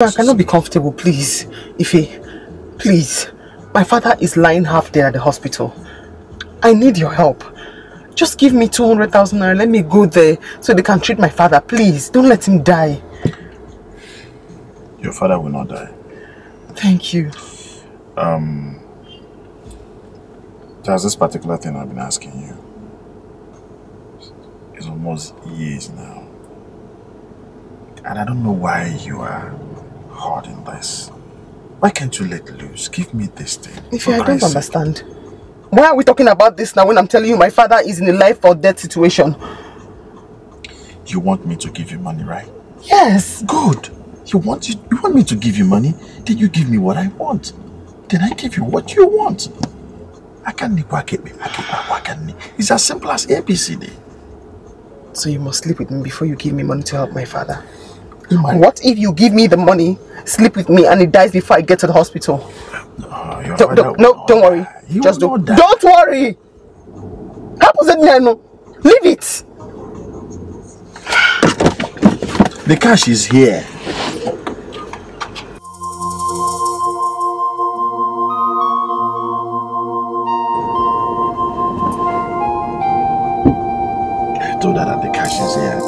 I cannot be comfortable, please. Ife, please. My father is lying half dead at the hospital. I need your help. Just give me 200,000 naira. Let me go there so they can treat my father. Please, don't let him die. Your father will not die. Thank you. There's this particular thing I've been asking you. It's almost years now. And I don't know why you are holding this. Why can't you let loose? Give me this thing. If I don't understand. Why are we talking about this now when I'm telling you my father is in a life or death situation? You want me to give you money, right? Yes. Good. You want me to give you money? Then you give me what I want. Then I give you what you want. It's as simple as ABCD. So you must sleep with me before you give me money to help my father. What if you give me the money, sleep with me, and he dies before I get to the hospital? No, don't worry. Just don't worry. Leave it. The cash is here. I told her that the cash is here.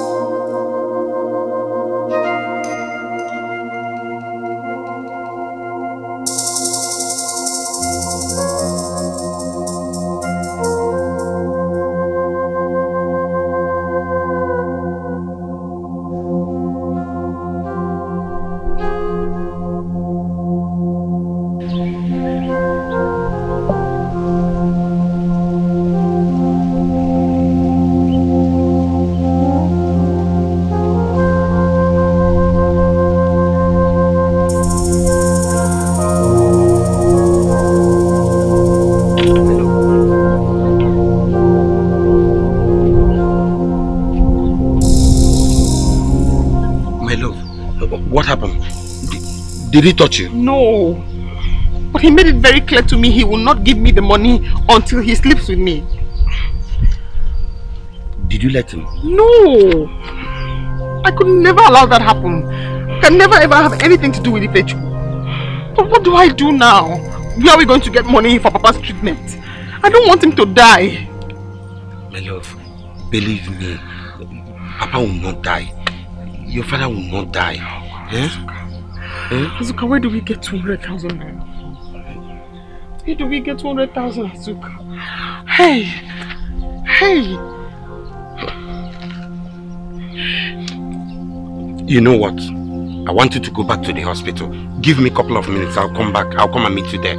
Did he touch you? No. But he made it very clear to me he will not give me the money until he sleeps with me. Did you let him? No. I could never allow that happen. I can never ever have anything to do with Ifechukwu. But what do I do now? Where are we going to get money for Papa's treatment? I don't want him to die. My love, believe me, Papa will not die. Your father will not die. Eh? Azuka, where do we get 200,000 now? Where do we get 200,000, Azuka? Hey! Hey! You know what? I want you to go back to the hospital. Give me a couple of minutes, I'll come back. I'll come and meet you there.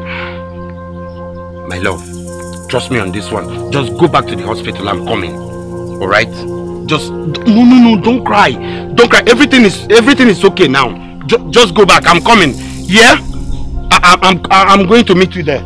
My love, trust me on this one. Just go back to the hospital, I'm coming. Alright? Just... No, don't cry. Don't cry. Everything is okay now. Just go back. I'm coming. Yeah? I'm going to meet you there.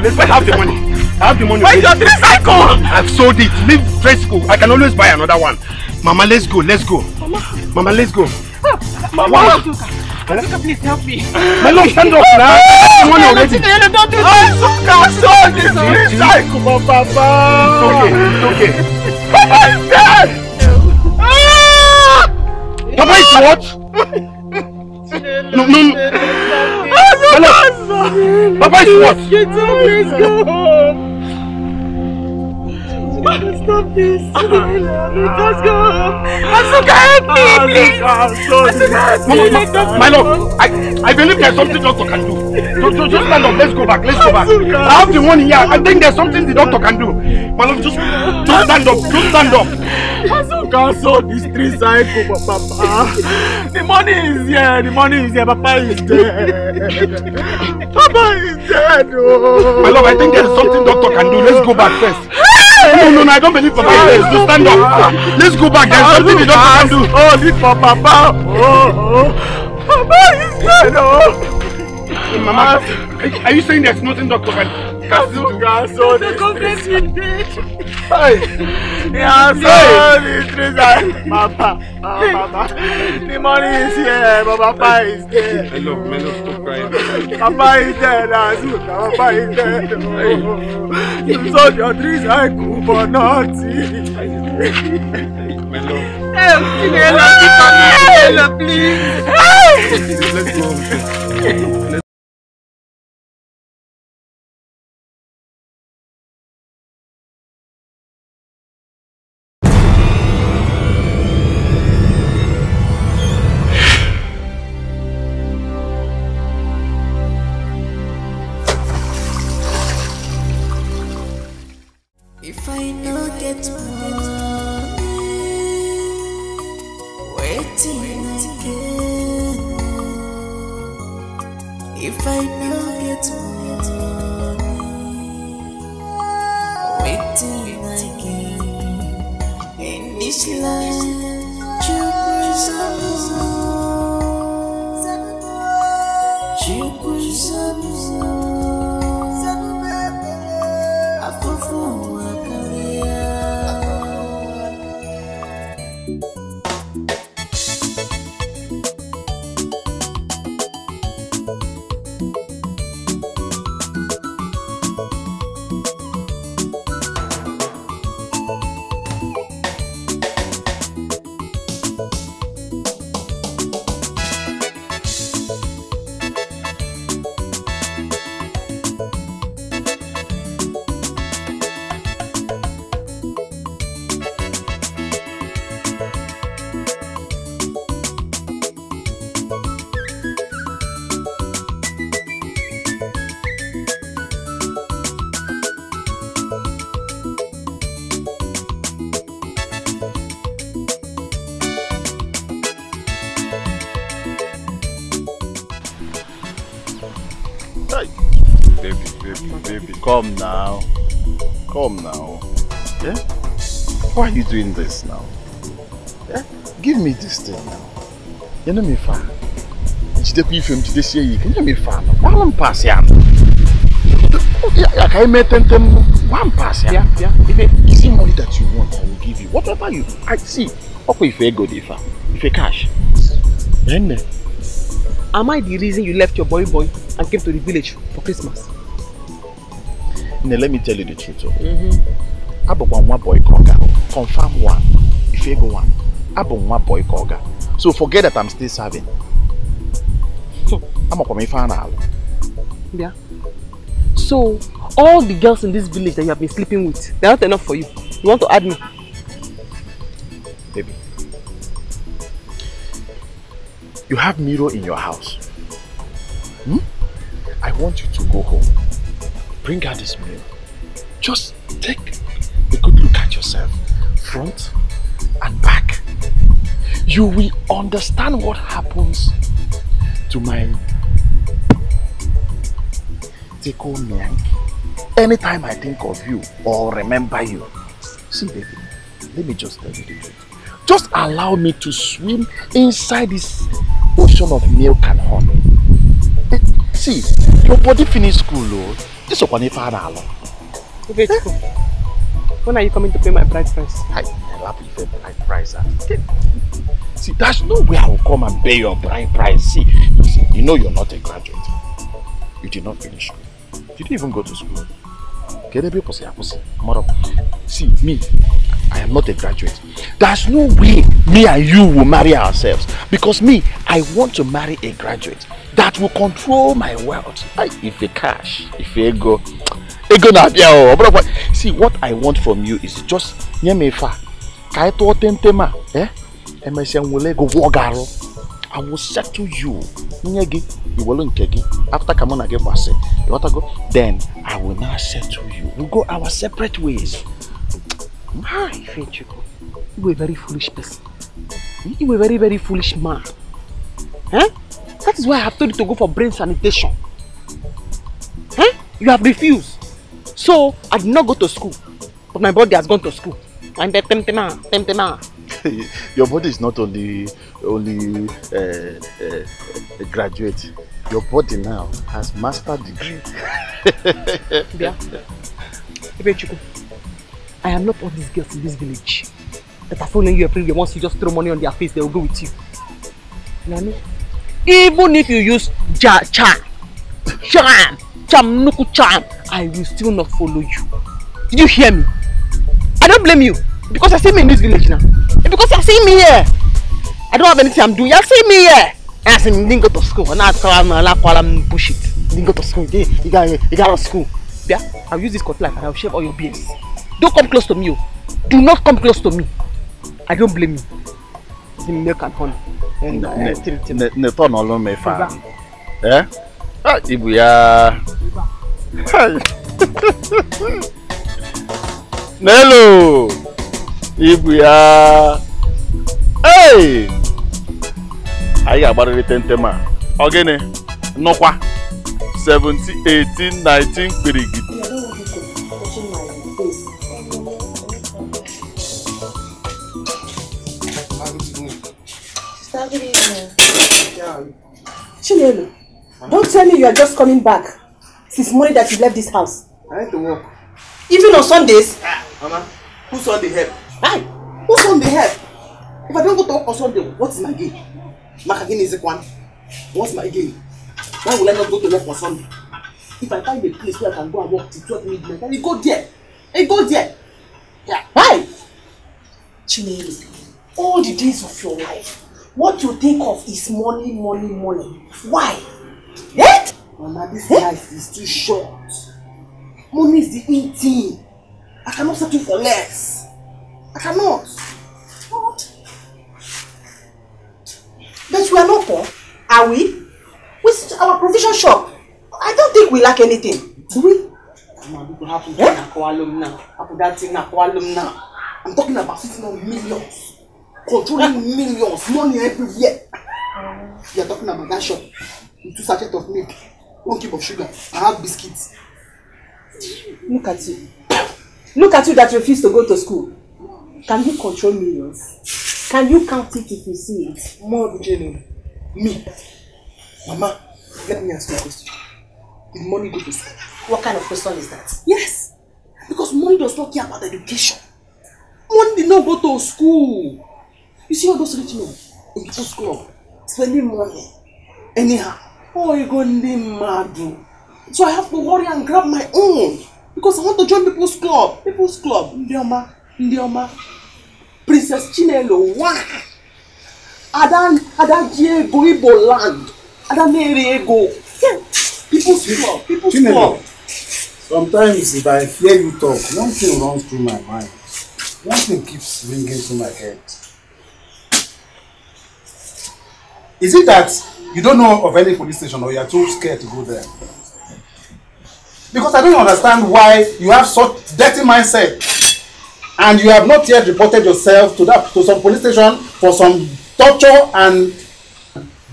I have the money. Where's your tricycle? I've sold it. Leave tricycle. I can always buy another one. Mama, let's go. Mama, let's go. Mama, Azuka, please help me. My love, stand up now. I have the money already. Don't do this. Azuka, I sold this tricycle, my Papa. It's okay. Papa's dead. Papa is what? No. Papa is what? Please go. Stop this! Let's go! Azuka, help me, please! Azuka, my love, I believe there's something the doctor can do. Just stand up, let's go back. I have the one here, I think there's something the doctor can do. My love, just stand up. Azuka, I saw this tricycle, Papa. The money is here, Papa is dead. Papa is dead, oh. My love, I think there's something the doctor can do, let's go back first. No, I don't believe Papa is dead. Stand up. Let's go back. There's something you don't have to do. Oh, leave for Papa. Oh. Hey, Mama, are you saying there's nothing doctor can do? The money is here, but Papa is dead. My love, stop crying. Papa is dead, Azuka. Papa is dead. Oh. You sold your trees, I could for nothing. My love. Help, Chinelo, please. Let's go. Come now. Yeah? Why are you doing this now? Yeah? Give me this thing now. You know me far. Yeah. Is it money that you want? I will give you. Whatever you I see. Okay, if you go there, if you cash. Am I the reason you left your boy and came to the village for Christmas? Now, let me tell you the truth. Confirm one boy. So forget that I'm still serving. I'm a coming fan now. Yeah. So all the girls in this village that you have been sleeping with, they're not enough for you. You want to add me? Baby. You have mirror in your house. I want you to go home. Bring out this mirror. Just take a good look at yourself, front and back. You will understand what happens to my Tekomiang anytime I think of you or remember you. See, baby, let me just tell you the truth. Just allow me to swim inside this ocean of milk and honey. See, your body finished school, Lord. This is a father alone. When are you coming to pay my bride price? I love you for bride price. See, there's no way I will come and pay your bride price. See, you know you're not a graduate. You did not finish school. You didn't even go to school. See, me, I am not a graduate. There's no way me and you will marry ourselves. Because me, I want to marry a graduate that will control my wealth. If a cash, if a go, see, what I want from you is just I will settle you. After Kamon again, you want to go? Then I will now settle you. We'll go our separate ways. My Ifechukwu, you were a very foolish person. You were a very, very foolish man. Huh? That is why I have told you to go for brain sanitation. You have refused. So I did not go to school. But my body has gone to school. Your body is not only only a graduate. Your body now has master's degree. Bia, Ifechukwu, I am not all these girls in this village that are following you everywhere. Once you just throw money on their face, they will go with you. You know what I mean? Even if you use charm, I will still not follow you. Did you hear me? I don't blame you because I see me in this village now. Because you are seeing me here. I don't have anything I'm doing. You are seeing me here. And I said, you didn't go to school. And I said, push it. You didn't go to school. You got out of school. Yeah? I'll use this cutlass and I'll shave all your beards. Don't come close to me. Do not come close to me. I don't blame you. It's milk and honey. Ibuya. Hey! I got about 10 tema. Again, no qua 70, 18, 19. Pretty good. Chinelo, don't tell me you are just coming back since morning that you left this house. I need to work. Even on Sundays. Mama, who's on the help? Hi, who's on the help? If I don't go to work on Sunday, what's my game? My game is a one. What's my game? Why will I not go to work on Sunday? If I find a place where I can go and work till 12 midnight, then you go there. Yeah. Why? Chinelo, all the days of your life, what you think of is money, money, money. Why? Eh? Mama, this life is too short. Money is the in thing. I cannot settle for less. I cannot. What? But we are not poor, are we? With our provision shop, I don't think we lack anything. Do we? Mama, people have to get a koalum now. After that thing, a koalum now. I'm talking about sitting on millions. Controlling millions, money every year. You are talking about that shop. 2 sachets of milk, 1 cup of sugar, and have biscuits. Look at you. Look at you that refuse to go to school. Can you control millions? Can you count it if you see it? More genuine. Me. Mama, let me ask you a question. Did money go to school? What kind of question is that? Yes. Because money does not care about education. Money did not go to school. You see all those rich men in People's Club spending money anyhow. Oh, you're going to be mad. So I have to worry and grab my own because I want to join People's Club. People's Club, Ndioma, Princess Chinelo, wah! Adan Diego Ibo land, Adan Erego. People's Club, People's Club. Sometimes if I hear you talk, one thing runs through my mind. One thing keeps ringing through my head. Is it that you don't know of any police station or you are too scared to go there? Because I don't understand why you have such dirty mindset and you have not yet reported yourself to some police station for some torture and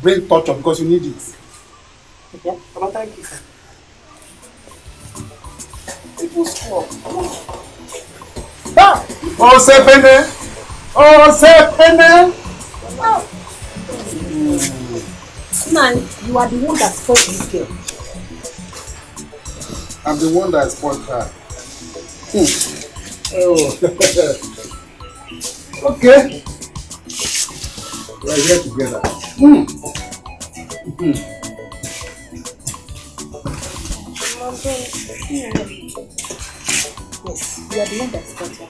brain torture because you need it. Okay, well, thank you, sir. It was cool. Ah! Oh, Sepene! Oh, Sepene! Oh. Man, you are the one that spoiled this girl. I'm the one that spoiled her. Oh. Okay. We are here together. Yes, you are the one that spoiled her.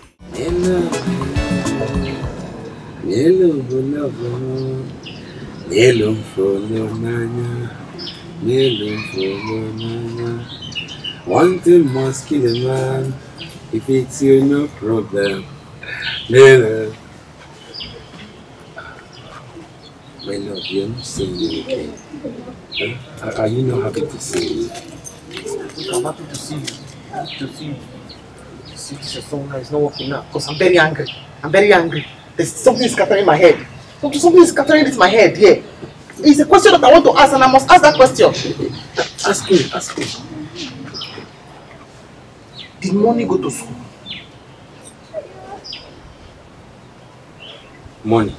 Hello. Nelum for no nana, Nelum for no nana. One thing must kill a man, if it's you no problem. Nelum. My love, you're not singing again. Huh? Are you not happy to see me? I'm happy to see you. See this is so nice, not working now. Because I'm very angry. There's something scattering my head. Something is scattering this my head here. It's a question that I want to ask, and I must ask that question. Ask me. Did money go to school? Money.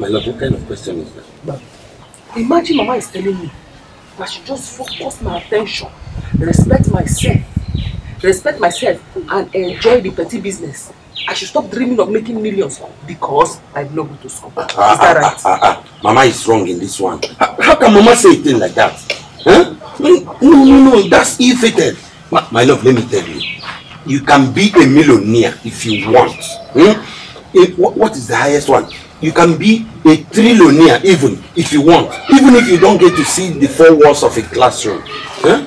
My love, what kind of question is that? Ma'am, imagine Mama is telling me I should just focus my attention, respect myself and enjoy the petty business. I should stop dreaming of making millions because I belong to school. Is that right? Mama is wrong in this one. How can Mama say a thing like that? Huh? No, that's ill-fated. My love, let me tell you. You can be a millionaire if you want. What is the highest one? You can be a trillionaire even if you want. Even if you don't get to see the four walls of a classroom. Huh?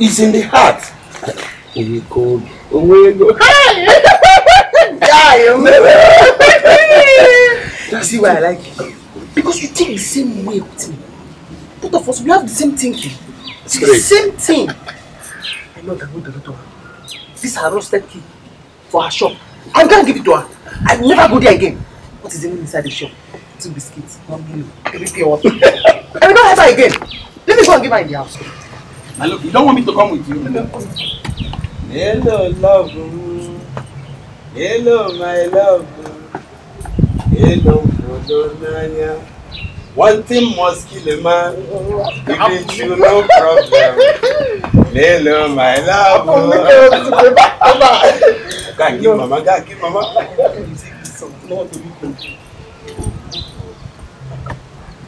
It's in the heart. Here we go. You see why I like you? Because you think the same way with me. Both of us, we have the same thinking. It's the same thing. I know that I want to go to her. This is her roasted key for her shop. I'm going to give it to her. I will never go there again. What is even inside the shop? 2 biscuits, 1 meal, everything water. I will not have her again. Let me go and give her in the house. My love, you don't want me to come with you? Hello, love. Hello, my love. Hello, Fodonania. One thing must kill a man. If you no problem. Hello, my love. God, give Mama. God, give Mama.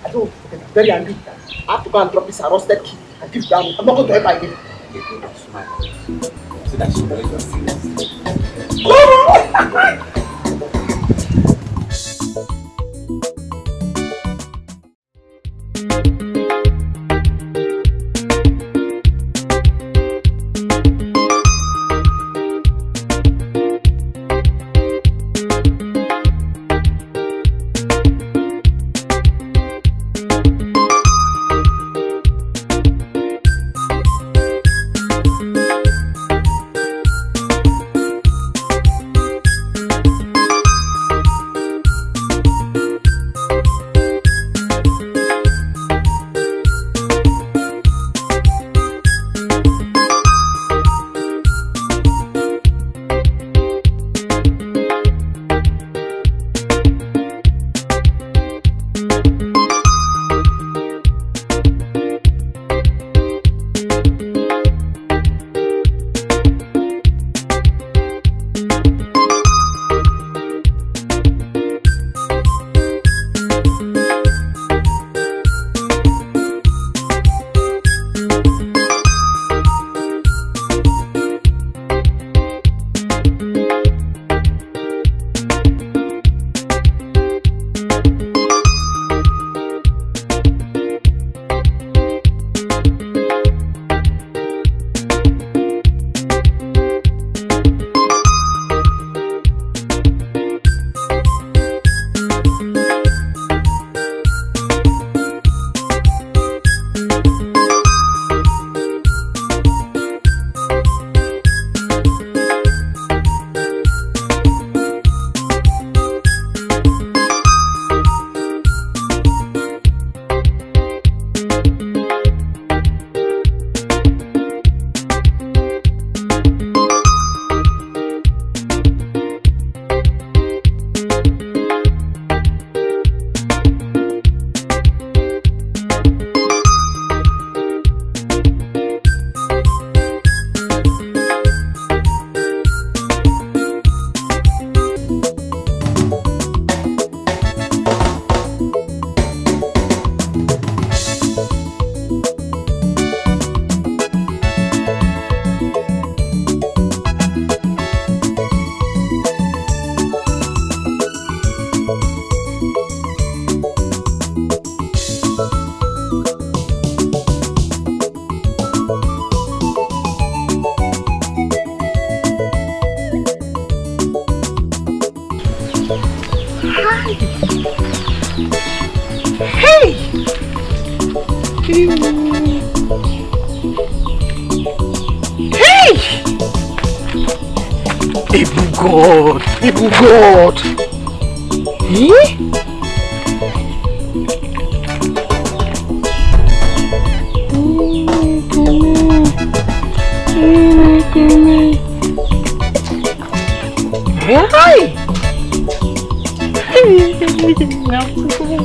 I don't. I'm very angry. I have to go and drop this roasted key. I give down. I'm not going to help again. So that's very good.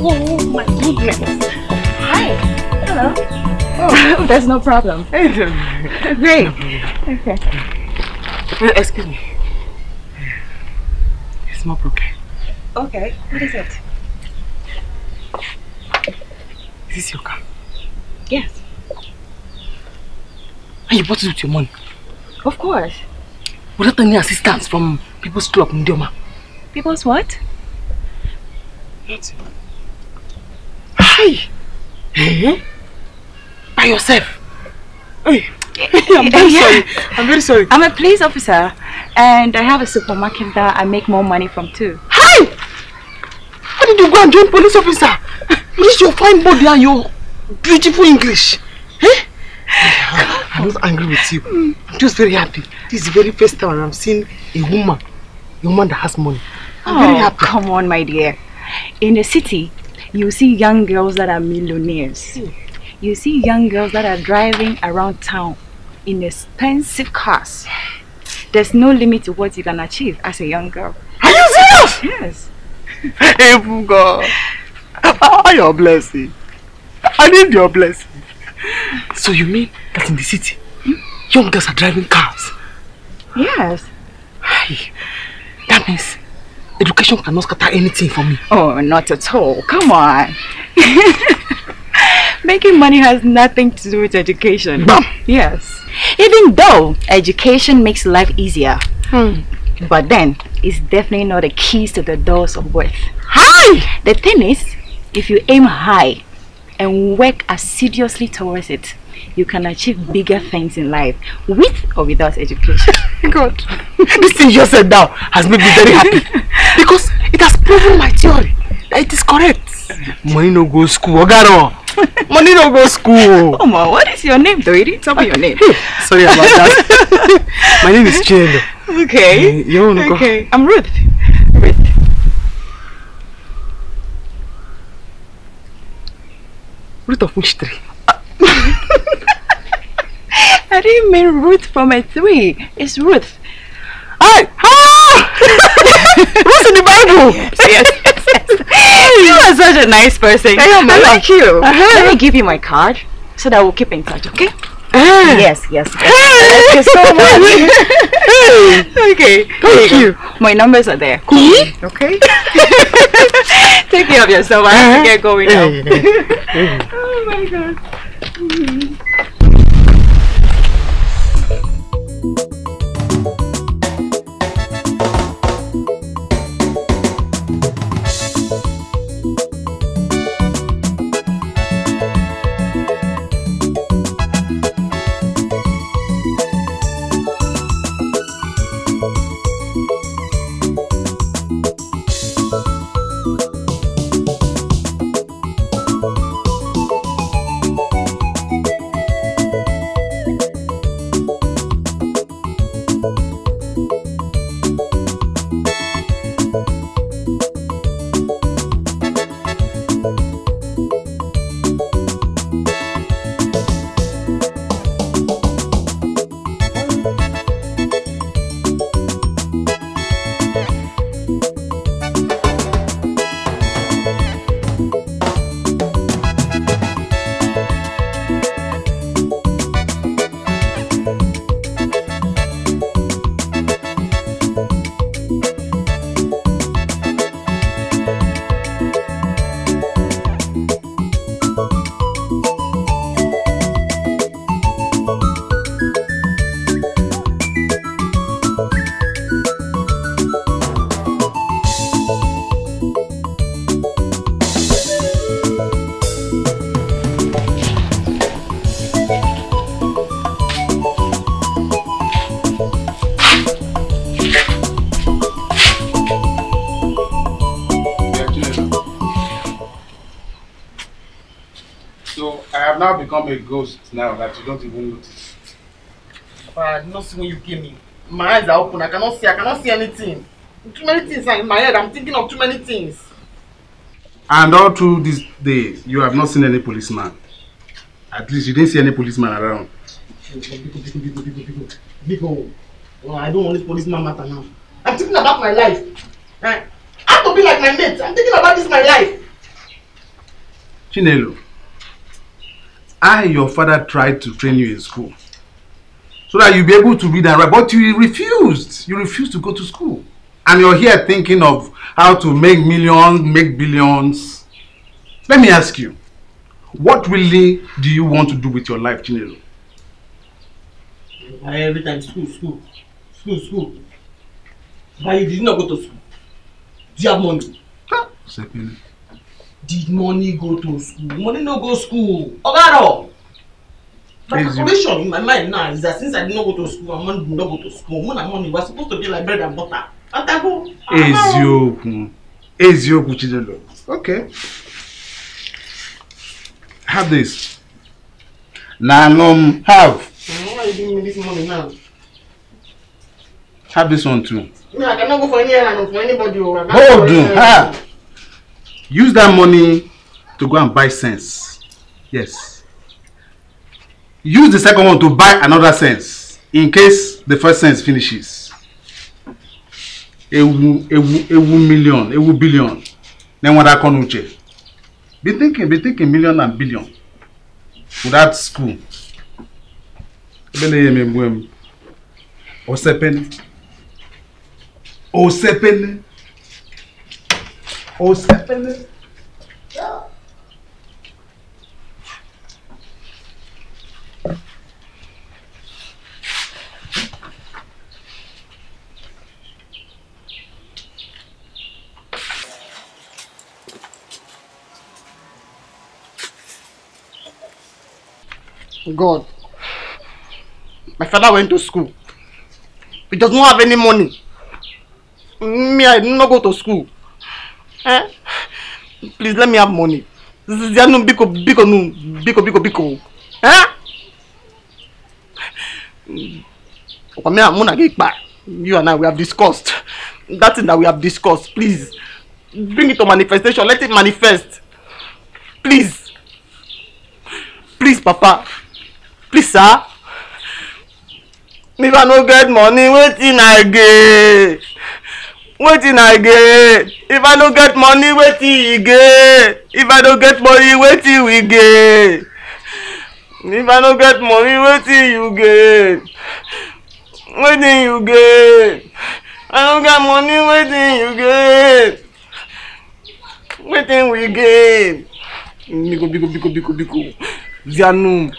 Oh my goodness. Hi. Hello. Oh, there's no problem. Great. Okay. Excuse me. It's more broken. Okay. What is it? Is this your car? Yes. And you bought it with your money? Of course. Without any assistance from People's Club in Dioma. People's what? Nothing. Hi! Hey. By yourself. Hey. I'm very sorry. I'm very sorry. I'm a police officer and I have a supermarket that I make more money from too. Hi! Why did you go and join police officer? What is your fine body and your beautiful English? Hey? I'm not angry with you. I'm just very happy. This is the very first time I'm seeing a woman that has money. I'm very happy. Come on, my dear. In the city, you see young girls that are millionaires. You see young girls that are driving around town in expensive cars. There's no limit to what you can achieve as a young girl. Are you serious? Yes. Hey, Buga. Your blessing. I need your blessing. So you mean that in the city, young girls are driving cars? Yes. Hey, that means education cannot scatter anything for me. Oh, not at all. Come on. Making money has nothing to do with education. Bam. Yes. Even though education makes life easier. But then, it's definitely not the keys to the doors of wealth. Hi! The thing is, if you aim high and work assiduously towards it, you can achieve bigger things in life, with or without education. God, this thing you said now has made me very happy because it has proven my theory that it is correct. Money no go school, Ogaro. Money no go school. Come on, what is your name, though? You didn't tell me your name. Sorry about that. My name is Chinelo. Okay. Okay. I'm Ruth. Root of which tree? I didn't mean root from a tree. It's Ruth. Hi! Ruth in the Bible! Yes. You are such a nice person. I like you. Let me give you my card so that we'll keep in touch, okay? Yes. Thank you so much. Okay. Thank you. My numbers are there. Okay. Take care of yourself. I have to get going now. Oh my God. A ghost now that you don't even notice. I did not see when you came in. My eyes are open. I cannot see anything. Too many things are in my head. I'm thinking of too many things. And all through these days, you have not seen any policeman. At least you didn't see any policeman around. People. I don't want this policeman matter now. I'm thinking about my life. I trying to be like my mates. I'm thinking about this my life. Chinelo, I and your father tried to train you in school so that you'll be able to read and write, but you refused. You refused to go to school. And you're here thinking of how to make millions, make billions. Let me ask you, what really do you want to do with your life, Chinelo? Every time school. But you did not go to school. Do you have money? Huh? Second. Did money go to school? Money no go to school. Ogaro! My calculation in my mind now is that since I did not go to school, and money did not go to school, money was supposed to be like bread and butter. And I go. Ezioku Chinelo. Okay. Have this. Nanum, have. Why are you giving me this money now? Have this one too. No, I cannot go for any errand for anybody. Hold on, have. Use that money to go and buy sense. Yes. Use the second one to buy another sense in case the first sense finishes. A million, a billion. Then what I call uche. Be thinking million and billion. Without school. Osepene. Yeah. God, my father went to school. He does not have any money. Me, I did not go to school. Eh? Please let me have money. This is the biko. Eh? You and I, we have discussed. That thing that we have discussed, please. Bring it to manifestation. Let it manifest. Please. Please, Papa. Please, sir. If I don't get money, waiting I get. If I don't get money, waiting we get. If I don't get money, waiting we get. If I don't get money, waiting you get. Waiting you get. I don't get money, waiting you get. Waiting we get. Biko. Zianum.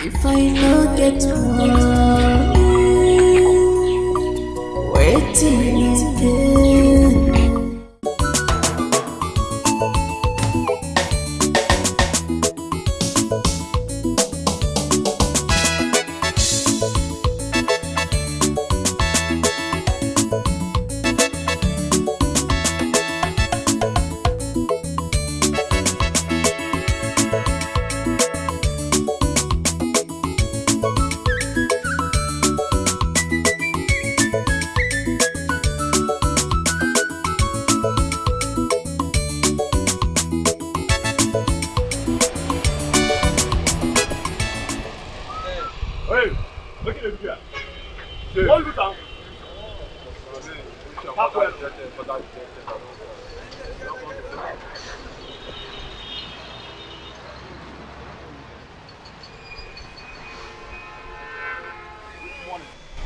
If I don't get more, waiting is good.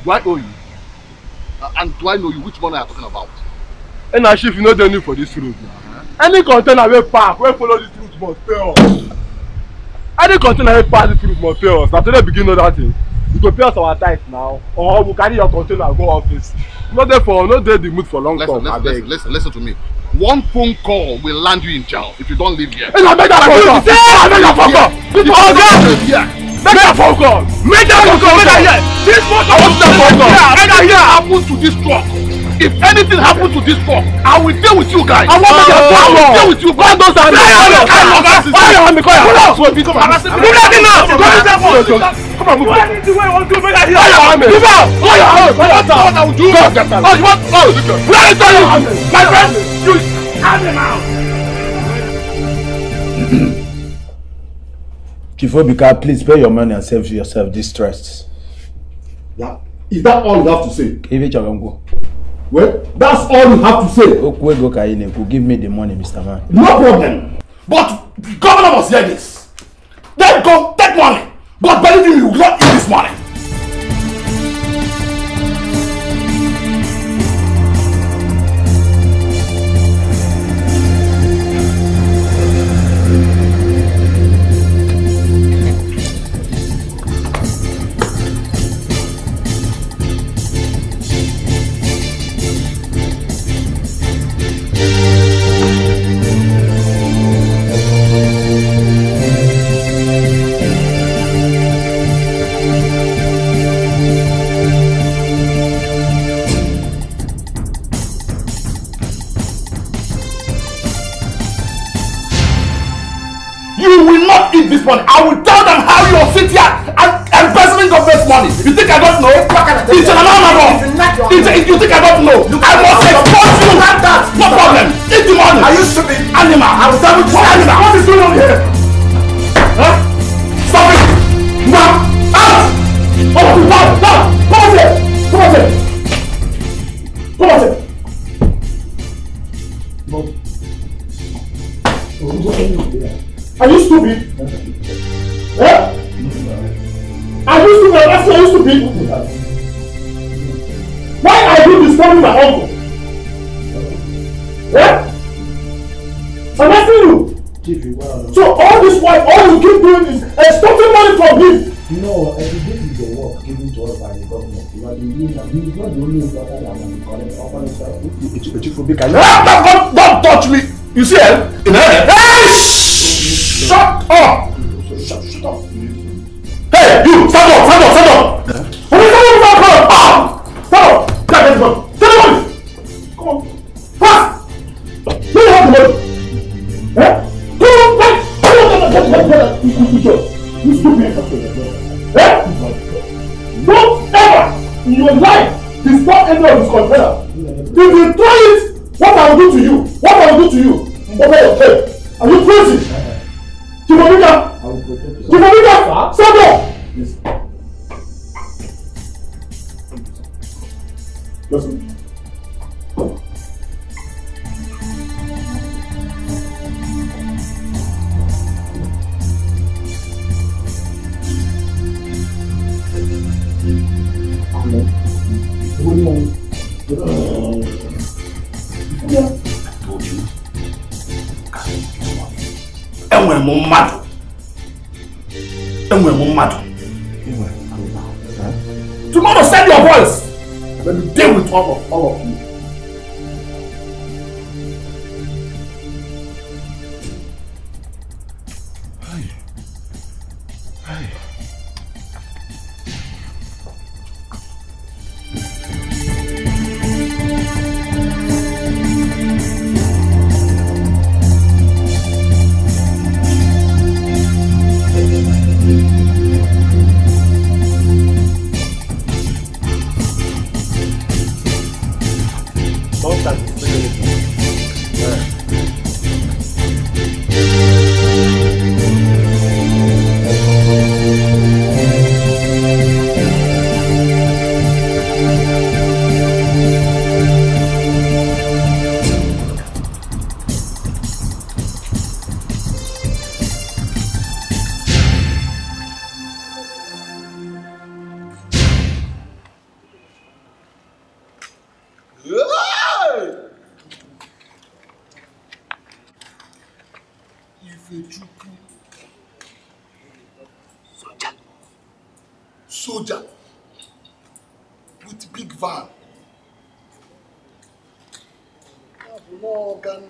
Do I owe you? And do I know you? Which money I'm talking about? And I shift, you know the need for this road now. Any container will pass, we follow this route must fail us. Any container will pass this route must fail us. Now today begin another thing. You can pay us our tithe now, or we carry your container and go office. Not there the mood for long time. Listen to me. One phone call will land you in jail if you don't live here. And I make that phone call! Make that phone call! Make that phone call! This phone call! Anything happens to this truck, if anything happens to this truck, I will deal with you guys. I want to deal with you guys. Those are Kifobika, please pay your money and save yourself distress. Yeah. Is that all you have to say? Well, that's all you have to say. Give me the money, Mr. Man. No problem. But the governor must hear this. Then go take money. But believe me, you will not eat this money. I will tell them how you sit here and embezzling government money. You think I don't know? It's an honor. You think I don't know? I must expose you. No problem. Eat the money. Are you stupid? Animal. I will tell you what animal. What is going on here? Huh? Stop it. Now. Out. Oh, now. Now. Pause it. Pause it. Pause it. Are you stupid? Huh? Are you stupid? Why are you disturbing my uncle? Huh? I'm asking you. So all this while, all you keep doing is extorting money from him. No, everything is the work given to us by the government. You are the only brother that I'm calling upon himself. Don't touch me. You see him? Hey! Shut up! Stop. Hey, you! Stand up! Stand up! Come on! Fast! You don't have the money! You stupid! Don't ever in your life disturb any of his container! If you try it, what I will do to you? Over your head! Are you crazy? Timomika! Timomika! Stand up! Yes. Listen. Tomorrow, send your voice. Let me deal with all of you. Hey. Soldier with big van. Organ.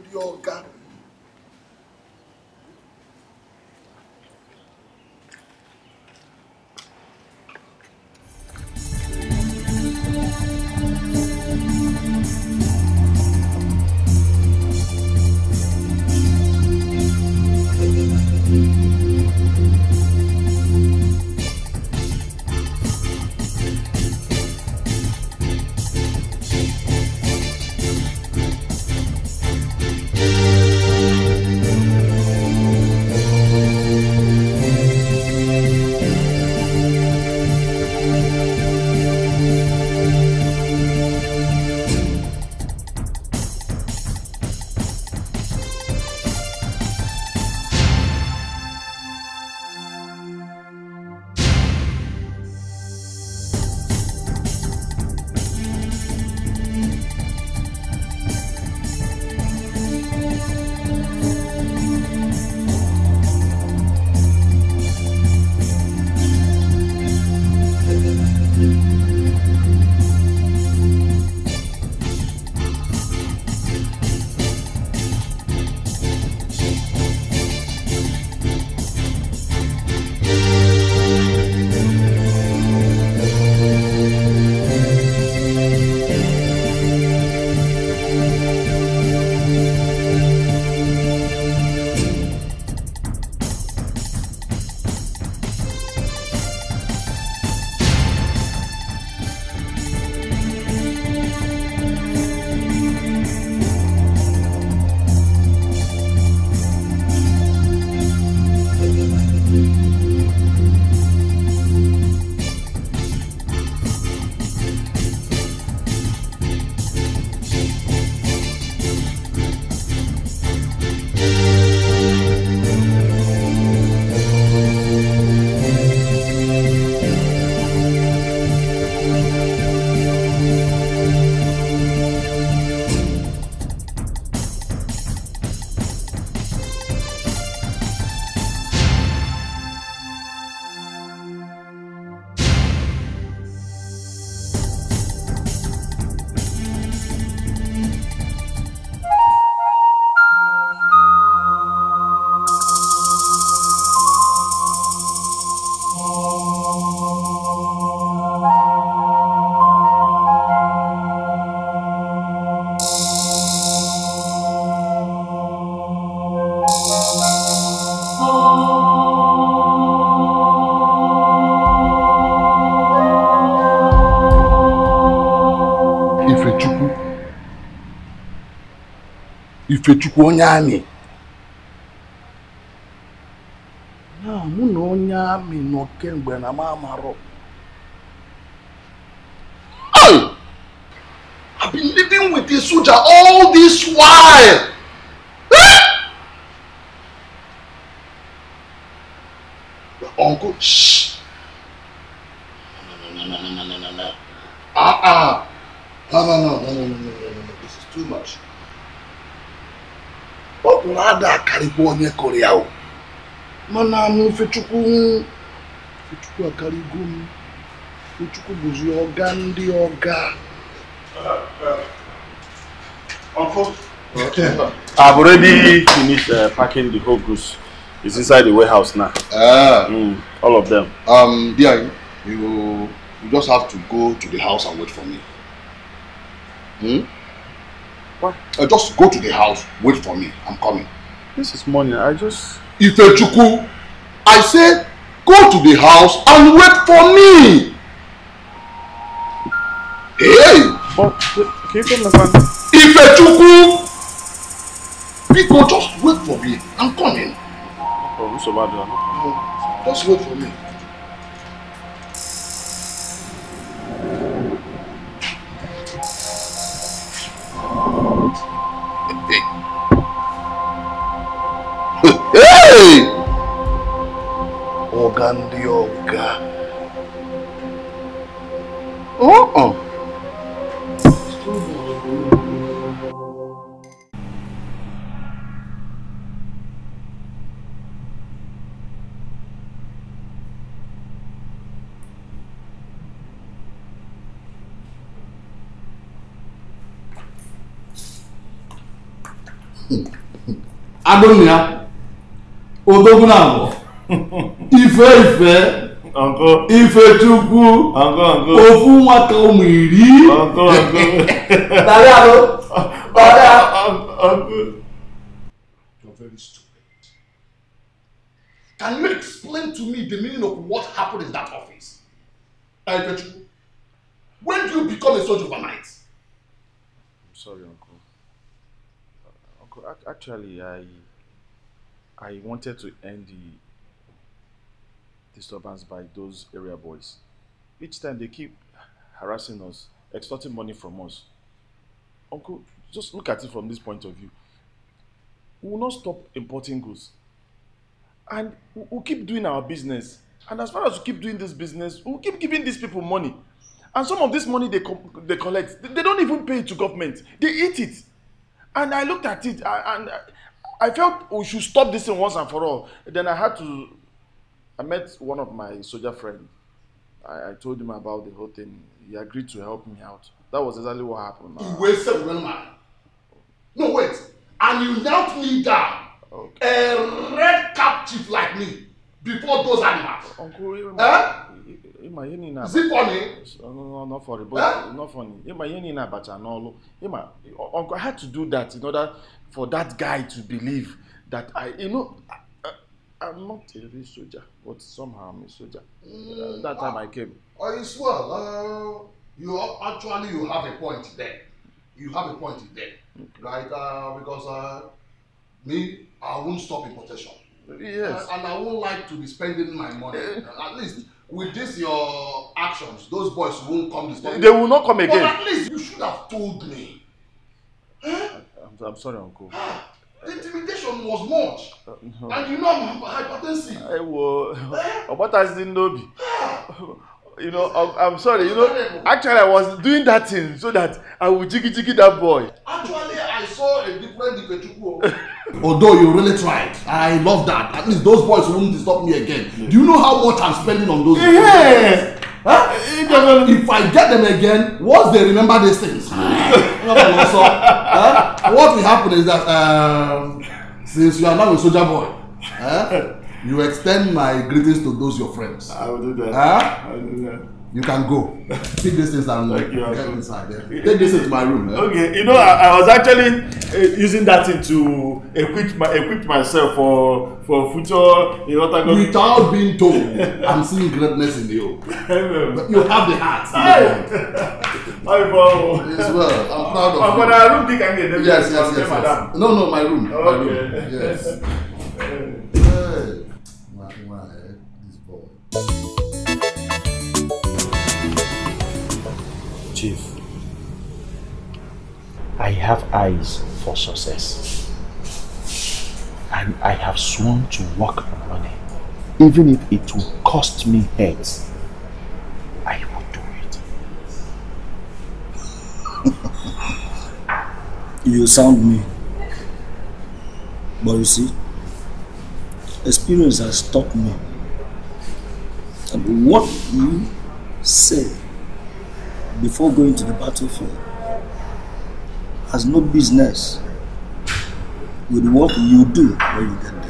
Ifechukwu Onyami. No, no, Onyami no ken when I'm amaro. Oh! I've been living with this soldier all this while. Your uncle, shh. No. No. This is too much. What would I carry for me, Korea? Mana Ifechukwu, Ifechukwu carry gum. Ifechukwu goes your gun, the organ. Uncle, I've already finished packing the whole goods. It's inside the warehouse now. All of them. Dear, you just have to go to the house and wait for me. What? Just go to the house, wait for me. I'm coming. This is morning. Ifechukwu, I said, go to the house and wait for me. Hey! But can you come and find me? Ifechukwu, Pico, just wait for me. I'm coming. Oh, so bad, no, just wait for me. Hey! Ogandioga. Oh. Adonai. Odoguna, Ife, Uncle, Ifechukwu, Uncle, Ofumatomiri, Uncle, Uncle. You're very stupid. Can you explain to me the meaning of what happened in that office? Ifechukwu, when do you become a soldier overnight? I'm sorry, Uncle. Uncle, actually, I wanted to end the disturbance by those area boys. Each time they keep harassing us, extorting money from us. Uncle, just look at it from this point of view. We will not stop importing goods. And we'll keep doing our business. And as far as we keep doing this business, we'll keep giving these people money. And some of this money they collect, they don't even pay it to government. They eat it. And I looked at it and I felt we should stop this thing once and for all. Then I met one of my soldier friends. I told him about the whole thing. He agreed to help me out. That was exactly what happened. You wasted one man. No, wait. And you knelt me down. Okay. A red cap chief like me before those animals. Uncle, is it funny? No, not funny. Not funny. Uncle, I had to do that in order for that guy to believe that I'm not a real soldier, but somehow I'm a soldier. That time I came. Oh, it's well. You have a point there. You have a point there, okay. Right? Because me, I won't stop importation. Yes. And I won't like to be spending my money. At least with this your actions, those boys won't come this morning. They will not come again. But at least you should have told me. Huh? I'm sorry, Uncle. The intimidation was much. No. And you know I'm hypertensive. I will. What has it been? You know, I'm sorry. You know, actually, I was doing that thing so that I would jiggy that boy. Actually, I saw a different Ifechukwu. Although you really tried. I love that. At least those boys won't disturb me again. Yeah. Do you know how much I'm spending on those boys? Yeah. Huh? If I get them again, once they remember these things, what will happen is that since you are now a soldier boy, you extend my greetings to those your friends. I will do that. You can go. Take these things and get inside there. Take this into my room. Okay, you know, I was actually using that thing to equip myself for future. You know, without being told, I'm seeing greatness in you. But you have the heart. Yes, well, I'm proud of you. But I don't think I get them. Yes. Madam. No, my room. Okay. My room. Yes. Hey. My head is bald. Chief, I have eyes for success, and I have sworn to work on money, even if it will cost me heads. I will do it. You sound me, but you see, experience has stopped me, and what you say before going to the battlefield has no business with what you do when you get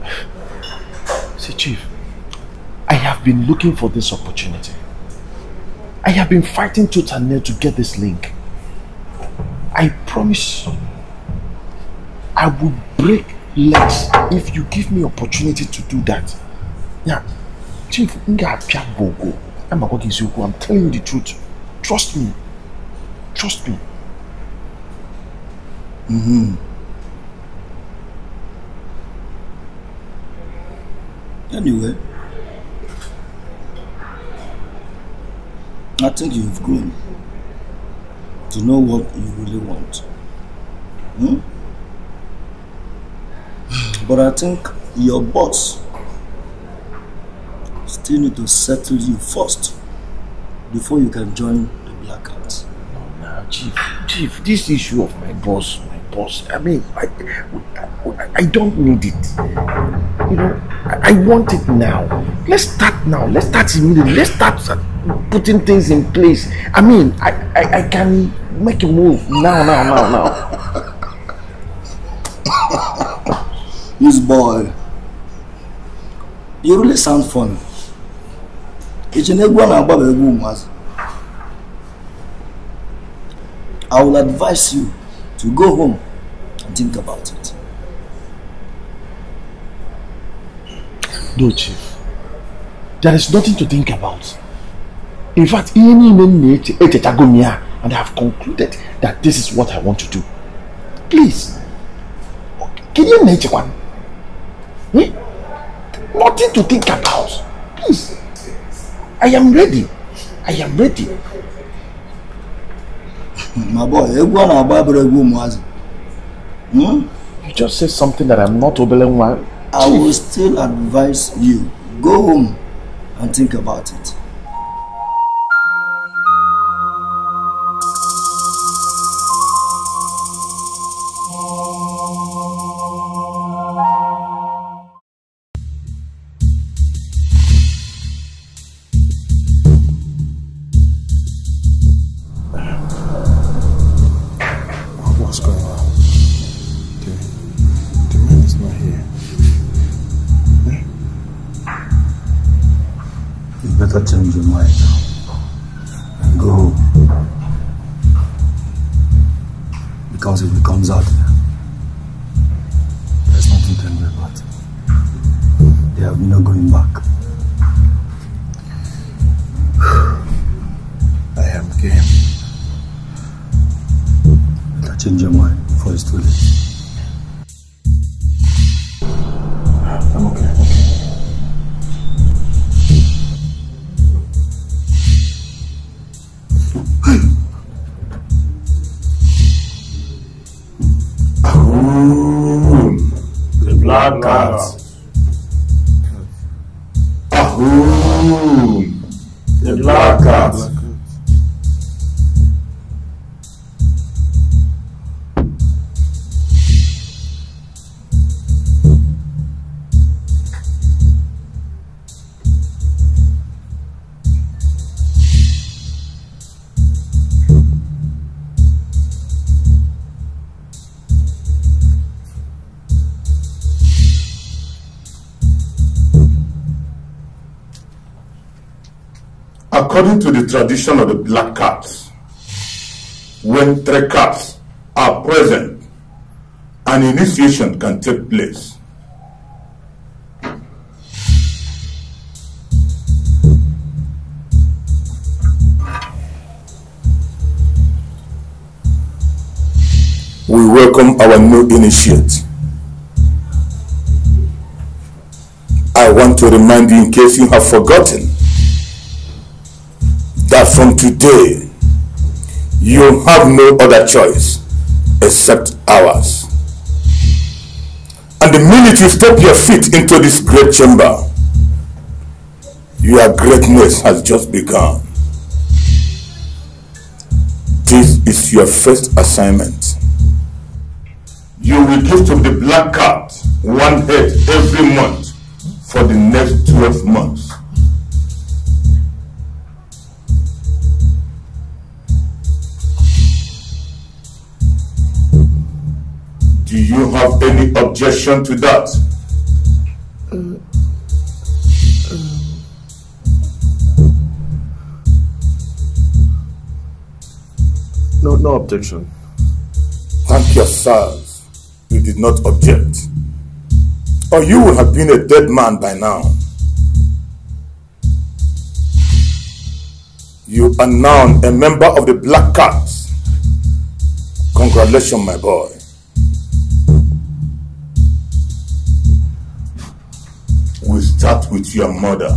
there. See, Chief, I have been looking for this opportunity. I have been fighting tooth and nail to get this link. I promise you, I will break legs if you give me opportunity to do that. Now, Chief, I'm telling you the truth. Trust me. Trust me. Anyway, I think you've grown to know what you really want. But I think your boss still need to settle you first before you can join the Black Cats. No, Chief, this issue of my boss, I mean, I don't need it. You know, I want it now. Let's start now. Let's start immediately. Let's start putting things in place. I mean, I can make a move now. This boy, you really sound funny. I will advise you to go home and think about it. No, Chief. There is nothing to think about. In fact, and I have concluded that this is what I want to do. Please. Nothing to think about. Please. I am ready. My boy, you just said something that I'm not obeying. I will still advise you. Go home and think about it. According to the tradition of the Black Cats, when three cats are present, an initiation can take place. We welcome our new initiate. I want to remind you, in case you have forgotten, that from today, you have no other choice except ours. And the minute you step your feet into this great chamber, your greatness has just begun. This is your first assignment. You will give to the Black Cat one head every month for the next 12 months. Do you have any objection to that? No objection. Thank yourself. You did not object, or you would have been a dead man by now. You are now a member of the Black Cats. Congratulations, my boy. We'll start with your mother.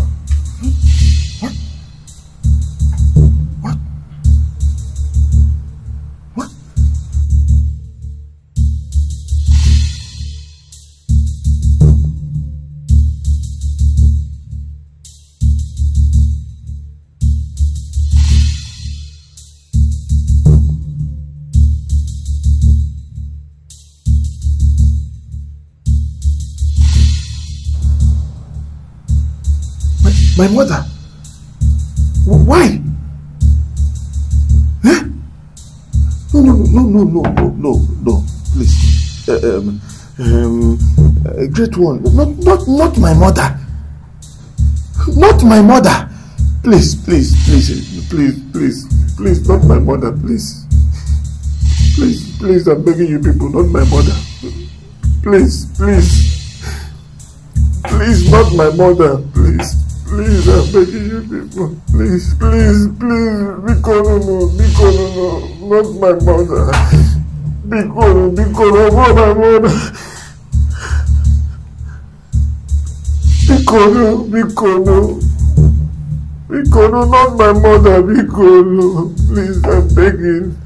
My mother? Why? Huh? No, please. Great one, not my mother. Not my mother. Please, not my mother, please. Please, I'm begging you people, not my mother. Please, not my mother, please. Please, I'm begging you people. Please, Bikono, not my mother. Bikono, not my mother. Bikono, not my mother, Bikono. Please, I'm begging.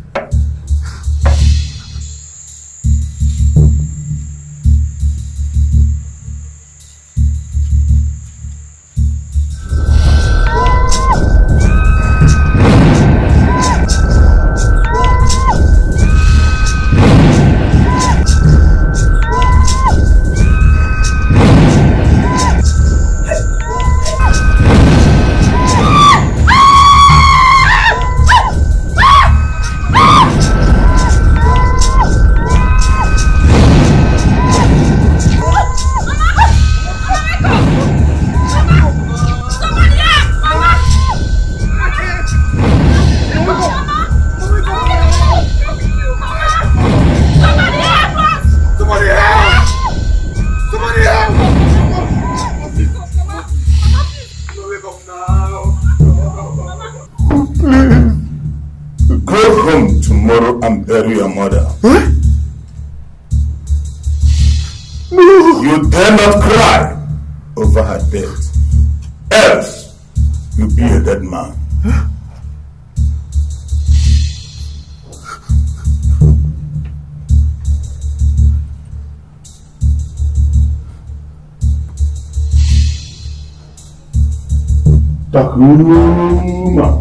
Takuma,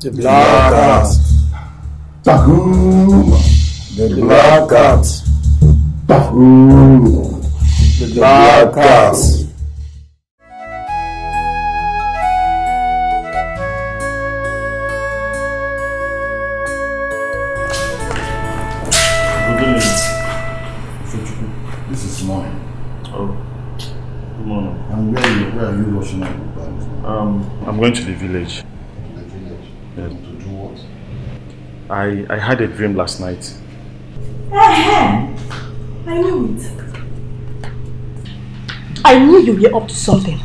the Black Cat. Takuma, the Black Cat. Takuma, the Black Cat. Good evening. Ifechukwu, this is mine. Oh, good morning. And where are you rushing out? I'm going to the village. To do what? I had a dream last night. I knew it. I knew you were up to something.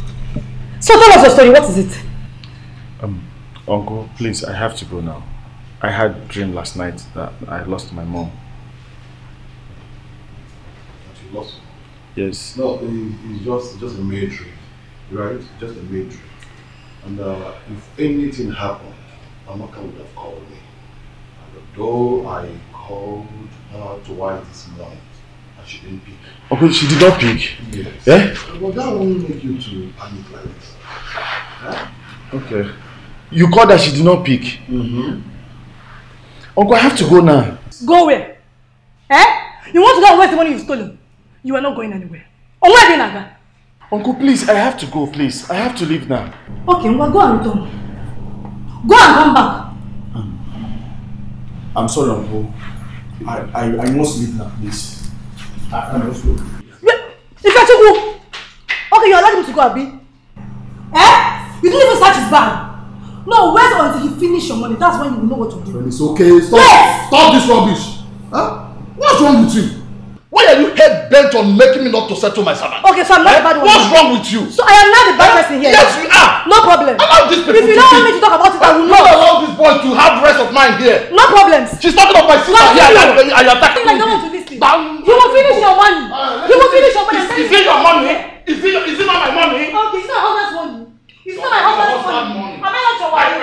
So tell us your story, what is it? Uncle, please, I have to go now. I had a dream last night that I lost my mom. That you lost? Yes. No, it's just a mere dream, right? Just a mere dream. And if anything happened, Amaka would have called me. And although I called her twice this morning, and she didn't pick. Okay, she did not pick? Yes. Yeah? Well, that won't make you to panic like this. Huh? Okay. You called that she did not pick? Mm-hmm. Uncle, I have to go now. Go where? Eh? You want to go and waste the money you've stolen? You are not going anywhere. Uncle, please, I have to go, please. I have to leave now. Okay, well, go and come. Go and come back. I'm sorry, Uncle. I must leave now, please. I must go. Wait, Ifechukwu! Okay, you allowed him to go, Abi. Eh? You didn't even search his bag. No, wait until you finish your money. That's when you will know what to do. It's okay. Stop. Yes. Stop this rubbish. Huh? What's wrong with you? Why are you head bent on making me not to settle my servant? Okay, so I'm not the bad one. What's wrong with you? So I am not the bad person here. Yes, you are. No problem. Allow this people. If you don't want me to talk about it, I will not. I allow this boy to have rest of mind here. No problems. She's talking about my sister here. I attack you. I don't want to listen. You will finish your money. You will finish your money. Is it your money? Is it not my money? Okay, it's not my husband's money. It's not my husband's money. Am I not your wife?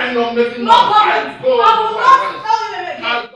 No problem. I will not tell you.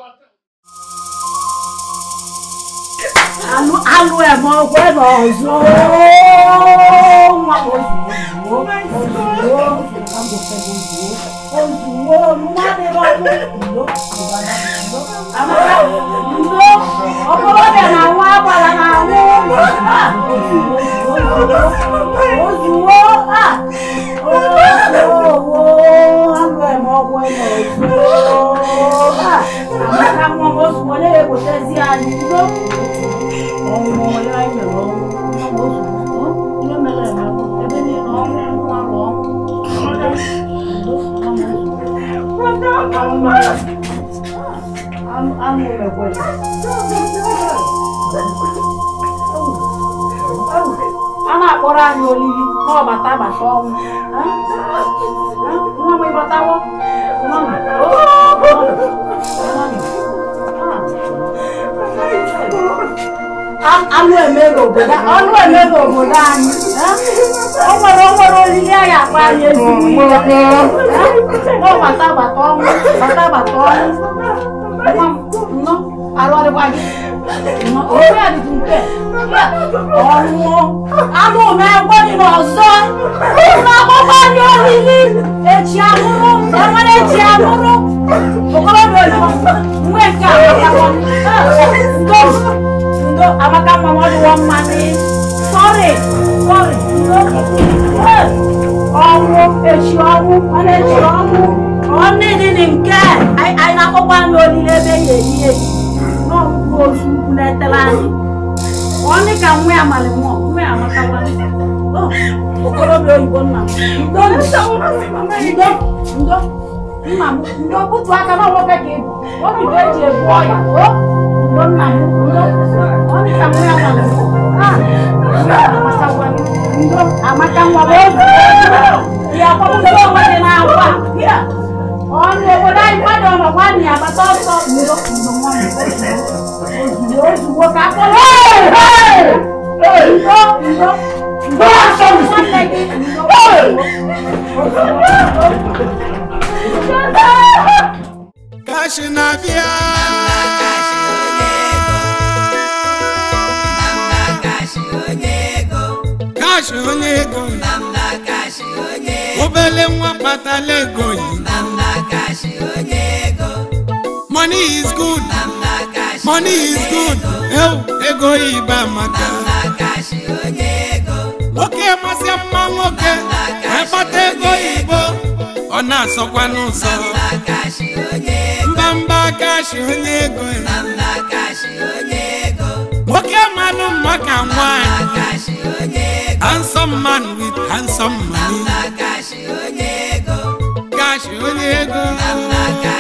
Bamba Cash, Onyego.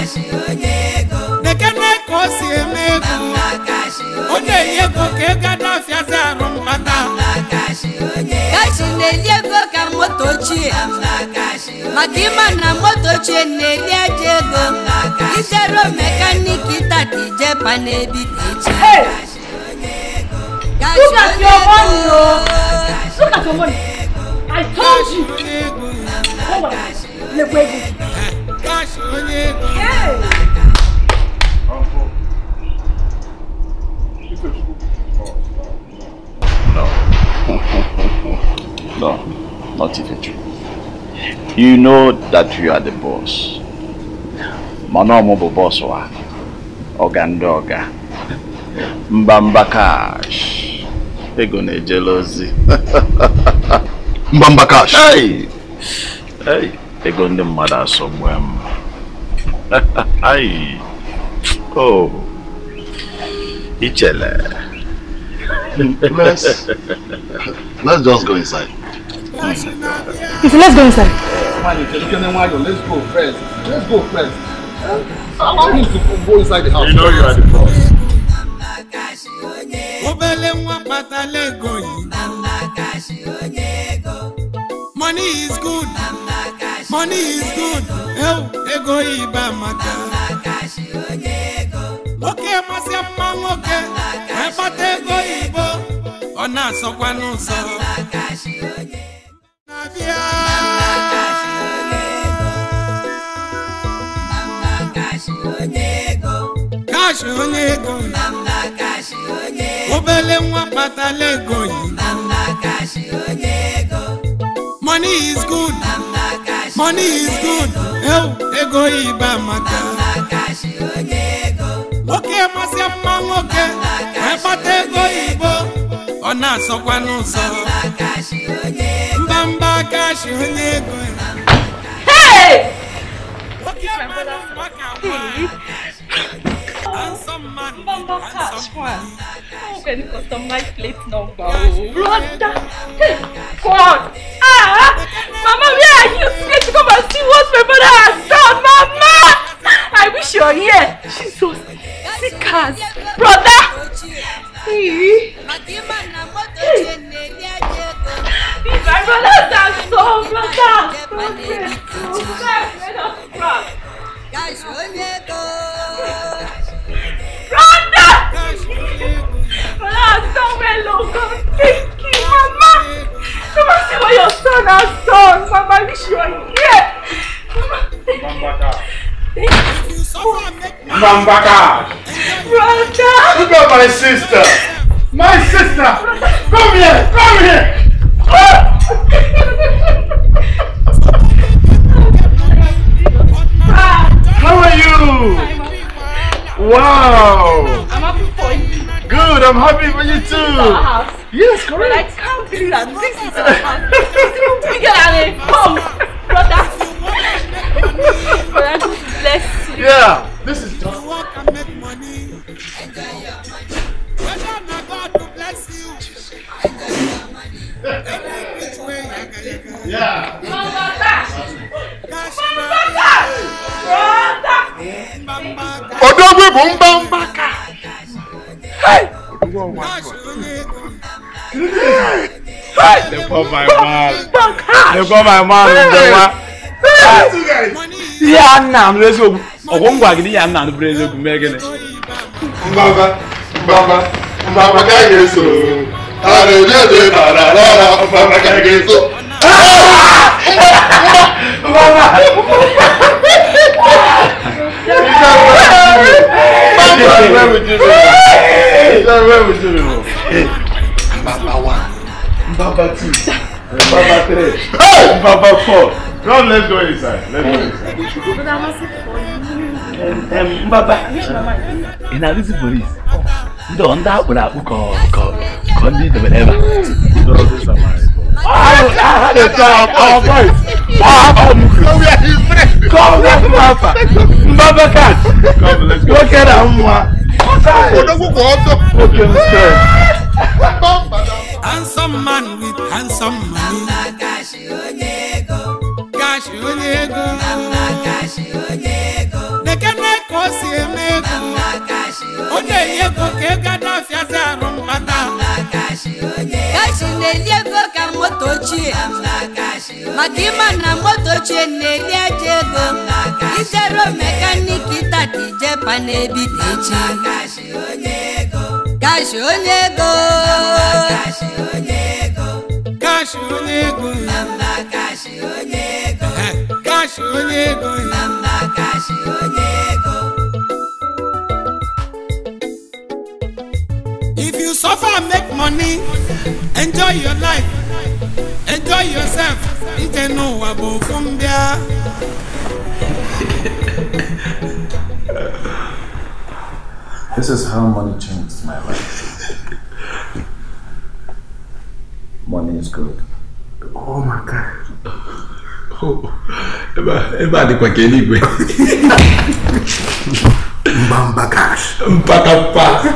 Cash, Onyego. Nekeneko si emego. Bamba Cash, Onyego. Onyego ke gada fiaza rumata. Bamba Cash, Onyego. Kashi neliego ka motochi. Bamba Cash, Onyego. Makima na motochi neliego. Bamba Cash, Onyego. Itero mekaniki tati jepa nebi picha. Look at your money, oh! Look at your money! I told you! Come on! Let's go! Hey! Uncle. No. No, not Ifechukwu. You know that you are the boss. Manomobo boss wa. Ogandoga. Bamba Cash. They're gonna jealousy. Bamba Cash. Hey, hey, they're gonna murder somewhere. Hey, oh, Ijele. Let's just go inside. Let's go inside. Let's go first. Let's go first. Allow me to go inside the house. You know you are the boss. Money is good. Money is good. Oh, ego iba mata. Okay, masi amango ke. Epate ego ibo. Ona so kwanu so. Cash onyego. Money is good. Money is good. Oh, ego iba mata. Okay, masi amango ke. Epate ego ibo. Ona so kwanu so. Bamba Cash onyego. Hey! Okay, handsome man, Bamba Cash. How can you customize plate number? Brother, God, Mama, where are you? You need to come and see what my mother has done, Mama. I wish you were here. She's so sick as, brother. Hey, my brother has done, brother. Brother. Rhonda! Well, I'm so well, God. Thank you, Mama. Come and see what your son has done. Mama, I wish you were here. Mama, thank you. Bamba Cash. Rhonda! Look at my sister. My sister. Come here. Come here. How are you? Wow! I'm happy for you. Good, I'm happy for you too. House. Yes, correct. But I can't believe that this is our house. It's even bigger than a pump, brother. Brother, bless you. Yeah, this is just. Work and make money. Enjoy your money. Brother, my God will bless you. Enjoy your money. Which way? Yeah. Mama Cash. Mama Cash. Odogwe Bamba Cash. Hey! They bought my man. They bought my man. Yeah, now I'm ready. I'm going to get now. I'm ready to make it. Bamba, Bamba, Bamba Cash. I don't know. Bamba Cash. Bamba. Hey! Baba 1, Baba 2, Baba 3, Baba 4. Come, let's go inside. Let's go inside. But I'm not sick for you. Baba, in a visit police. Don't that would have come in the whenever. I had a job. Oh, boys. Come here, Bamba Cash! Come, let's go. Look at that one. Okay, let's go. Handsome man with handsome money. Bamba Cash onyego. Cash onyego. Bamba Cash onyego. na-eliego ka moto ochie maka ịma na moto ochie na-eli aja ego idero mekaniki tati jepa na-ebite echi kashi onye ego kashi onye ego kashi onye ego kashi onye ego. If you suffer and make money, enjoy your life, enjoy yourself. Ije no wabo fumbia. This is how money changed my life. Money is good. Oh my God. Oh, Eba di kwa keliwe. Bamba Cash. Mpakapa.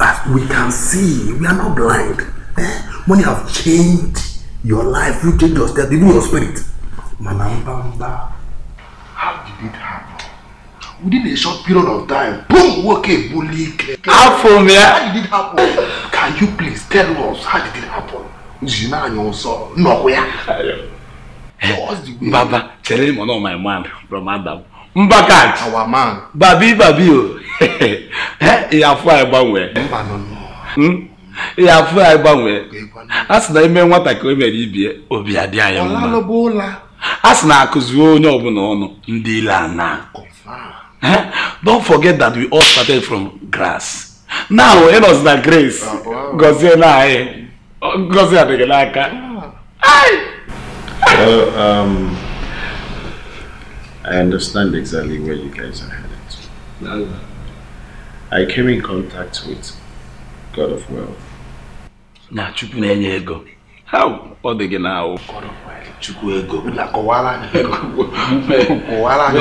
As we can see, we are not blind. Money have changed your life, you changed your step, even your spirit. Manambamba, how did it happen? Within a short period of time, boom, okay, bully. How did it happen? Can you please tell us how did it happen? Baba, tell him on my man from Adam. Mbakat, our man. Babi. He have fire banwe. Hmm. He have fire banwe. As na ime what I come here be obiade ayo. Ola bola. As na akuzuo onye obu na onu ndi la na. Don't forget that we all started from grass. Now it was the grace. Gozie na e. Gozie adegelaka. Ai. Well, I understand exactly where you guys are headed to. No. I came in contact with God of Wealth. Now, Chukwuego. How? What they now? God of Wealth. Chukwuego. Lakowala. Lakowala.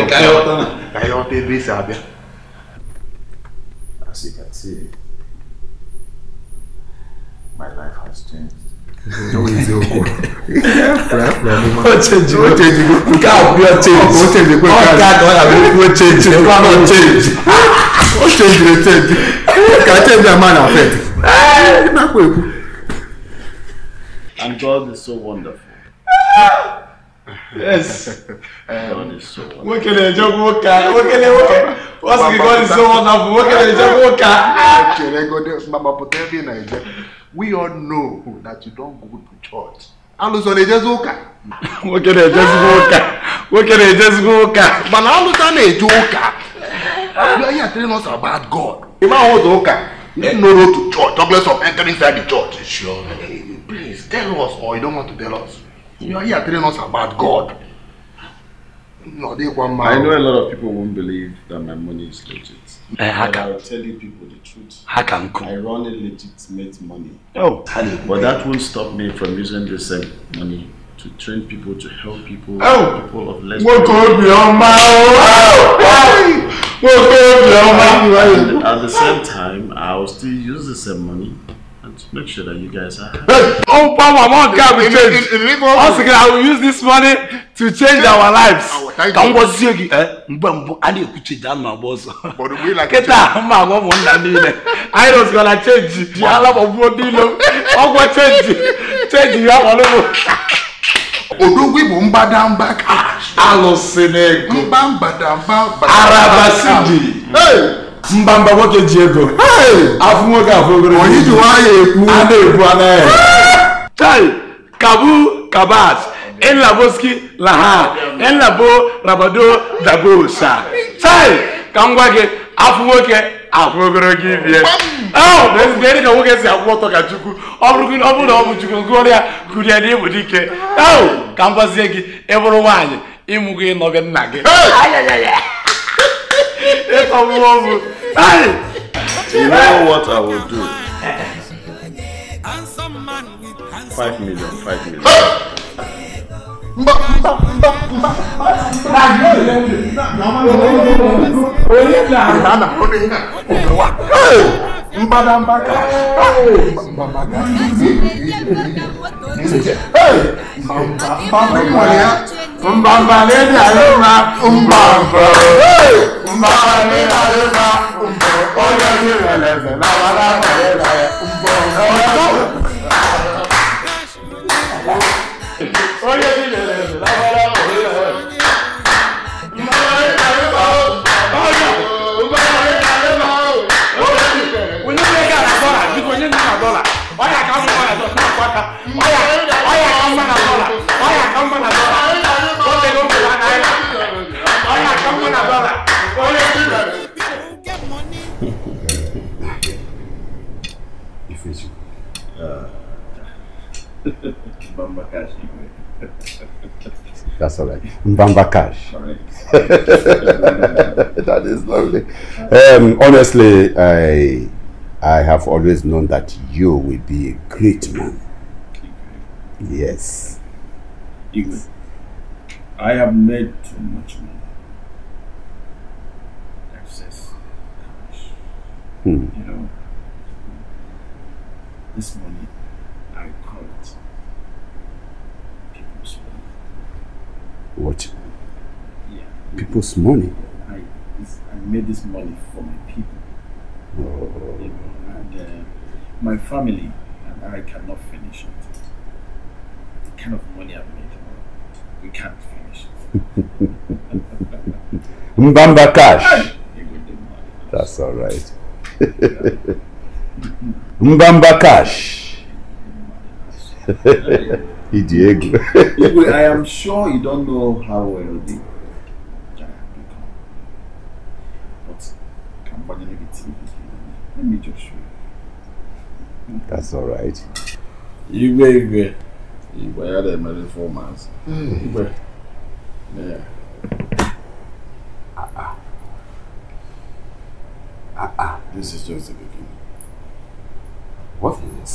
As you can see, my life has changed. And God is so wonderful. Yes. God is so wonderful. What can I do? What's God is so wonderful? What can I do? We all know that you don't go to church. And also, they just walk. What can I just walk? What can I just walk? But now, look at a joker. You are telling us about God. If I hold joker, you no road to church. Talk less of entering inside the church. Sure. Hey, please tell us, or you don't want to tell us. You are here telling us about God. No, they want my. I know a lot of people won't believe that my money is legit. But I will tell you people the truth. I run a legitimate money. Oh. But that won't stop me from using the same money to train people, to help people, people of less. What could be on my own? What could be on my own? At the same time, I will still use the same money and to make sure that you guys are happy. Oh, Papa, Mom can't be changed. Once again, I will use this money to change our lives. I was gonna change. I love a bodilo. I'm gonna change. Change your Odu we bomba damba cash. Alo Senegal. Mbamba damba. Arabasidi. Hey. Mbamba woke Diego. Hey. Afumoke afogoro. Oni duaye ku. Ade kuana. Chai. Kabu kabas. En la boski laha, en la bo rabado dago sa. Say, kamwage afuoke afogorogi bien. Oh, this very ka woke si afuoto ka chuku. Obrukun obu na obu chuku ngoria kuria ni budike. Oh, kamwazegi everyone imuge noge nage. Ayayaya. It's a move. You know what I will do? 5 million. Hey! Bamba Cash. That's all right. Bamba Cash. That is lovely. Honestly, I have always known that you will be a great man. Yes. Igwe, I have made too much money. Excess. You know, this money, I call it people's money. What? Yeah. People's money? I made this money for my people. Oh. You know, and my family and I cannot finish it. The kind of money I've made, we can't finish it. Mbamba Cash. That's all right. Mbamba Cash. I am sure you don't know how wealthy I have become. But Cambodia negativity. Let me just show you. That's all right. You were had a married 4 months. Yeah. This is just the beginning. What is this?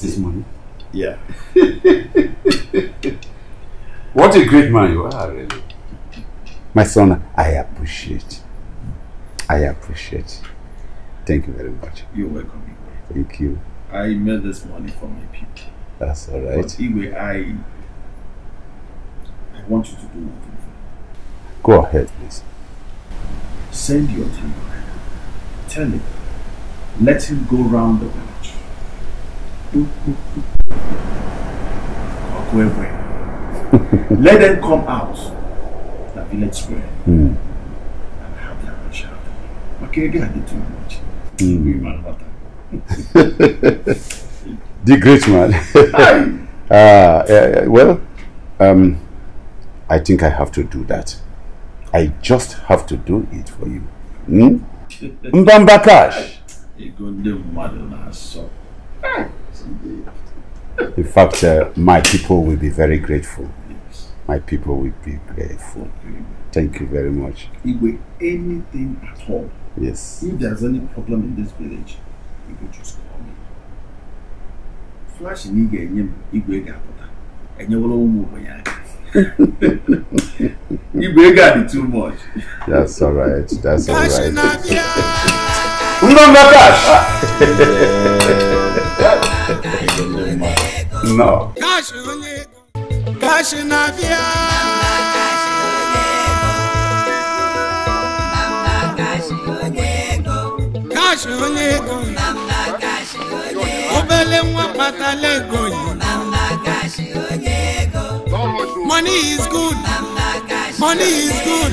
This money? Yeah. What a great man you are, really. My son, I appreciate. Thank you very much. You're welcome, Igwe. Thank you. I made this money for my people. That's all right. But Igwe, I want you to do one thing. Go ahead, please. Send your team. Tell him. Let him go round the village. Let them come out. The village square. Okay, again, did too much. The great man. I think I have to do that. I just have to do it for you. Mbamba Cash. In fact, my people will be very grateful. My people will be grateful. Thank you very much. Igwe, anything at all. Yes. If there's any problem in this village, you could just call me. Flash in Igwe Gapota, and you will all move away. Igwe got it too much. That's all right. That's all right. No. Money is good. Money is good.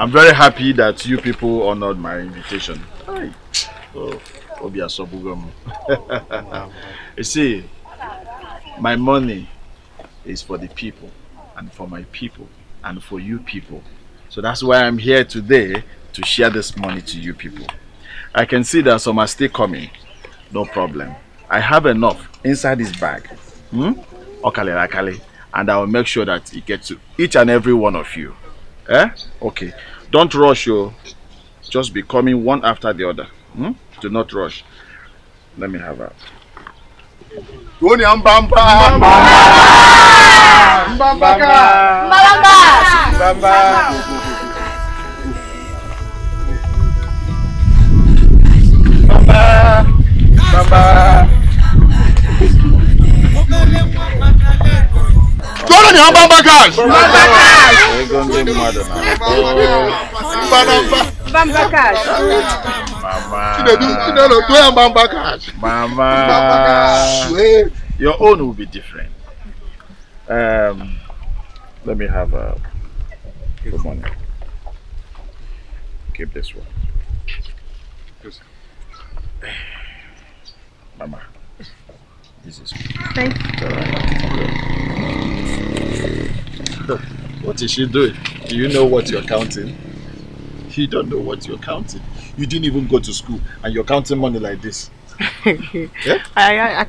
I'm very happy that you people honored my invitation. So, you see, my money is for the people and for my people and for you people. So that's why I'm here today to share this money to you people. I can see that some are still coming. No problem. I have enough inside this bag. And I will make sure that it gets to each and every one of you. Eh? Okay. Don't rush, you. Just be coming one after the other. Hmm? Do not rush. Let me have her. Bamba Cash. Your own will be different. Let me have a good money. Keep this one. Mama, this is thanks. What is she doing? Do you know what you're counting? You don't know what you're counting. You didn't even go to school and you're counting money like this. Yeah? I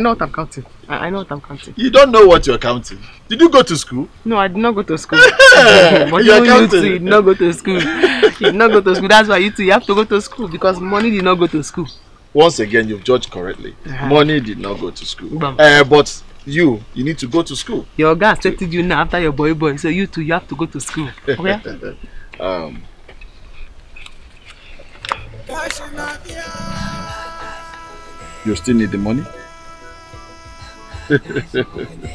know what I'm counting. I know what I'm counting. You don't know what you're counting. Did you go to school? No, I did not go to school. But you did not go to school. You did not go to school. That's why you have to go to school, because money did not go to school. Once again, you've judged correctly. Money did not go to school. But you need to go to school. Your guy accepted you now after your boy. So you too, you have to go to school. Okay? You still need the money?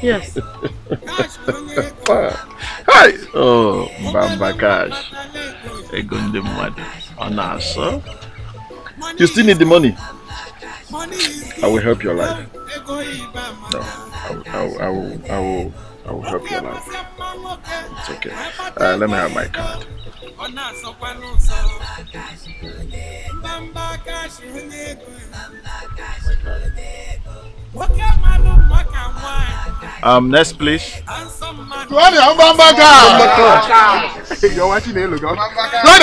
Yes. Hi. Oh, Bamba Cash. You still need the money? I will help your life. No, I will help your life. It's okay. Let me have my card. Next, please. You're watching Chinelo. That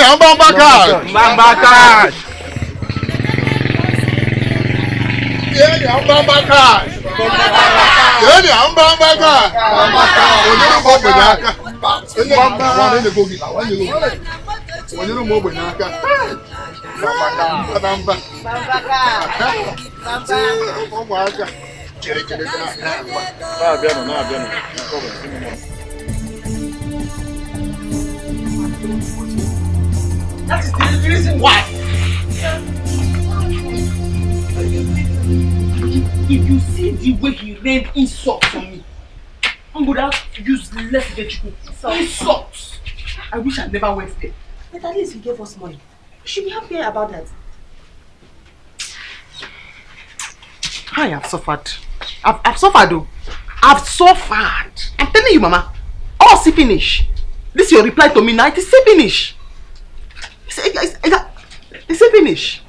is the reason why. If you see the way he rained insults on me, I'm gonna use less vegetable. Insults! I wish I never went there. But at least he gave us money. We should be happy about that. I have suffered. I've suffered, though. I've suffered. I'm telling you, Mama. Oh, see, finish. This is your reply to me now. It is see, finish. It's see, finish.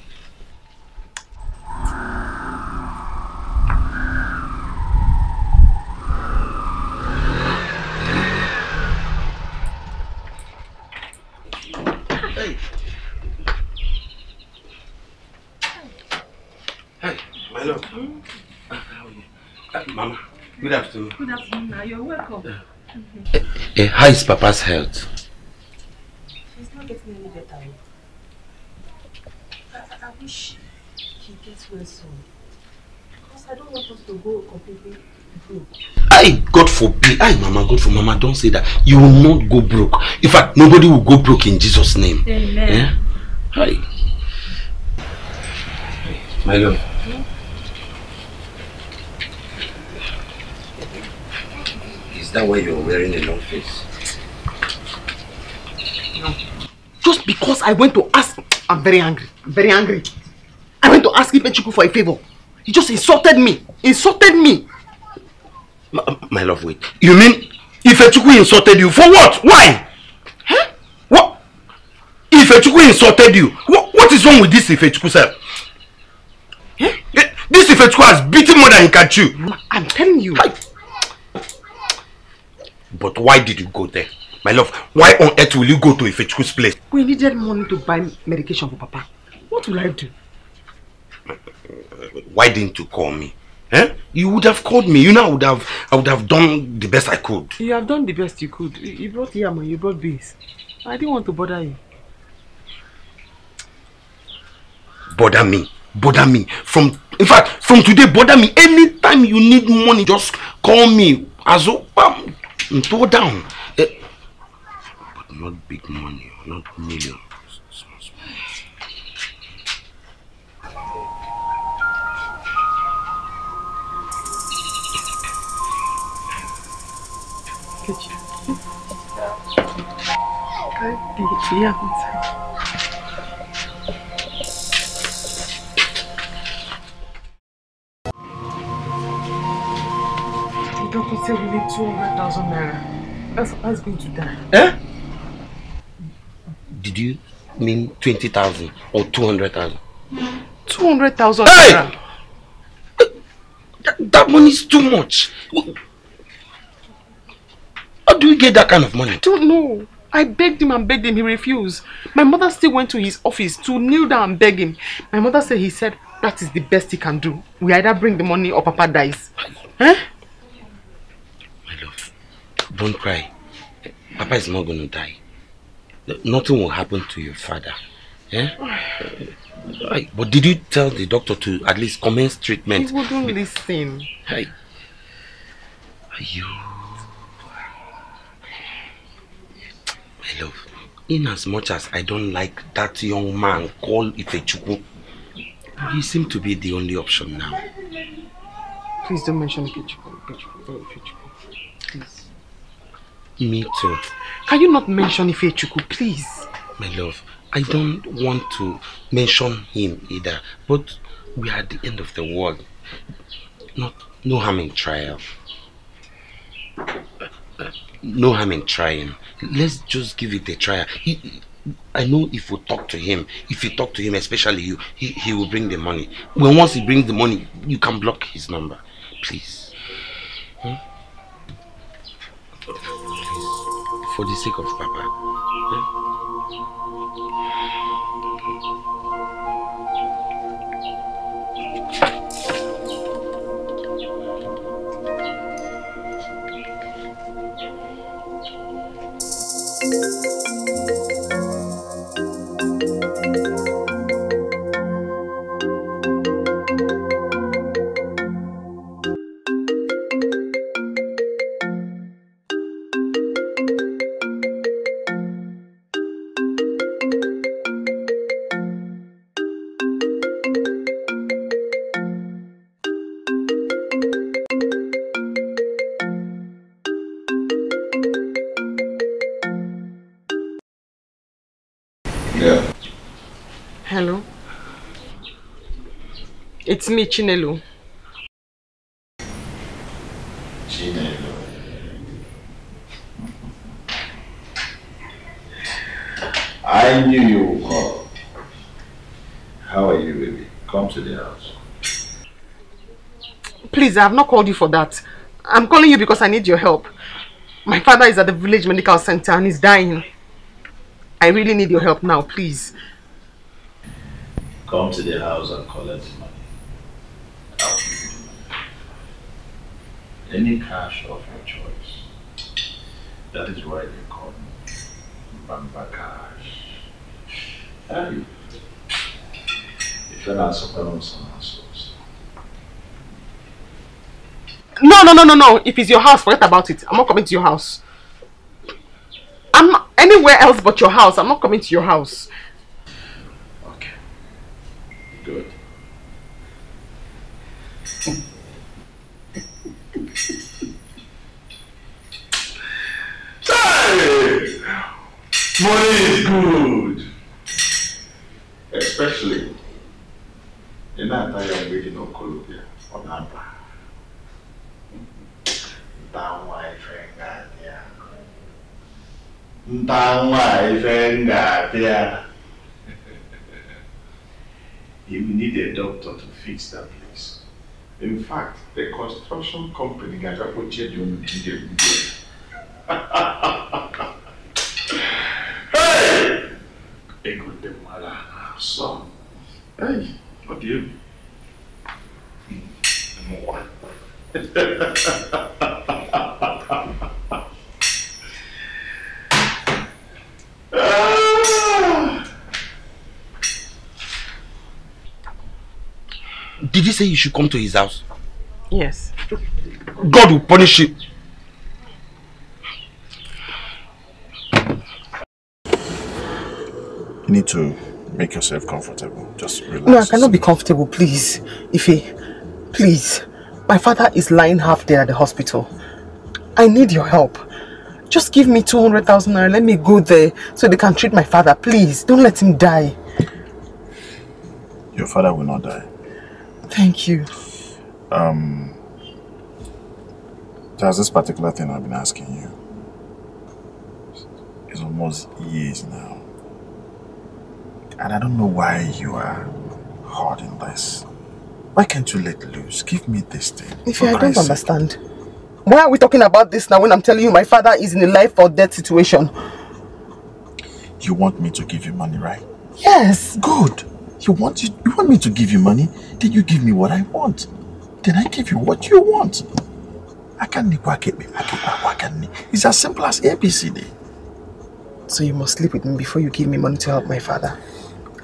Hello. How are you? Mama, good afternoon. Good afternoon. You're welcome. How is Papa's health? He's not getting any better. I wish he gets well soon. Because I don't want us to go completely broke. God forbid. Mama, God forbid. Mama, don't say that. You will not go broke. In fact, nobody will go broke in Jesus' name. Amen. Yeah? My love. That way you're wearing a long face? No. Just because I went to ask... I'm very angry. I'm very angry. I went to ask Ifechukwu for a favor. He just insulted me. Insulted me. My love, wait. You mean Ifechukwu insulted you? For what? Why? Huh? What? Ifechukwu insulted you? What is wrong with this Ifechukwu, sir? Huh? This Ifechukwu has beaten more than he can chew. I'm telling you. But why did you go there? My love, why on earth will you go to Ifechukwu's place? We needed money to buy medication for Papa. What will I do? Why didn't you call me? Eh? You would have called me. You know, I would have done the best I could. You have done the best you could. You brought Yama, you brought beans. I didn't want to bother you. Bother me. Bother me. In fact, from today, bother me. Anytime you need money, just call me. Azuka, throw down. But not big money, not million. The doctor said we need 200,000 naira. That's going to die. Eh? Did you mean 20,000 or 200,000? 200,000 naira. Hey! That money is too much. How do you get that kind of money? I don't know. I begged him, he refused. My mother still went to his office to kneel down and beg him. My mother said he said that is the best he can do. We either bring the money or Papa dies. Eh? My love, don't cry. Papa is not going to die. Nothing will happen to your father. Eh? Right. But did you tell the doctor to at least commence treatment? He wouldn't listen. Hey. You... My love, in as much as I don't like that young man called Ifechukwu, he seems to be the only option now. Please don't mention Ifechukwu. Please. Me too. Can you not mention Ifechukwu, please? My love, I don't want to mention him either, but we are at the end of the world. No harm in trial. No harm in trying. Let's just give it a try. I know if we talk to him, especially you, he will bring the money. When once he brings the money, you can block his number. Please. Hmm? Please. For the sake of Papa. Hmm? It's me, Chinelo. Chinelo. I knew you would call. How are you, baby? Come to the house. Please, I have not called you for that. I'm calling you because I need your help. My father is at the village medical center and he's dying. I really need your help now, please. Come to the house and collect money. Any cash of your choice. That is why they call me Bamba Cash. And if you're not supporting some households. No. If it's your house, forget about it. I'm not coming to your house. I'm not anywhere else but your house. I'm not coming to your house. Okay. Good. Hey! Money is good, especially in that time reading of Colombia or Napa. Ntawa ifenga dia. You need a doctor to fix that place. In fact, the construction company got a Hey! Hey, what do you mean? Did you say you should come to his house? Yes. God will punish you. You need to make yourself comfortable. Just relax. No, I cannot be comfortable, please. Ife, please. My father is lying half dead at the hospital. I need your help. Just give me 200,000 naira. Let me go there so they can treat my father. Please, don't let him die. Your father will not die. Thank you. There's this particular thing I've been asking you. It's almost years now. And I don't know why you are holding this. Why can't you let loose? Give me this thing. If I don't understand. Why are we talking about this now when I'm telling you my father is in a life or death situation? You want me to give you money, right? Yes. Good. You want me to give you money? Then you give me what I want. Then I give you what you want. It's as simple as ABCD. So you must sleep with me before you give me money to help my father.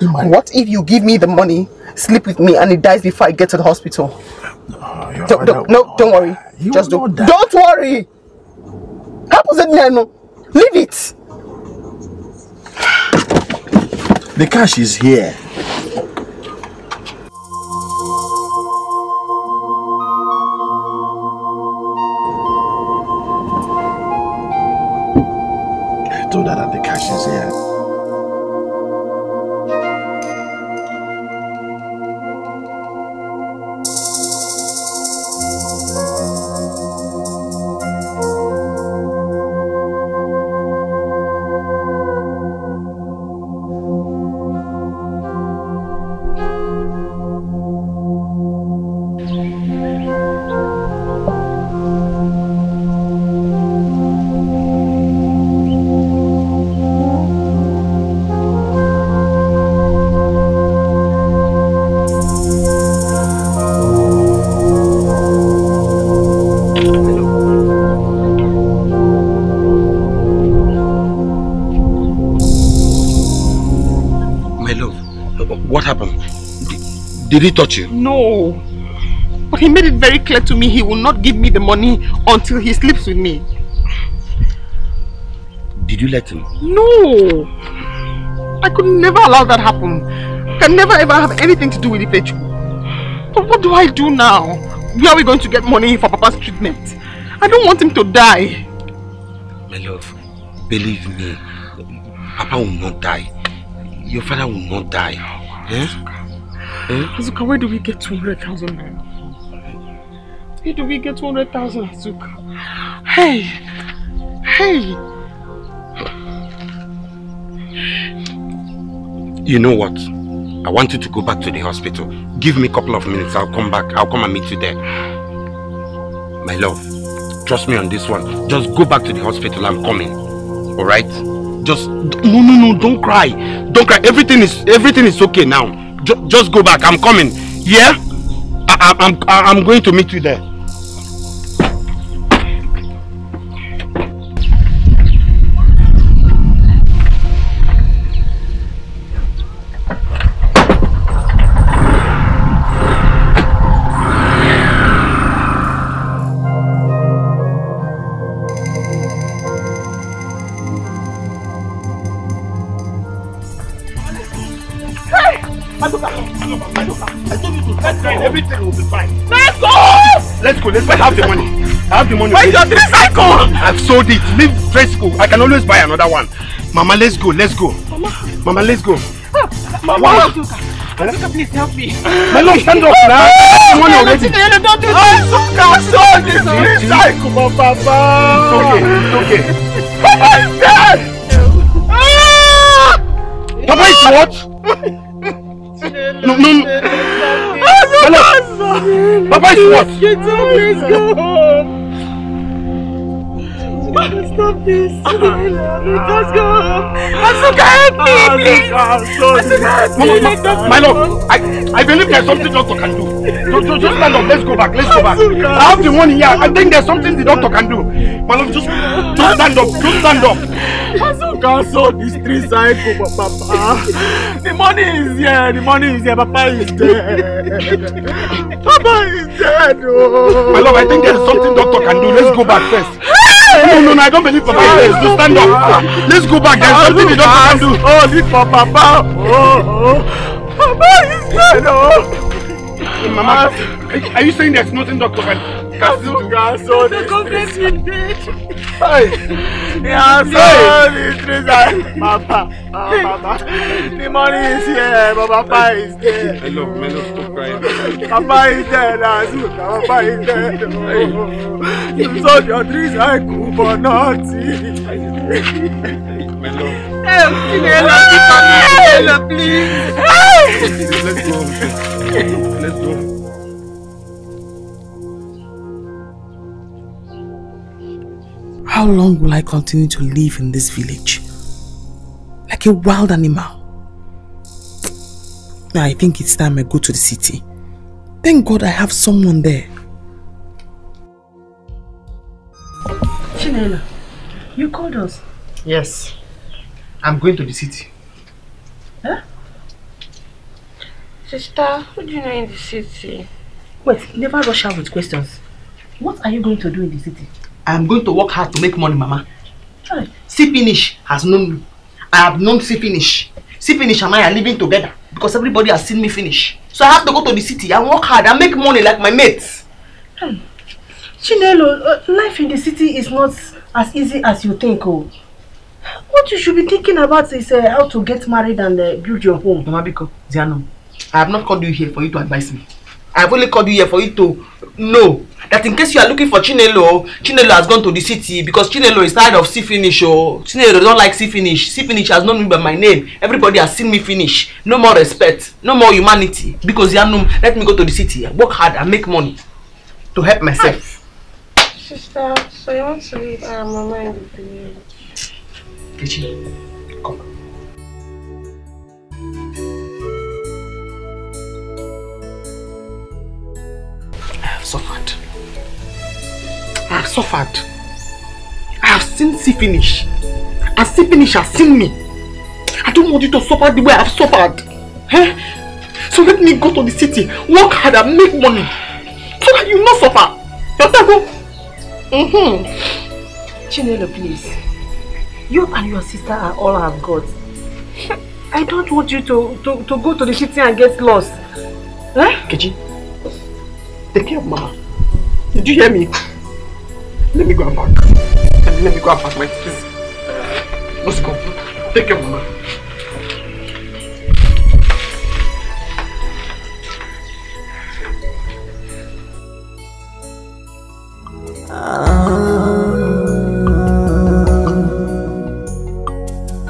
What if you give me the money, sleep with me, and he dies before I get to the hospital? No, don't worry. Just do. Don't worry. Leave it. The cash is here. So that the cash is here. Did he touch you? No. But he made it very clear to me he will not give me the money until he sleeps with me. Did you let him? No. I could never allow that happen. I can never ever have anything to do with Ifechukwu. But what do I do now? Where are we going to get money for Papa's treatment? I don't want him to die. My love, believe me, Papa will not die. Your father will not die. Eh? Azuka, where do we get 200,000 now? Where do we get 200,000, Azuka? Hey! Hey! You know what? I want you to go back to the hospital. Give me a couple of minutes, I'll come back. I'll come and meet you there. My love, trust me on this one. Just go back to the hospital, I'm coming. Alright? Just... No, don't cry. Don't cry. Everything is okay now. Just go back. I'm coming. Yeah? I'm going to meet you there. I have the money. Where's your tricycle? I've sold it. Leave tricycle. I can always buy another one. Mama, let's go. Let's go. Mama, let's go. Mama, Azuka, please help me. My love, stand up now. Don't do that. Azuka, I sold this tricycle, my papa. It's okay. Papa is dead. Papa is what? No. Papa is what? Please go. Stop this! Let's go! Azuka, help me, please! Azuka, help me! My love, I believe there's something Doctor can do. Just stand up. Let's go back. Let's go back. I have the one here. I think there's something the doctor can do. My love, just stand up. Just stand up. Azuka saw this three cycle, Papa. The money is here. The money is here. Papa is dead. Papa is dead. Oh. My love, I think there's something doctor can do. Let's go back first. No, I don't believe Papa is dead. Just stand up. Let's go back. There's something the doctor can do. Oh, leave for Papa. Oh. Papa is dead. Oh. Mama, are you saying there's nothing doctor can do? The conference is dead. Hey, Papa, the money is here, but Papa is dead. I love, stop crying. Papa is dead, Azuka. Papa is dead. Oh. You sold your trees, I could for nothing. My love. Help, Chinelo, please. Let's go. Let's go. How long will I continue to live in this village? Like a wild animal. Now I think it's time I go to the city. Thank God I have someone there. Chinelo, you called us? Yes. I'm going to the city. Huh? Sister, what do you know in the city? Wait, never rush out with questions. What are you going to do in the city? I am going to work hard to make money, Mama. Right. See Finish has known me. I have known See Finish. See Finish and I are living together because everybody has seen me finish. So I have to go to the city and work hard and make money like my mates. Chinelo, life in the city is not as easy as you think. Oh. What you should be thinking about is how to get married and build your home. Mama Biko, Ziano. I have not called you here for you to advise me. I have only called you here for you to know that in case you are looking for Chinelo, Chinelo has gone to the city because Chinelo is tired of See Finish. Oh, Chinelo don't like See Finish. See Finish has known me by my name. Everybody has seen me finish. No more respect. No more humanity. Because Yanum, let me go to the city, work hard and make money to help myself. Sister, so you want to leave Mama in the village? Kichi, come. Suffered. I have suffered. I have seen See Finish. And See Finish has seen me. I don't want you to suffer the way I have suffered. Eh? So let me go to the city, work hard and make money. So that you will not suffer. Chinelo, please. You and your sister are all I've got. I don't want you to go to the city and get lost. Eh? Keji. Take care of Mama. Did you hear me? Let me go and pack. Let me go and pack my things. Let's go. Take care of Mama.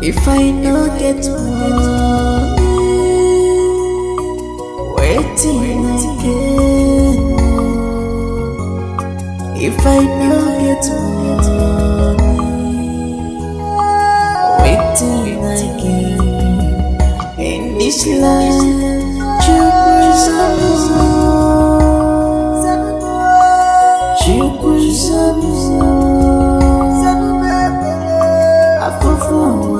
If I don't get money, waiting again. If I don't get money, waiting again. In this land, Chukwuzabuza, Afofo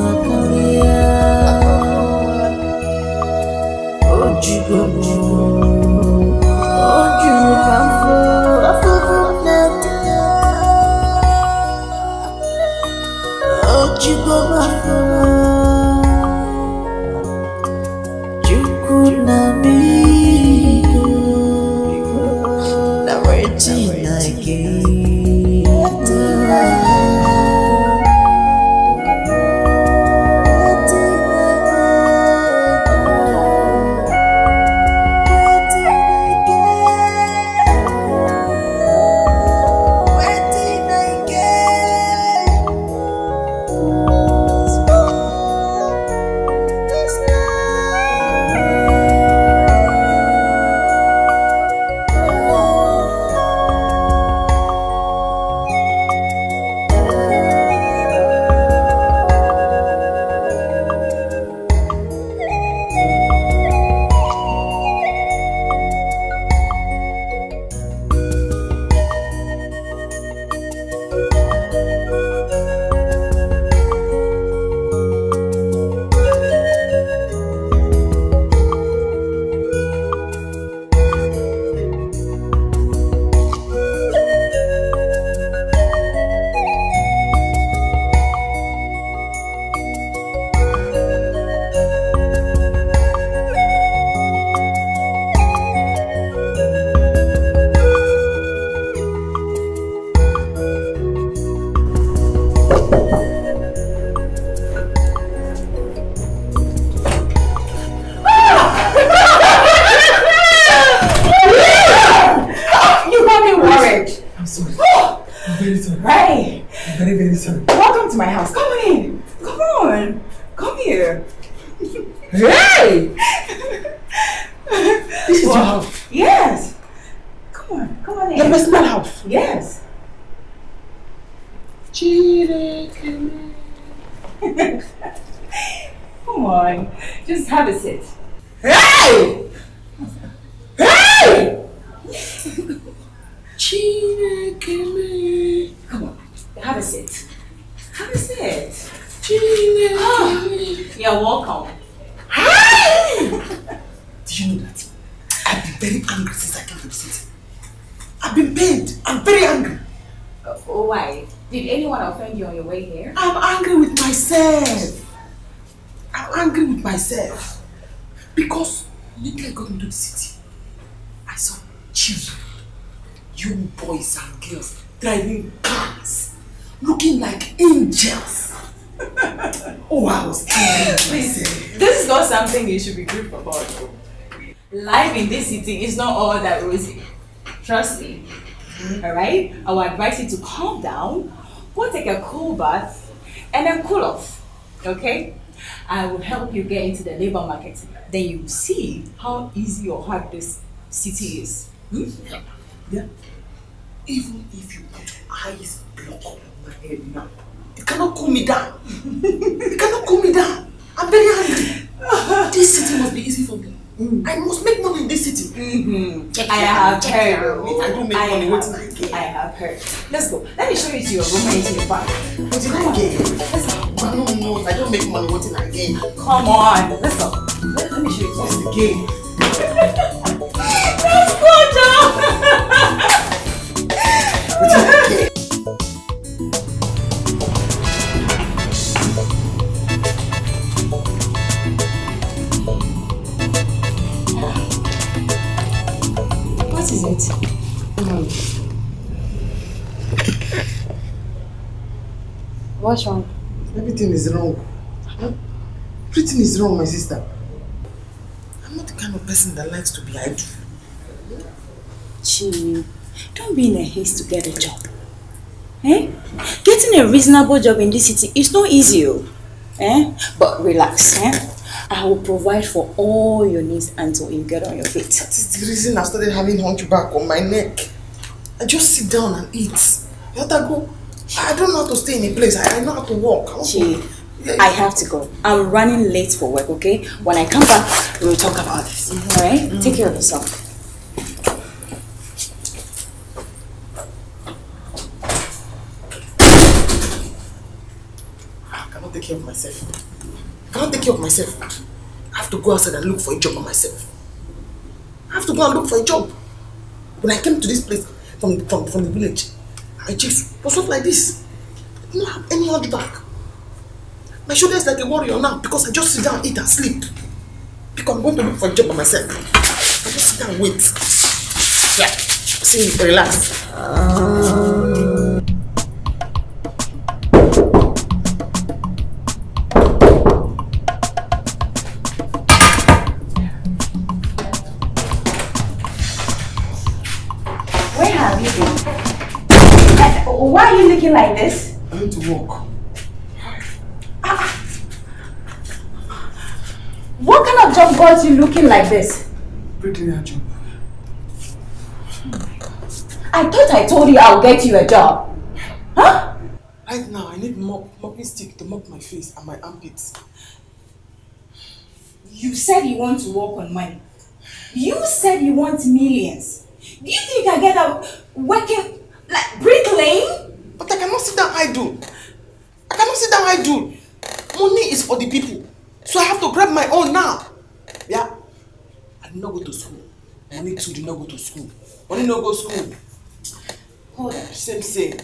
my house. Come in. Come on. Come here. Hey! This is your house. Yes. Come on. Come on in. Your personal house. Yes. Come on. Just have a sit. Hey! Hey! Come on. Have a sit. Have a sit. Oh, you're welcome. Hey! Did you know that? I've been very angry since I came to the city. I've been pained. I'm very angry. Why? Did anyone offend you on your way here? I'm angry with myself. I'm angry with myself. Because little I got into the city, I saw children, young boys and girls driving cars, looking like angels. Oh, I was angry with myself. This is not something you should be grieved about. Life in this city is not all that rosy. Trust me. Alright? I will advise you to calm down, go take a cool bath, and then cool off. Okay? I will help you get into the labor market. Then you will see how easy or hard this city is. Hmm? Yeah. Yeah. Even if you put eyes block on my head now, you cannot cool me down. You cannot cool me down. I'm very angry. This city must be easy for me. Mm. I must make money in this city. Mm-hmm. I have heard. If I don't make money, what do I get? I have heard. Let's go. Let me show you to your room and to your back. What do I get? Let's go. I don't know. If I don't make money, what do I get? Come on. Let's go. Let me show you to the game. Let's go, John. What do I get? What's wrong? Everything is wrong. Everything is wrong, my sister. I'm not the kind of person that likes to be idle. Chinelo, don't be in a haste to get a job. Eh? Getting a reasonable job in this city is not easy. Eh? But relax. Eh? I will provide for all your needs until you get on your feet. That is the reason I started having hunchback on my neck. I just sit down and eat. Let her go. I don't know how to stay in a place. I know how to walk. I have to go. I'm running late for work, okay? When I come back, we'll talk about this. Mm-hmm. Alright? Mm-hmm. Take care of yourself. I cannot take care of myself. I cannot take care of myself. I have to go outside and look for a job for myself. I have to go and look for a job. When I came to this place from the village, my chest was not like this. I did not have any hunchback. My shoulder is like a warrior now because I just sit down, eat and sleep. Because I'm going to look for a job by myself. I just sit down and wait. Yeah, see me, relax. Like this? I need to walk. What kind of job got you looking like this? Pretty job. I thought I told you I'll get you a job. Huh? Right now I need mopping stick to mop my face and my armpits. You said you want to work on money. You said you want millions. Do you think I get a working like bricklaying? But I cannot sit down idle. I cannot sit down idle. Money is for the people. So I have to grab my own now. Yeah. I did not go to school. Money too did not go to school. Money not go to school. Hold it. Same.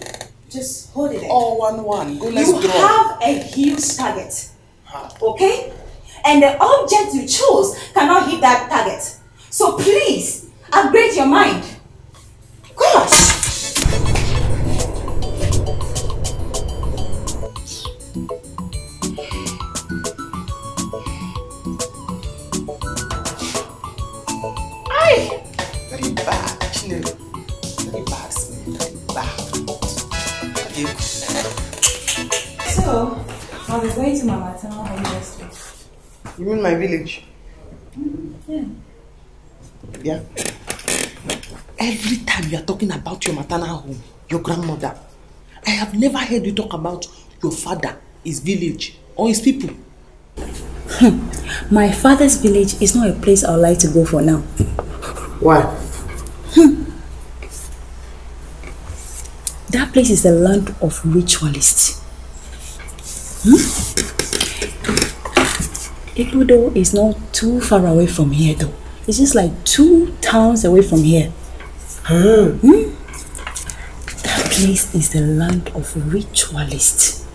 Just hold it. All one. Go, let's draw. You have a huge target. Okay? And the object you chose cannot hit that target. So please, upgrade your mind. Gosh! So, going to my maternal home next week. You mean my village? Yeah. Every time you are talking about your maternal home, your grandmother, I have never heard you talk about your father, his village, or his people. My father's village is not a place I would like to go for now. Why? That place is the land of ritualists. Ibudo is not too far away from here though. It's just like 2 towns away from here. That place is the land of ritualists.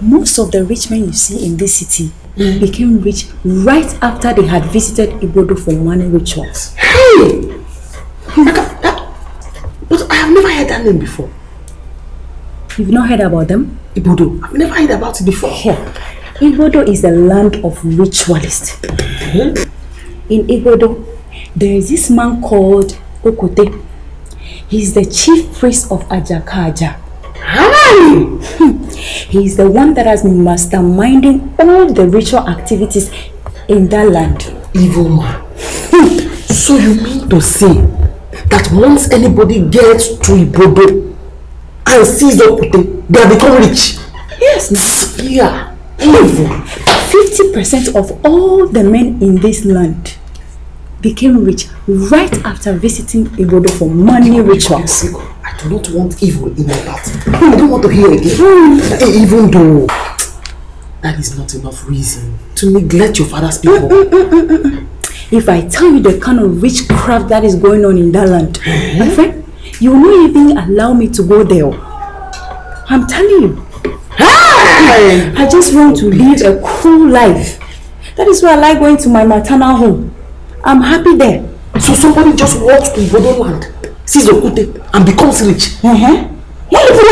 Most of the rich men you see in this city became rich right after they had visited Ibudo for morning rituals. Hey! But I have never heard that name before. You've not heard about them? Ibudo. I've never heard about it before. Yeah. Ibudo is the land of ritualists. In Ibudo, there is this man called Okote. He's the chief priest of Ajakaja. He's the one that has been masterminding all the ritual activities in that land. Evil man. So you mean to say that once anybody gets to Ibudo and sees Okote, they become rich? Yes. Yeah. Evil. 50% of all the men in this land became rich right after visiting Ibudo for money rituals. I do not want evil in my heart. I don't want to hear again. Even though that is not enough reason to neglect your father's people. If I tell you the kind of witchcraft that is going on in that land, my friend, you will not even allow me to go there. I'm telling you. Hey! I just want to live a cool life. That is why I like going to my maternal home. I'm happy there. So somebody just walks to Ibudo land, sees Okote, and becomes rich. No. Okote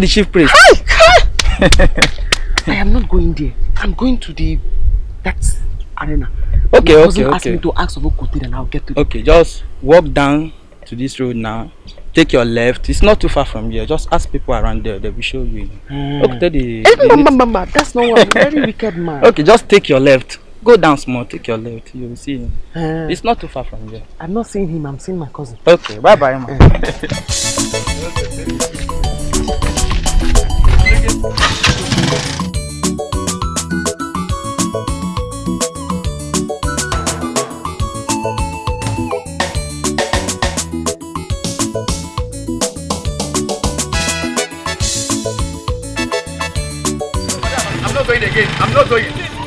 the chief priest. I am not going there. I'm going to that arena. Okay. Ask me to ask of Okote, then I'll get to. Okay, just walk down to this road now. Take your left. It's not too far from here. Just ask people around there. They will show you. Okote the. That's not one. Very wicked man. Okay, just take your left. Go down small. Take your left. You will see him. It's not too far from here. I'm not seeing him. I'm seeing my cousin. Okay. Bye bye, man.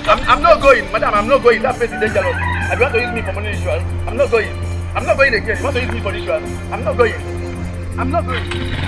I'm not going, madam. I'm not going. That place is dangerous. If you want to use me for money ritual, I'm not going. I'm not going again. You want to use me for ritual? I'm not going. I'm not going.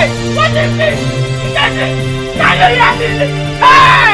Hey! What is this? Can you hear this? Hey!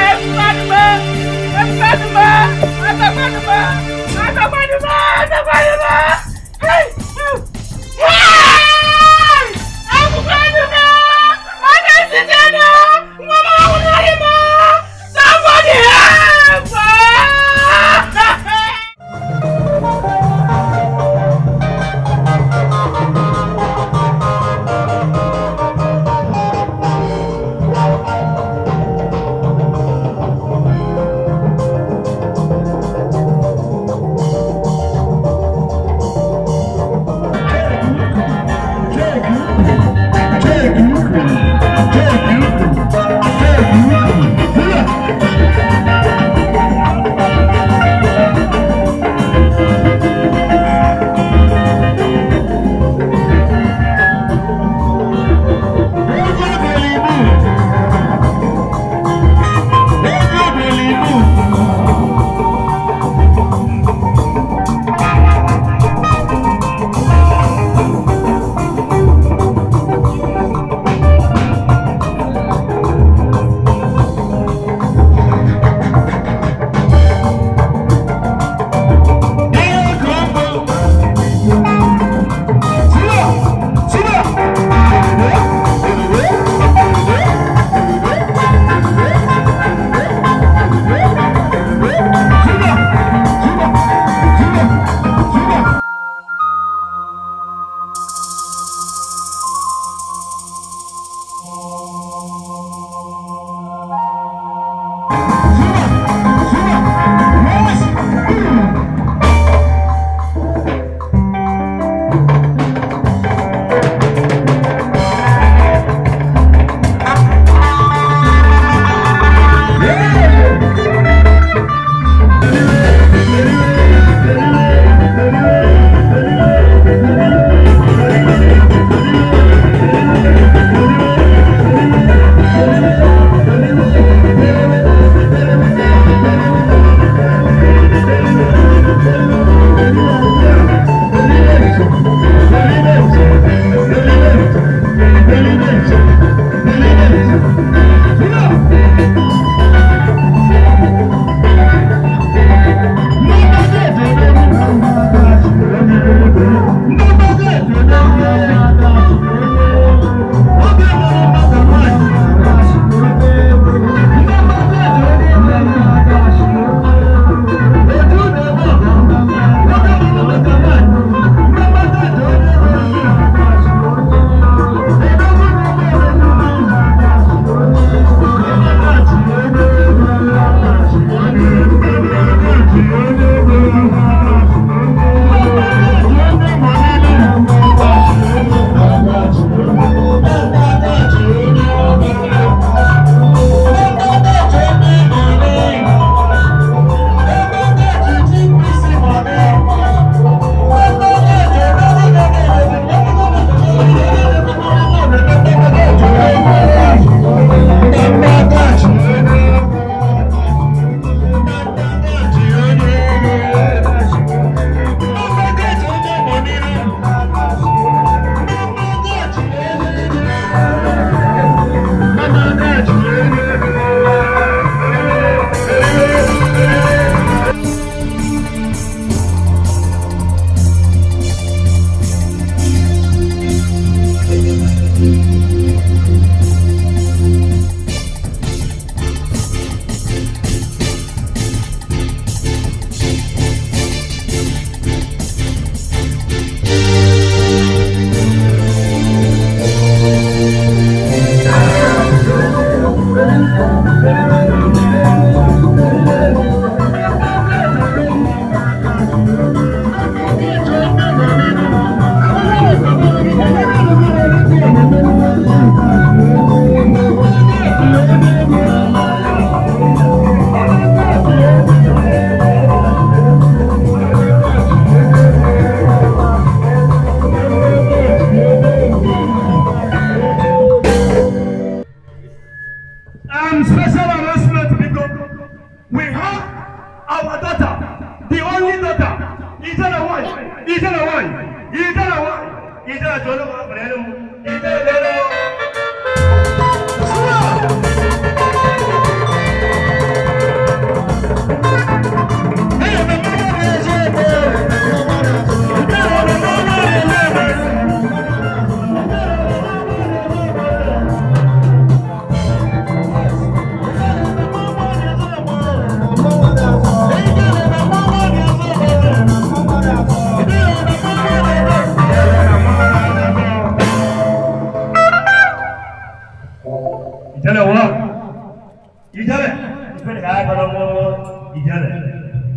Honorable Ijele.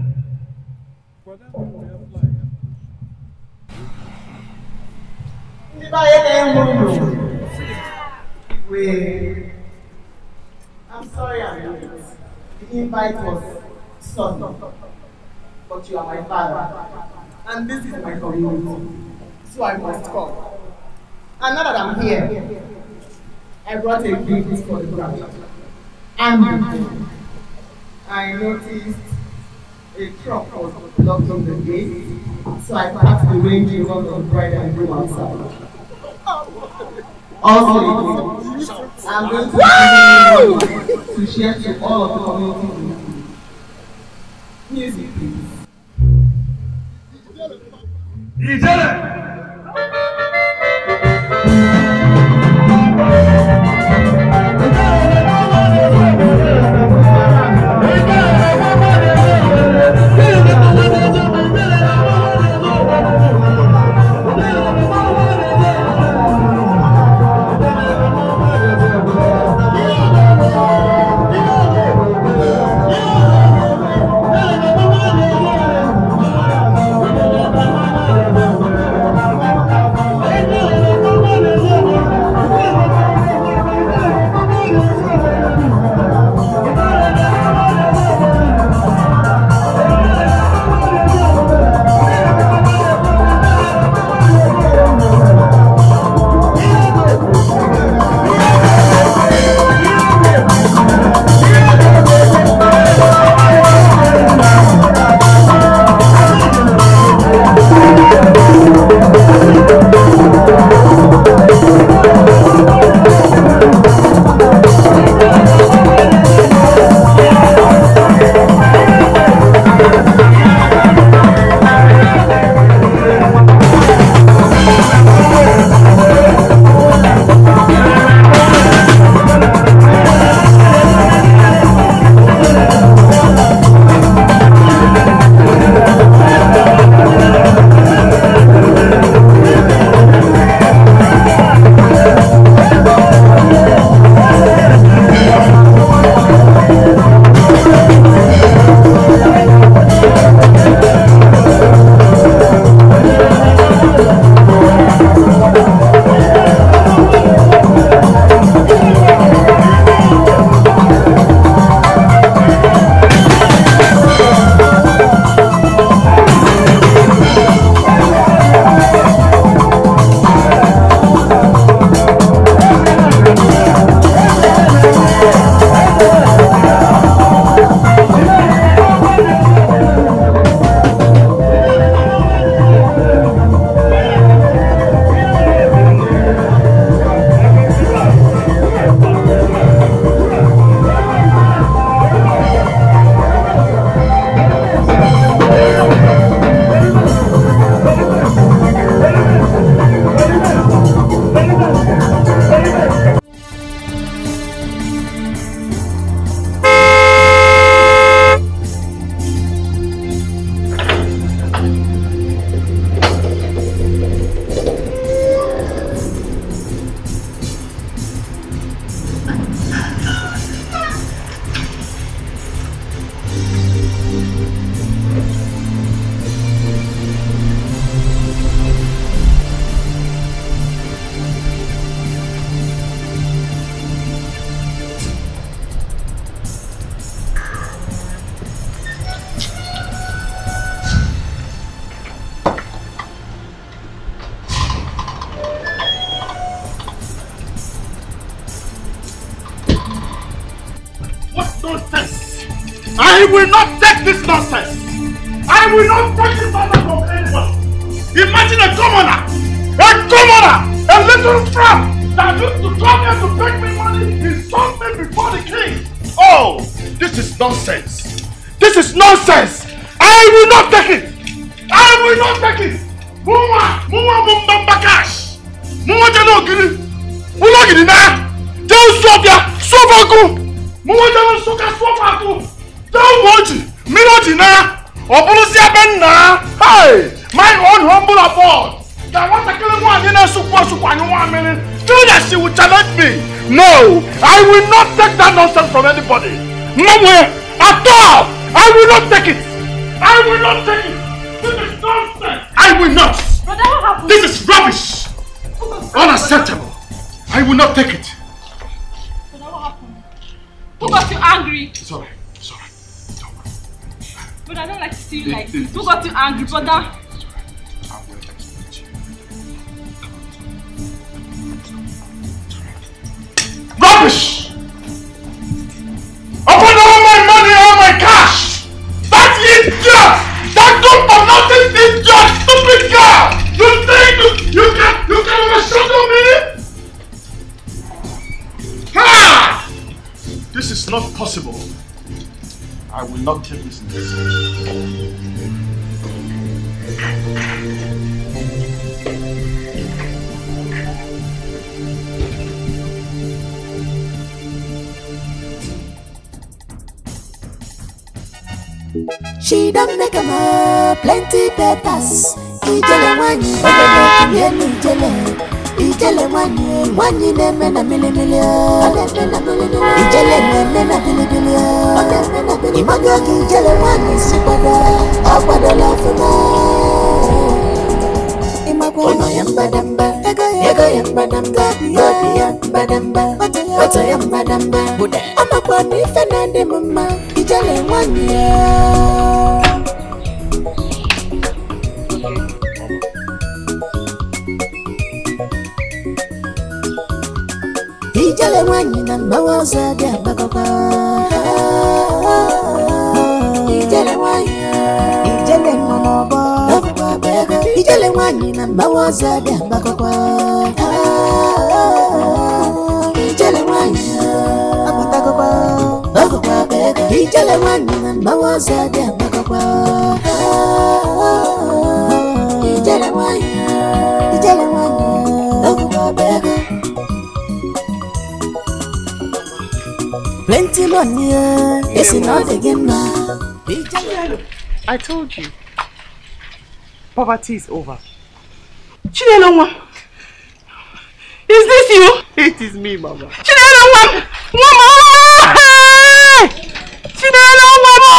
I'm sorry I'm late. The invite was sudden, but you are my father, and this is my community, so I must come. And now that I'm here, I brought a gift for the crowd. And I noticed a truck was blocked on the gate, so I passed the reindeer on the bride and groom outside. Also, I'm going to share to all of the community music, please. I will not take that nonsense from anybody. Nowhere. At all! I will not take it! I will not take it! This is nonsense! I will not! Brother, what happened? This is rubbish! Unacceptable! I will not take it! Brother, what happened? Who got you angry? It's alright. It's alright. Don't worry. Brother, I don't like to see you like this. Who got you angry, brother? Rubbish! Upon all my money, all my cash! That idiot! That good for nothing idiot! Stupid girl! You think you can overshadow me? Ha! This is not possible. I will not take this in this way. She done make a man plenty papers. Ijele wanyi, yenu Ijele. Ijele wanyi, wanyi ne mena mili. Ijele ne mena mili. Imago ki Ijele wanyi sipada. Apada la fuma. Imago no yamba damba. Ego yamba damba. Body yamba damba. Bata yamba damba. Buda. Amago ni fenande mama. Ijele wanyi. Ijele wanyi na mbawa usadi ya bakoko. Ijele wanyi, Ijele ngomobo. Ijele wanyi na mbawa usadi ya bakoko. Ijele wanyi, apatakoko. Ijele wanyi na mbawa usadi ya bakoko. Ijele wanyi, Ijele wanyi. Plenty money, it's not a game now. Chinelo, I told you, poverty is over. Chinelo, is this you? It is me, Mama. Chinelo, Mama! Chinelo, Mama!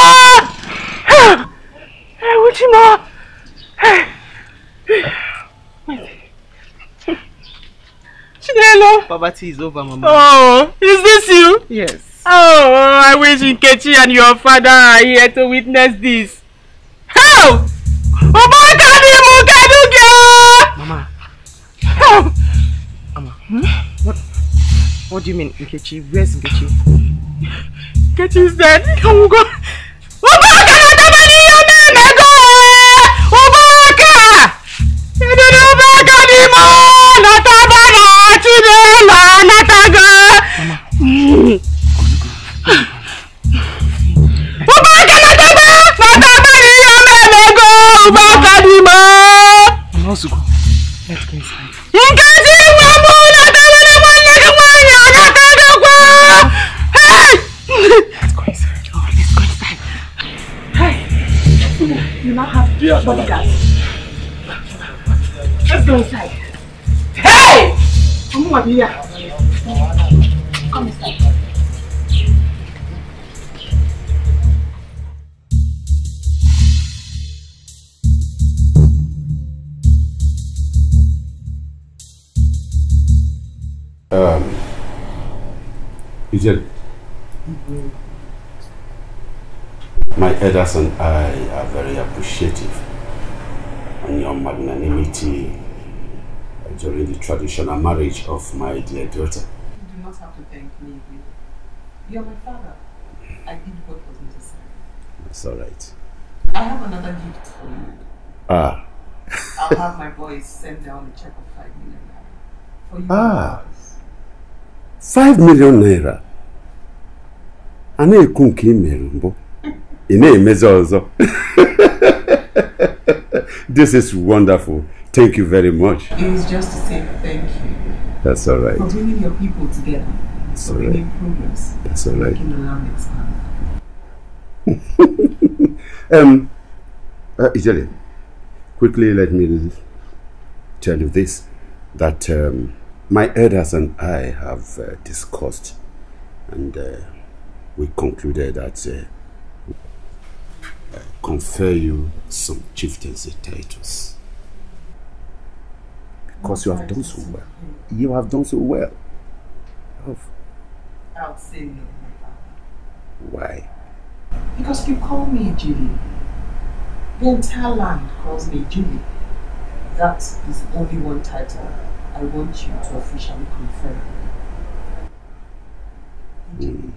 Hey, what's your mom? Hey, Chinelo, poverty is over, Mama. Oh, is this you? Yes. Oh, I wish Nkechi and your father are here to witness this. How? Mama. How? Mama. Hmm? What do you mean, Nkechi? Where's Nkechi? Nkechi is dead. Oh God. Mama. Azuka, let's go inside. Let's go inside. Oh, let's go inside. Hey, you now have bodyguards. Let's go inside. Hey, come over here. Come inside. Ijele, my elders and I are very appreciative on your magnanimity during the traditional marriage of my dear daughter. You do not have to thank me. You are my father. I did what was necessary. That's all right. I have another gift for you. Ah. I'll have my boys send down a check of 5 million naira for you. Ah. 5 million naira. Ane kunki merumbo. Ine mezozo. This is wonderful. Thank you very much. It was just to say thank you. That's all right. For bringing your people together. That's for all right. Bringing progress. That's all right. Making the land expand. Ijele, quickly let me tell you this, that my elders and I have discussed, and we concluded that confer you some chieftaincy titles. Because you have done so well. You have done so well. I would say no, my father. Why? Because you call me Ijele. The entire land calls me Ijele. That is only one title I want you to officially confer. Mm.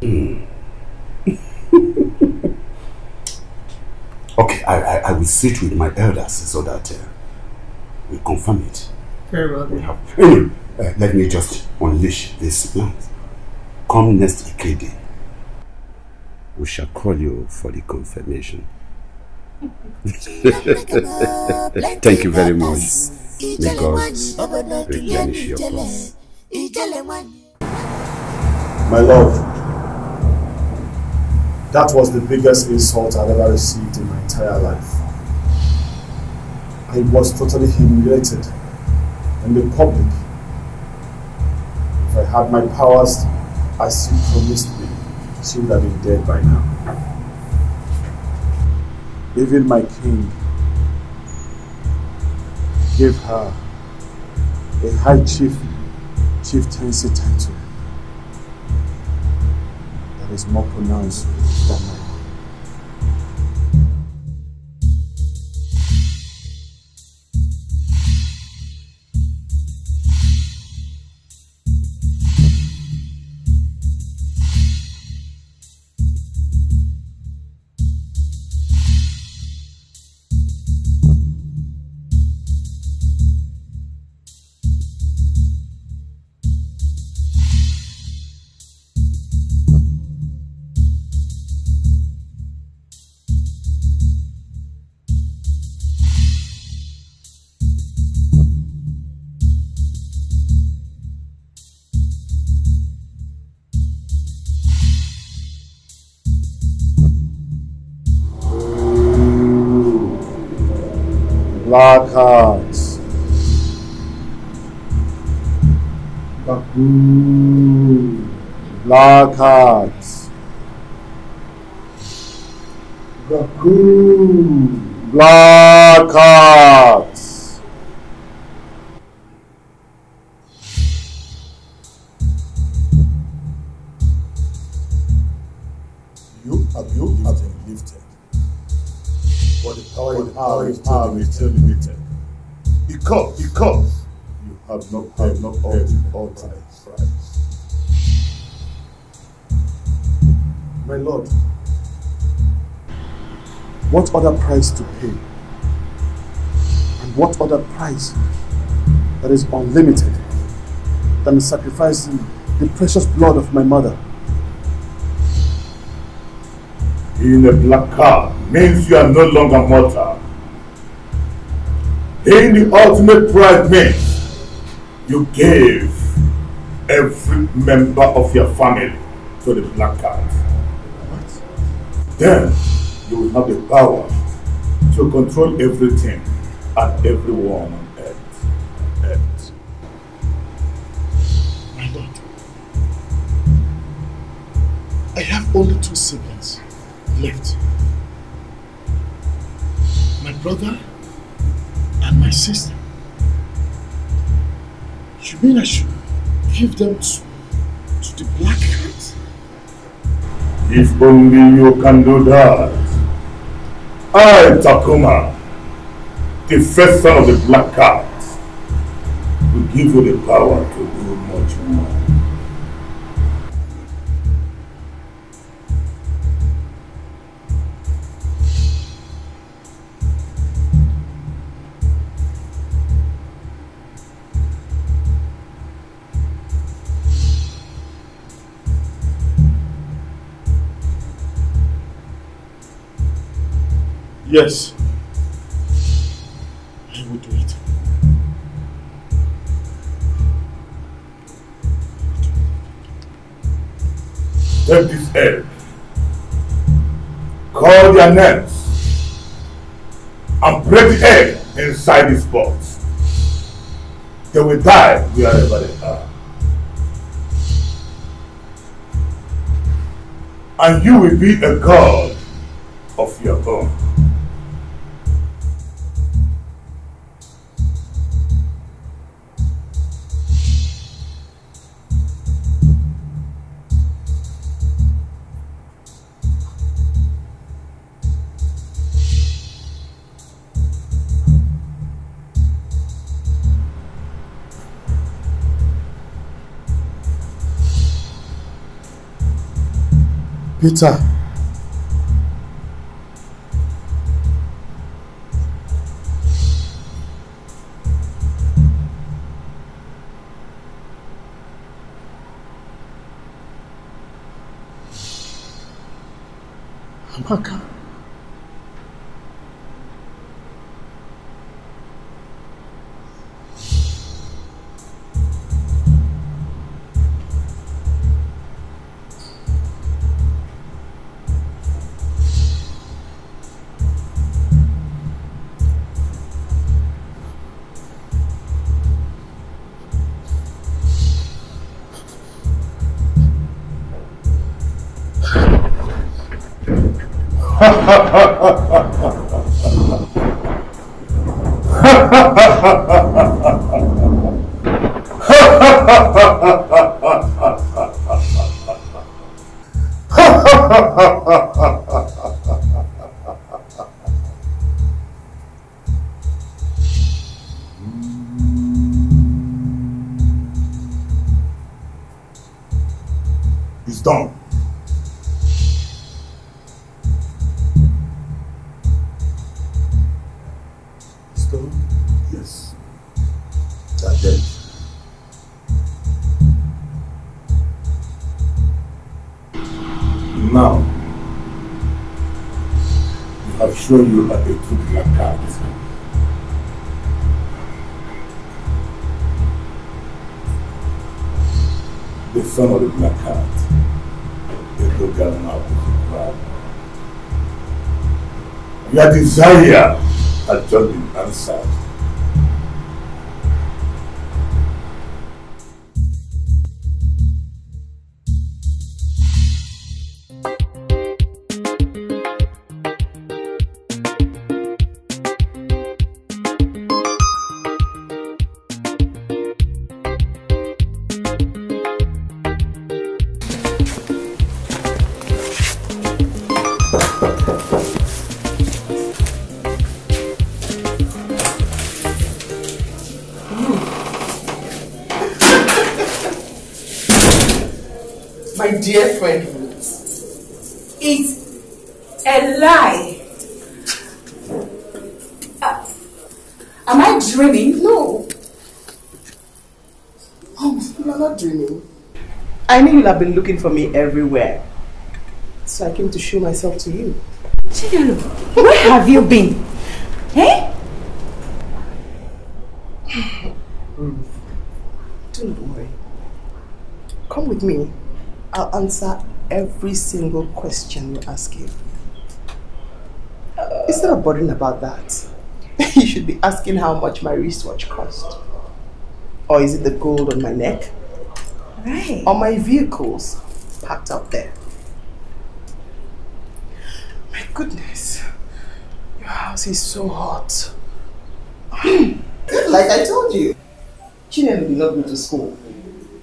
Mm. Okay, I will sit with my elders so that we confirm it. Very well. We have. Let me just unleash this plan. Come next Ikedi. We shall call you for the confirmation. Thank you very much. May God replenish your plans. My love, that was the biggest insult I've ever received in my entire life. I was totally humiliated, and the public. If I had my powers, as she promised me, she would have been dead by now. Even my king gave her a high chieftaincy title that is more pronounced than mine. Black Cats. Black Cats. Black Cats. You have been lifted. But the power is still limited. Because you have not paid all the price. My lord, what other price to pay? And what other price that is unlimited than sacrificing the precious blood of my mother? In a black car means you are no longer mortal. In the ultimate pride means you gave every member of your family to the black cat. What? Then you will have the power to control everything and everyone on earth. My lord, I have only two siblings left. My brother and my sister. You mean I should give them to the black cat? If only you can do that. I, Takuma, the first son of the black cat, will give you the power to do much more. Yes, I will do it. Take this egg. Call their names and break the egg inside this box. They will die wherever they are. and you will be a god of your own. Peter, Amaka, it's done. Show you that they took Black Cat. The son of the Black Cat, they took them out of the crowd. Your desire had just been answered. Dear friend, it's a lie. Am I dreaming? No. Oh, you're not dreaming. I knew you'd have been looking for me everywhere. So I came to show myself to you. Chinelo, where have you been? Eh? Don't worry. Come with me. I'll answer every single question you ask him. Instead of bothering about that, you should be asking how much my research cost. Or is it the gold on my neck? Right. Or my vehicles packed up there? My goodness, your house is so hot. Like I told you, Chinelo did not go to school.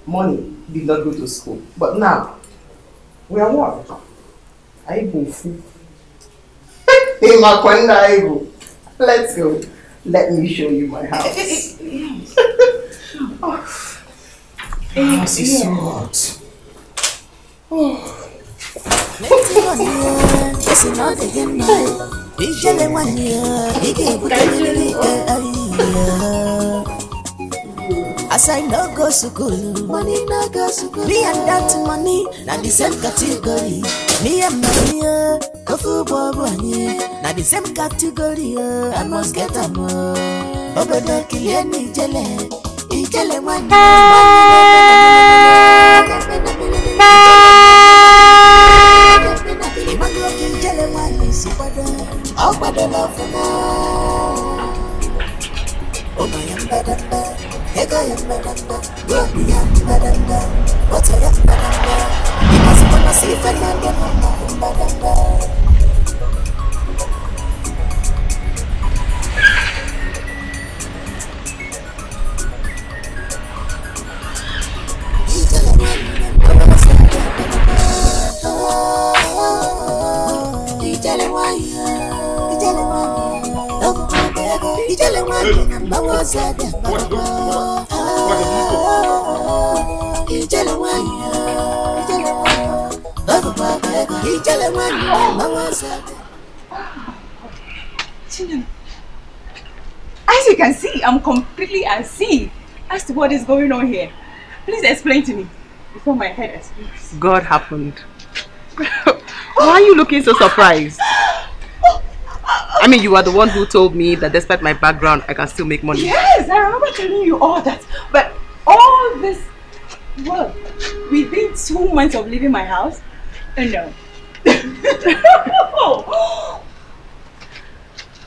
Money did not go to school. But now, we are what? Aibu. Let's go. Let me show you my house. Oh. The house is so hot. Oh. As I no go school, money no go school. Me and that money, na the same category. Me and money, go football money, na the same category. I must get am. Obodo kile ni Ijele, Ijele money. Obodo Ijele money, Obodo, Obodo love money. Obodo yamba. As you can see, I'm completely unseen as to what is going on here. Please explain to me before my head explodes. God happened. Why are you looking so surprised? I mean, you are the one who told me that despite my background, I can still make money. Yes, I remember telling you all that. But all this, well, within 2 months of leaving my house, no.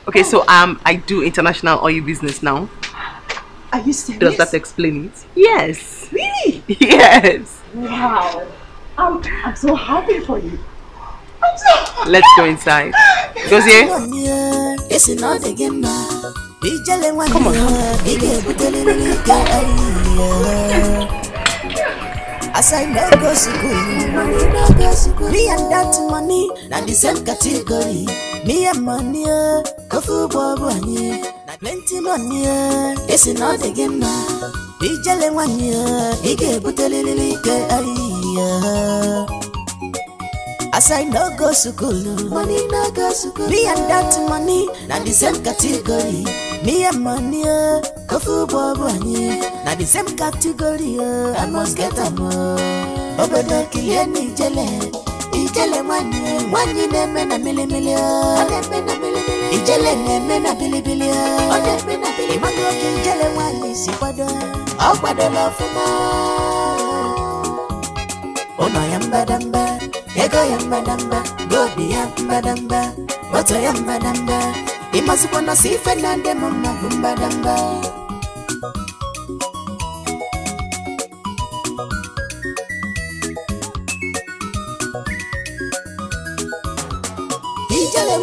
Okay, so I do international oil business now. Are you serious? Does that explain it? Yes. Really? Yes. Wow. I'm so happy for you. I'm so happy. Let's go inside. Goes here? Come on. As I know go school, me and that money, na the same category. Me and money, kofu bobo anye, na plenty money, it's not the game now. Ijele wanye, ige butelelele ke aliya. As I know go school, me and that money, na the same category. Me and money, kofu bobo anye. Now the same category, I must get a more. Obodoki and Ijele one in a man a million, Ijele men a billion, or that men a billion, Ijele one is Ibudo, or Badala for more. Oh, I am Badamba, Ego am Badamba, God be am Badamba, what I am Badamba, he must want to see Fernanda Mamma Badamba. Ijele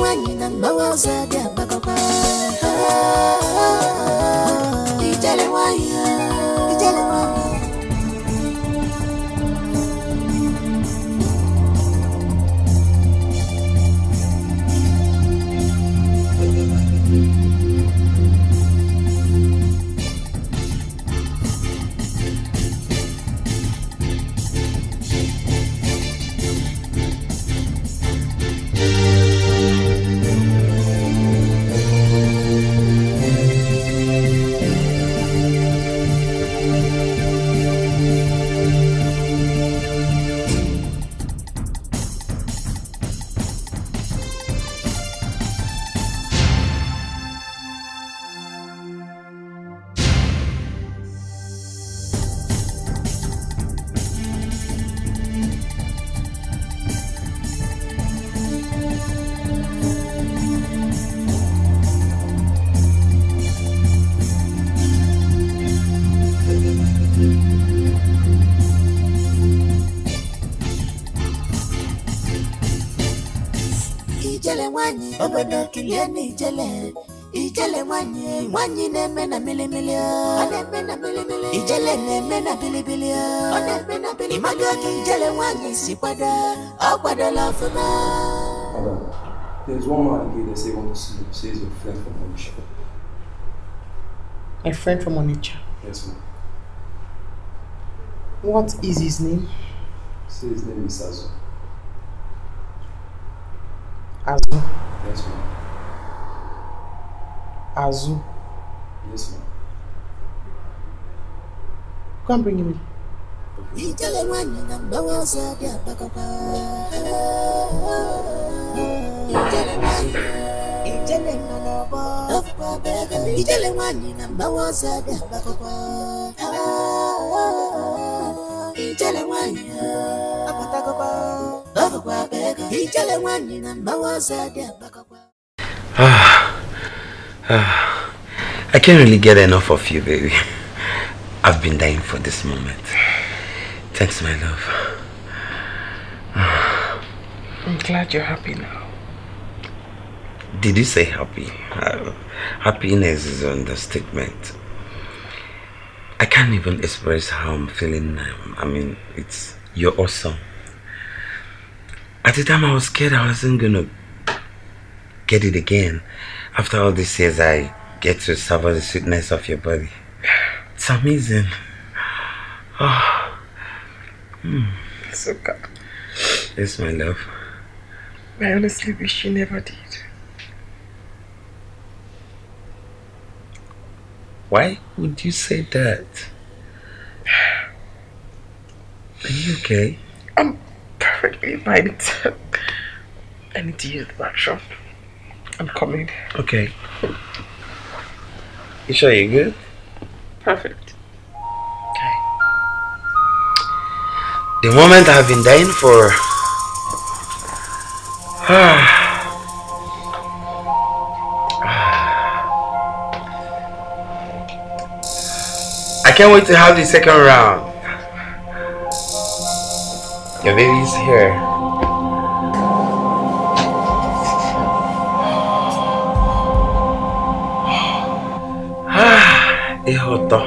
wanye neme na milimilio, oneme na milimilio, Ijele neme na bilibilio, oneme na bilibilio, imagoki Ijele wanye sipada, okwada lafuma. Madam, there's one more again that says want to see you, says your friend from Onitsha. A friend from Onitsha? Yes, ma'am. What is his name? Say his name is Azuka. Azu. Yes, ma'am. Azu. Yes, ma'am. Go and bring him in. I can't really get enough of you, baby. I've been dying for this moment. Thanks, my love. I'm glad you're happy now. Did you say happy? Happiness is an understatement. I can't even express how I'm feeling now. I mean, you're awesome. At the time I was scared I wasn't gonna get it again. After all these years, I get to savour the sweetness of your body. It's amazing. Oh. It's okay. Yes, my love. I honestly wish you never did. Why would you say that? Are you okay? I'm perfectly fine. I need to use the bathroom. I'm coming. Okay. You sure you're good? Perfect. Okay. The moment I've been dying for. I can't wait to have the second round. Your baby's here. Ehoto.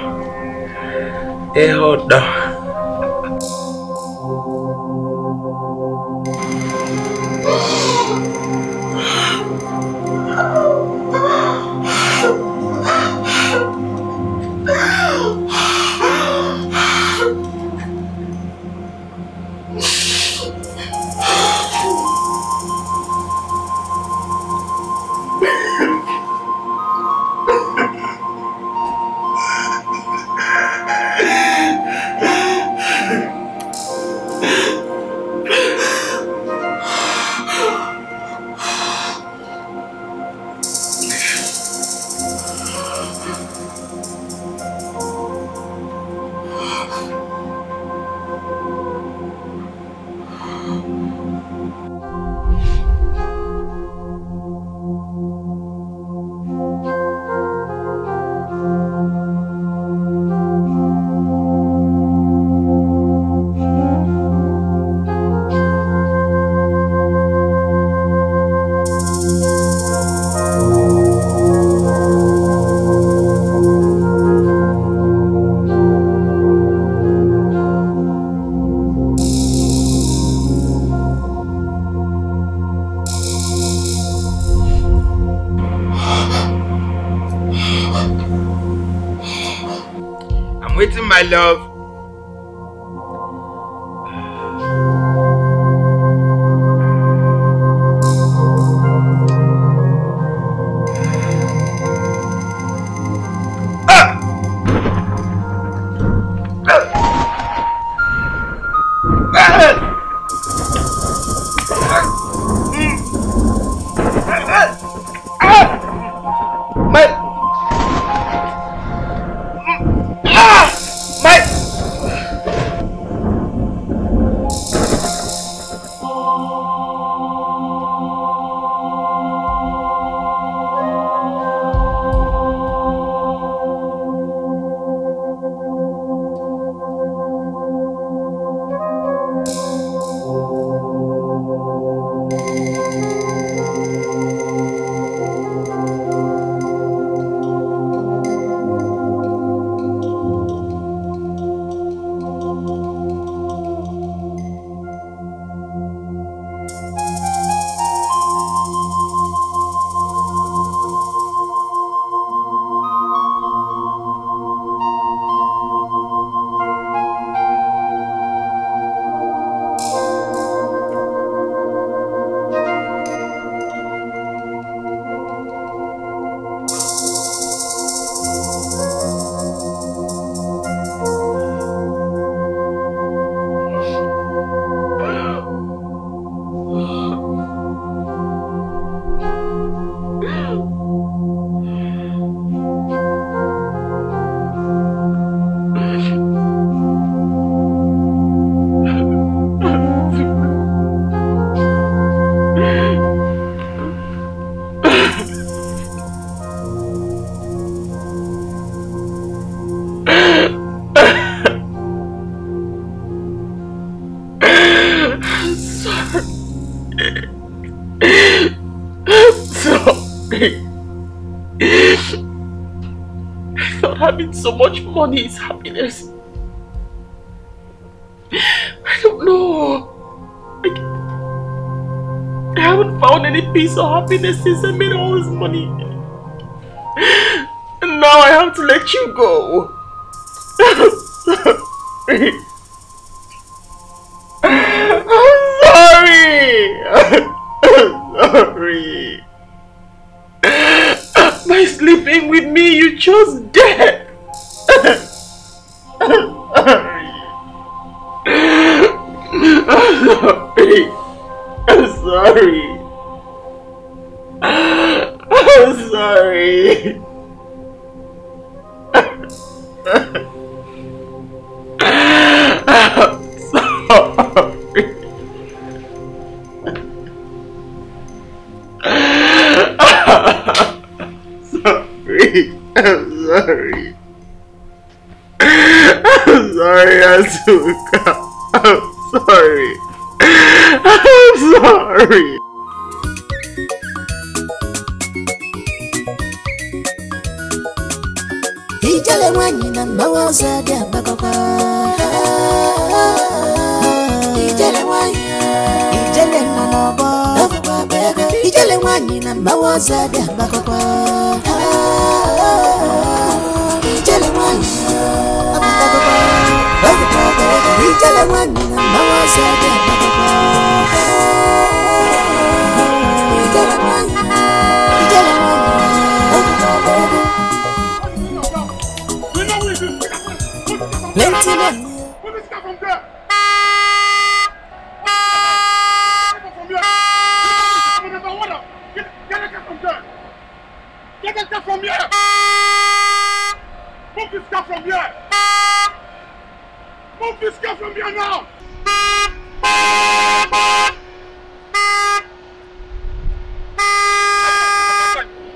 My love. My having so much money is happiness. I don't know. I haven't found any peace or happiness since I made all this money. And now I have to let you go. I'm sorry. By sleeping with me, you chose death. I'm sorry. I'm sorry, Azuka. I'm sorry. Ijele wanyi na mbawaza dia bakoko. Ijele wanyi, Ijele manobo. Ijele wanyi na mbawaza dia bakoko. Ijele wanyi. Ijele wanyi na mbawaza dia bakoko. Ijele wanyi, Ijele wanyi. Let him in. Put this guy from there. Get this guy from here. Move this guy from here now.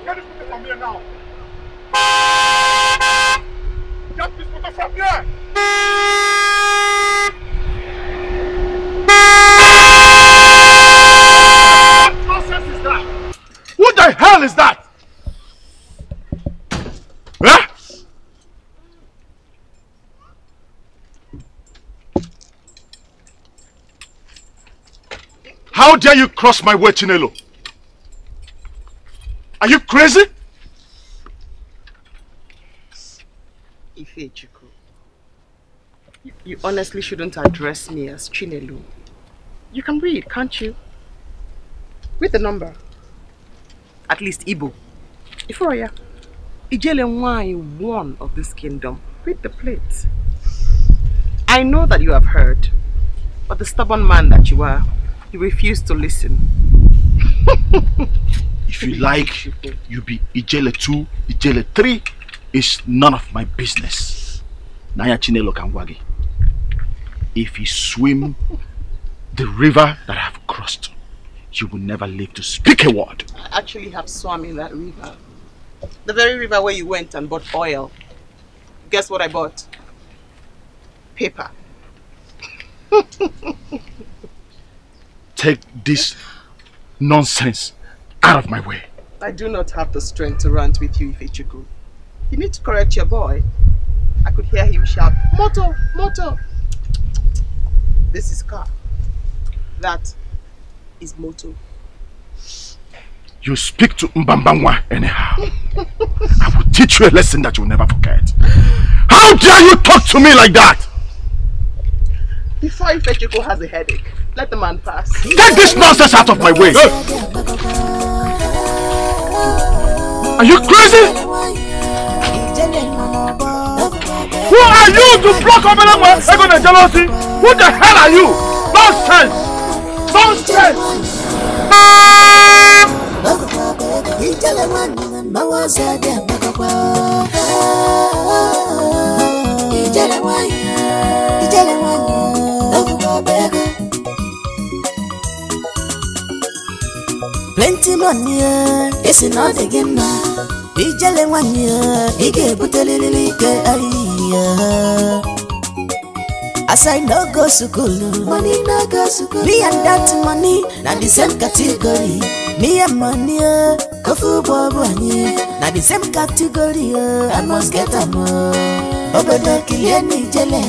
Get this guy from here now. What the hell is that? Huh? How dare you cross my way, Chinelo? Are you crazy? Ifechukwu, you honestly shouldn't address me as Chinelo. You can read, can't you? With the number. At least Igbo. Iforia, Ijele Nwai, one of this kingdom. Read the plate. I know that you have heard, but the stubborn man that you are, you refuse to listen. If you like, you be Ijele 2, Ijele 3. It's none of my business. Naya Chinelo Kangwagi. If you swim the river that I have crossed, you will never live to speak a word. I actually have swam in that river. The very river where you went and bought oil. Guess what I bought? Paper. Take this nonsense out of my way. I do not have the strength to rant with you, Ifechukwu. You need to correct your boy. I could hear him shout, Moto! This is car. That is Moto. You speak to Mbambangwa anyhow. I will teach you a lesson that you'll never forget. How dare you talk to me like that? Before Ifechukwu has a headache, let the man pass. Take this nonsense out of my way! Are you crazy? Who are you to block over them with ego and jealousy? Who the hell are you? Nonsense! Plenty money, it's not a game now. Ijele wanyi, ige butelili ke aliya. As I no go school, money no go school. Me and that money, na the same category. Me and money, kofu bobo wanyi. Now the same category, oh, I must get them. Obodo Kiliani Ijele,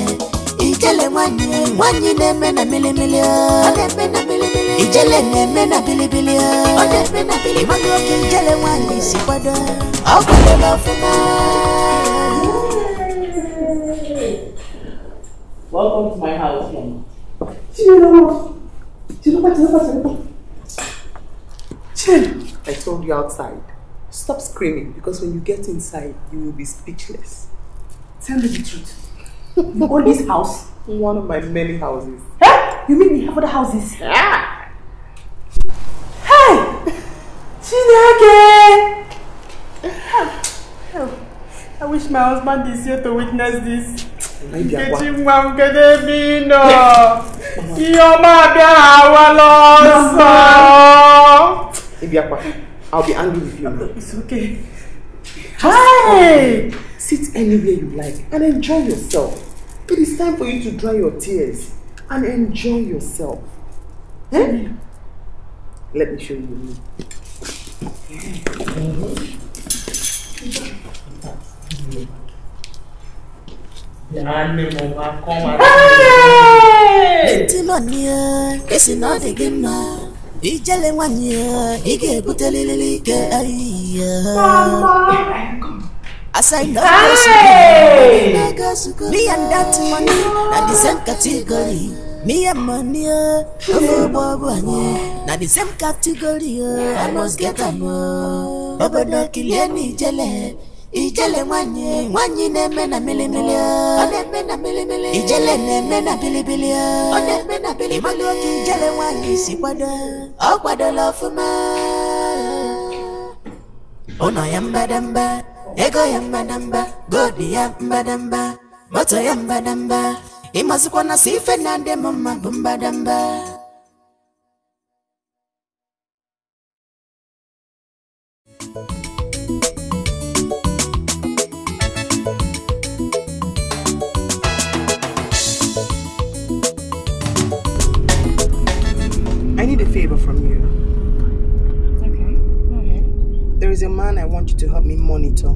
Ijele wanye neme na mili mili, oh, neme na mili mili, Ijele neme na mili mili, oh, neme na mili mili, Ibudo Kiliani wanye si wado, Okote lafuma. Welcome to my house, Mom. Chinelo, I told you outside. Stop screaming, because when you get inside, you will be speechless. Tell me the truth. You own this house? One of my many houses. Huh? You mean you have other houses? Yeah. Hey! Chineke! I wish my husband is here to witness this. I'll be angry with you now. It's okay. Hi! Sit anywhere you like and enjoy yourself. It is time for you to dry your tears and enjoy yourself. Eh? Let me show you me. Hey! Ijele wanya, ige butelelele ke aliya. Mama, as I know, me and that money, na the same category. Me and money, na the same category. I must get them. Obodo Kiliani Ijele, Ijele wanya, wanya neme na mili mili, neme na mili mili, Ijele neme na bili bili, neme na bili bili, Ijele wanya si wada. Oh, what a love for me. Oh, no, I am badamba. Ego, I am badamba. God, I am badamba. But I am badamba. He must want to see Fernande Mama Bumbadamba. There's a man I want you to help me monitor. I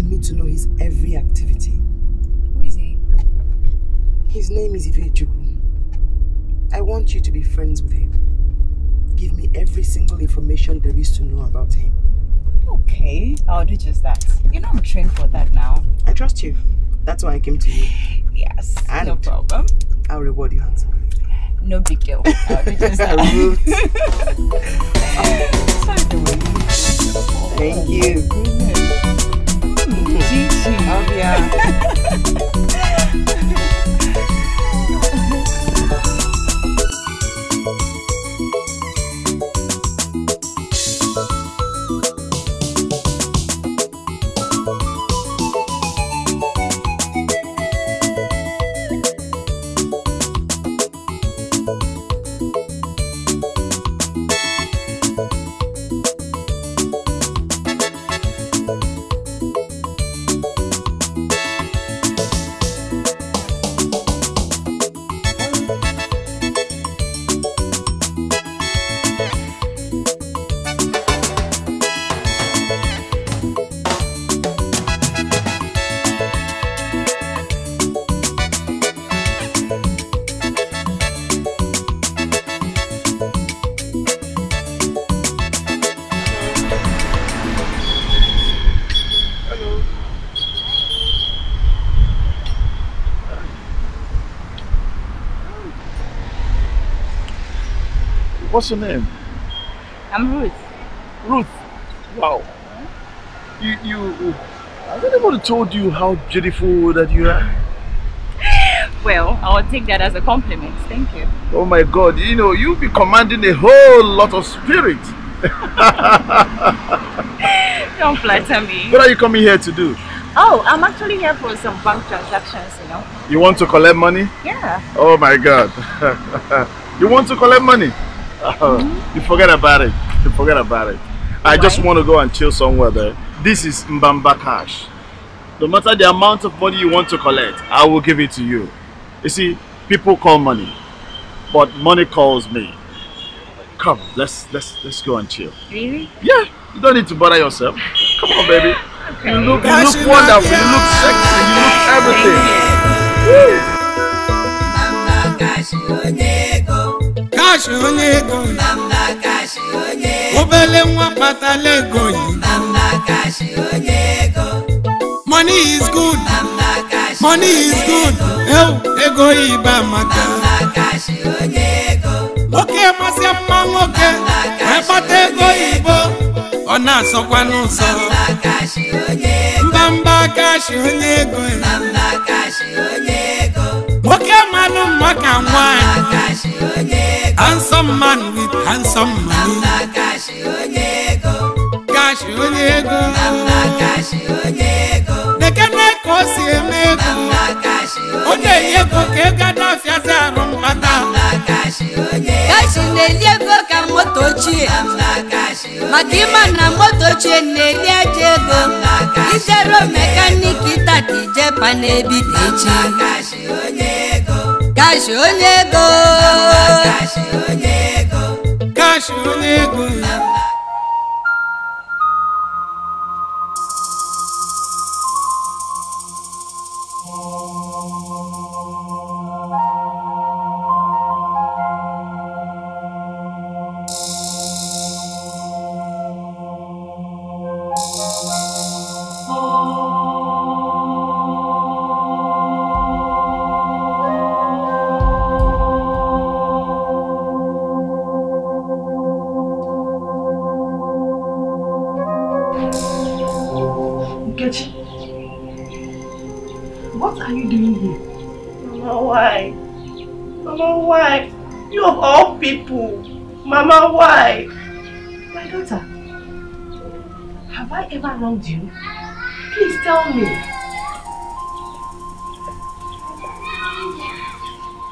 need to know his every activity. Who is he? His name is Ifechukwu. I want you to be friends with him. Give me every single information there is to know about him. Okay, I'll do just that. You know I'm trained for that now. I trust you. That's why I came to you. Yes, and no problem. I'll reward you handsomely. No big deal. I'll do just that. Thank you. What's your name? I'm Ruth. Ruth? Wow. You has anybody told you how beautiful that you are? Well, I will take that as a compliment. Thank you. Oh my God, you know, you'll be commanding a whole lot of spirit. Don't flatter me. What are you coming here to do? Oh, I'm actually here for some bank transactions, you know. You want to collect money? Yeah. Oh my God. You want to collect money? You forget about it. You forget about it. I just want to go and chill somewhere there. This is Bamba Cash. No matter the amount of money you want to collect, I will give it to you. You see, people call money, but money calls me. Come, let's go and chill. Really? Yeah. You don't need to bother yourself. Come on, baby. Okay. You look wonderful. You look sexy. You look everything. Woo. Bamba Cash onego. Cash onego. Bamba Cash onego. Obele mwa pata lego yi. Bamba Cash onego. Money is good. Bamba Cash. Money is good. Eo ego yi bamba cash. Bamba Cash onego. Okay, masya mama okay. Epate ego ibo. Ona so kwanu so Bamba Cash onego Bamba Cash onego Moke manu maka wine Handsome man with handsome money Bamba Cash onego Cash onego Bamba Cash onego Neke neko si emego Bamba Cash onego Ode yego ke gada fiaza rumpata Bamba Cash onego Cash onego ka moto chi Bamba Cash Makima na moto cheneli ajego Itero mekaniki tati jepa nebi tichi Cash onego Cash onego Cash onego Mama, why? My daughter, have I ever wronged you? Please tell me.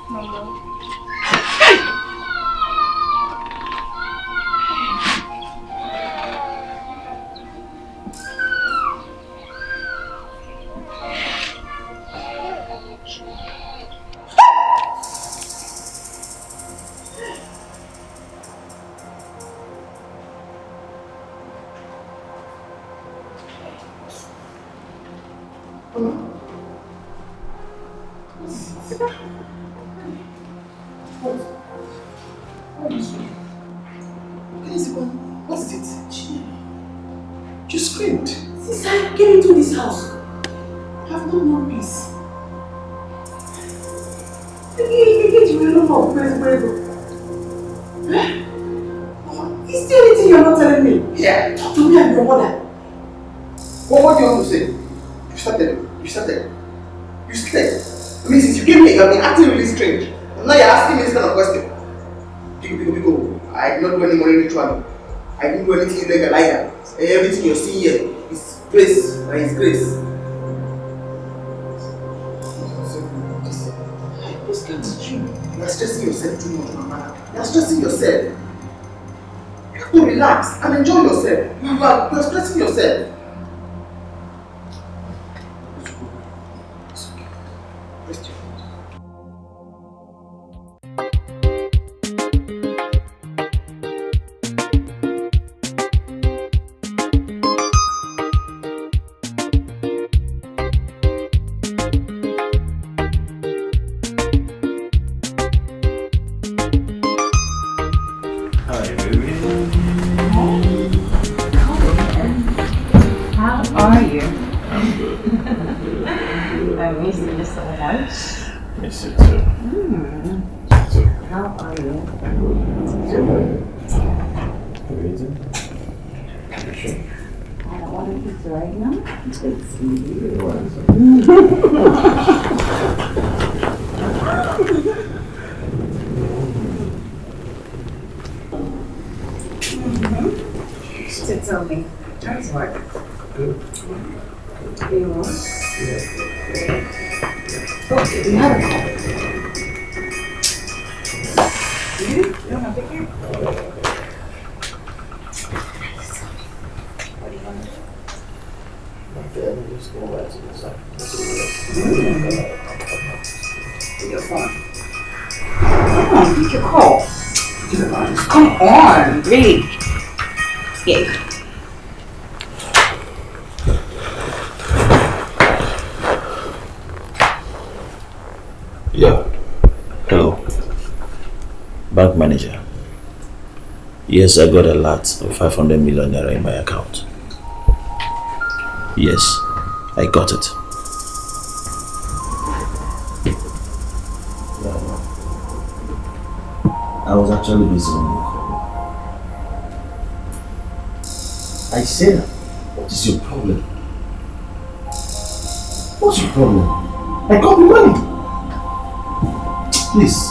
Mama. Hey! Come on, really? Yeah. Yeah. Hello. Bank manager. Yes, I got a lot of 500 million naira in my account. Yes, I got it. I was actually busy on your call. I said, what is your problem? What's your problem? I got the money. Please.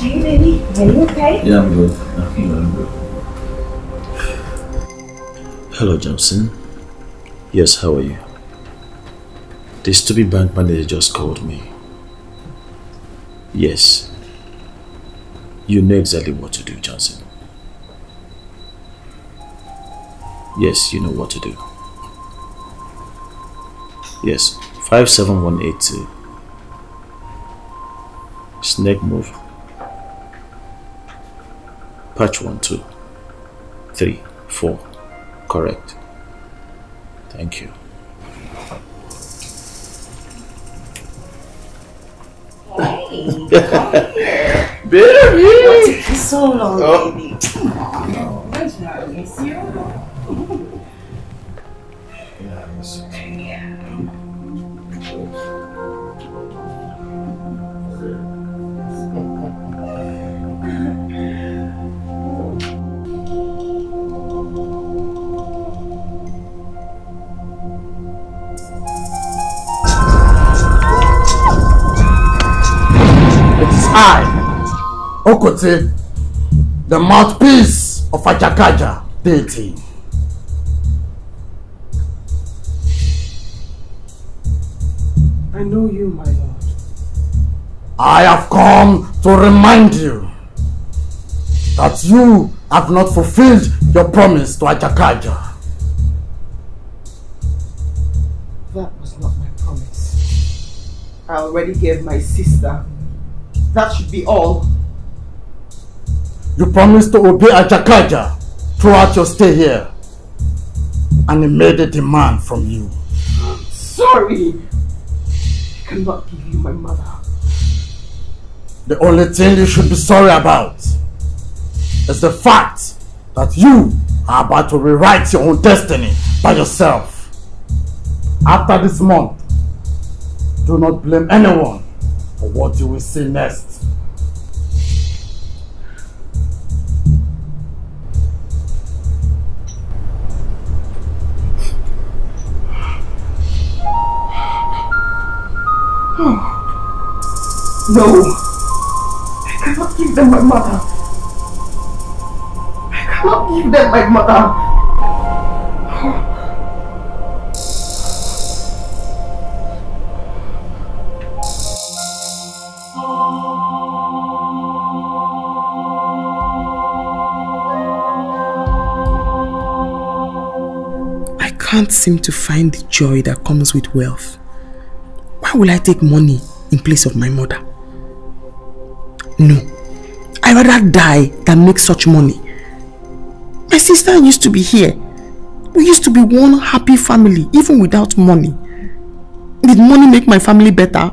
Hey baby, are you okay? Yeah, I'm good. Hello, Johnson. Yes, how are you? The stupid bank manager just called me. Yes. You know exactly what to do, Johnson. Yes, you know what to do. Yes, 57182. Snake move. Patch 1, 2, 3, 4. Correct. Thank you. Baby! What took you so long, baby? Come on. No. Don't you not miss you? Yeah, I miss you. Yeah. I, Okote, the mouthpiece of Ajakaja deity. I know you, my lord. I have come to remind you that you have not fulfilled your promise to Ajakaja. That was not my promise. I already gave my sister. That should be all. You promised to obey Ajakaja throughout your stay here. And he made a demand from you. Sorry. I cannot give you my mother. The only thing you should be sorry about is the fact that you are about to rewrite your own destiny by yourself. After this month, do not blame anyone. What you will see next. No, I cannot give them my mother. I cannot give them my mother. I can't seem to find the joy that comes with wealth. Why will I take money in place of my mother? No, I'd rather die than make such money. My sister used to be here. We used to be one happy family, even without money. Did money make my family better?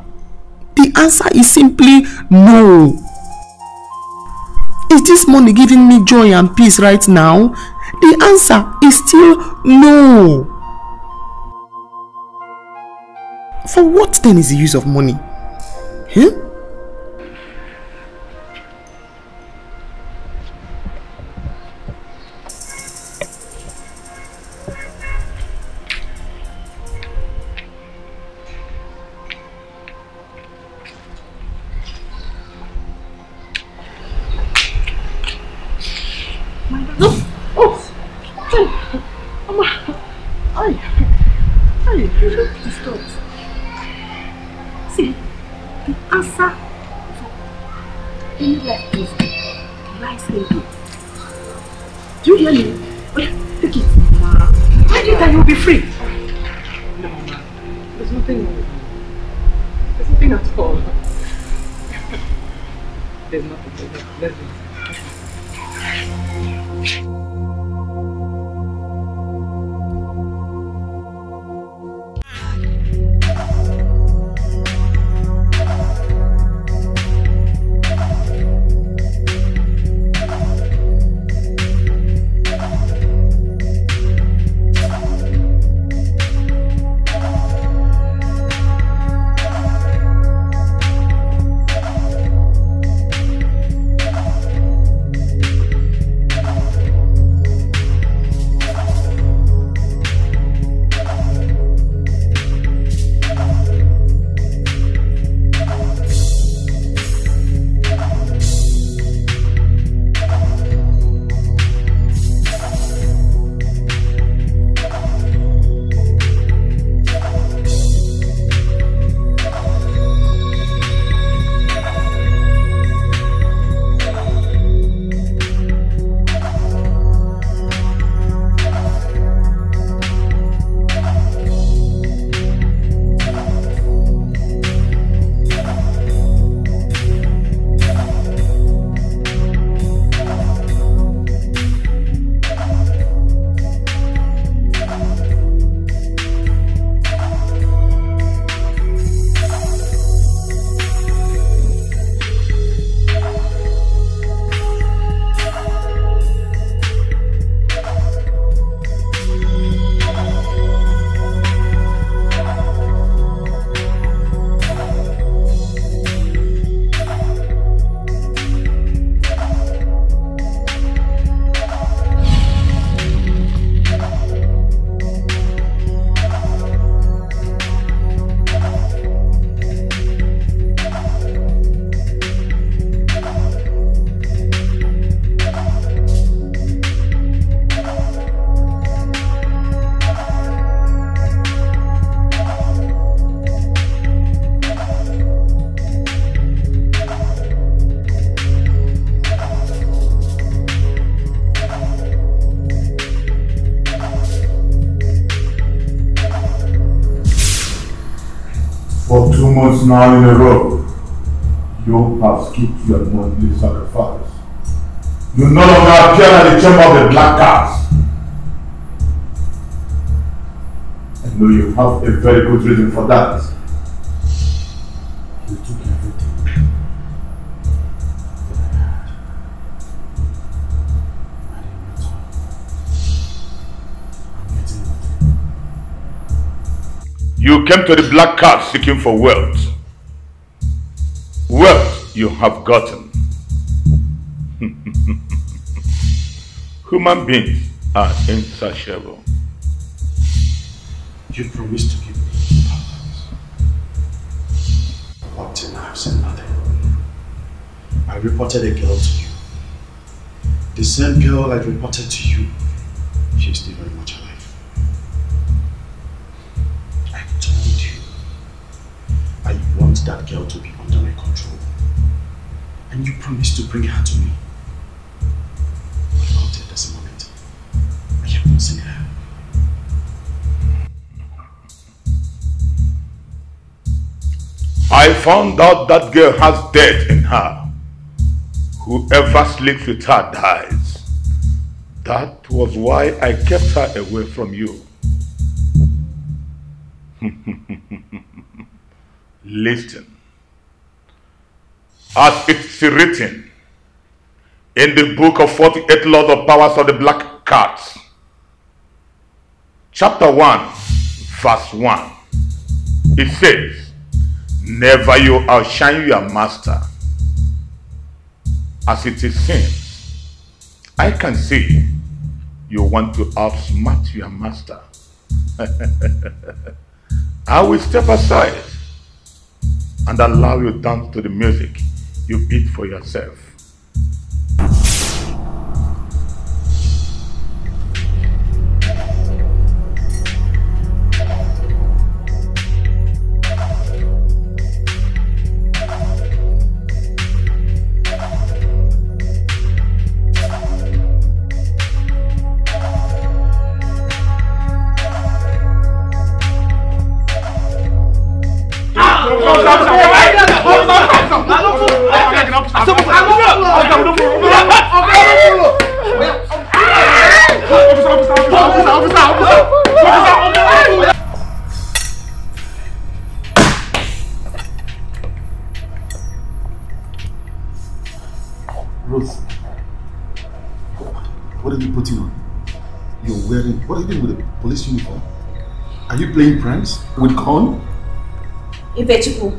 The answer is simply no. Is this money giving me joy and peace right now? The answer is still no. For what then is the use of money? Huh? For 2 months now in a row, you have skipped your monthly sacrifice. You no longer appear at the chamber of the Black Cats. I know you have a very good reason for that. You took everything that I had. And in return, I'm getting nothing. You came to the Black Cats seeking for wealth. Wealth you have gotten. Human beings are insatiable. You promised to give me power. Up till now, I've said nothing. I reported a girl to you. The same girl I reported to you, she is still very much alive. I told you, I want that girl to be under my control. And you promised to bring her to me. But up till this moment, I haven't seen her. I found out that girl has death in her. Whoever sleeps with her dies. That was why I kept her away from you. Listen. As it's written in the book of 48 Laws of Powers of the Black Cats, chapter 1, verse 1, it says, never you outshine your master. As it is seen, I can see you want to outsmart your master. I will step aside and allow you to dance to the music you beat for yourself. Uniform. Are you playing pranks with Con? Ifechukwu,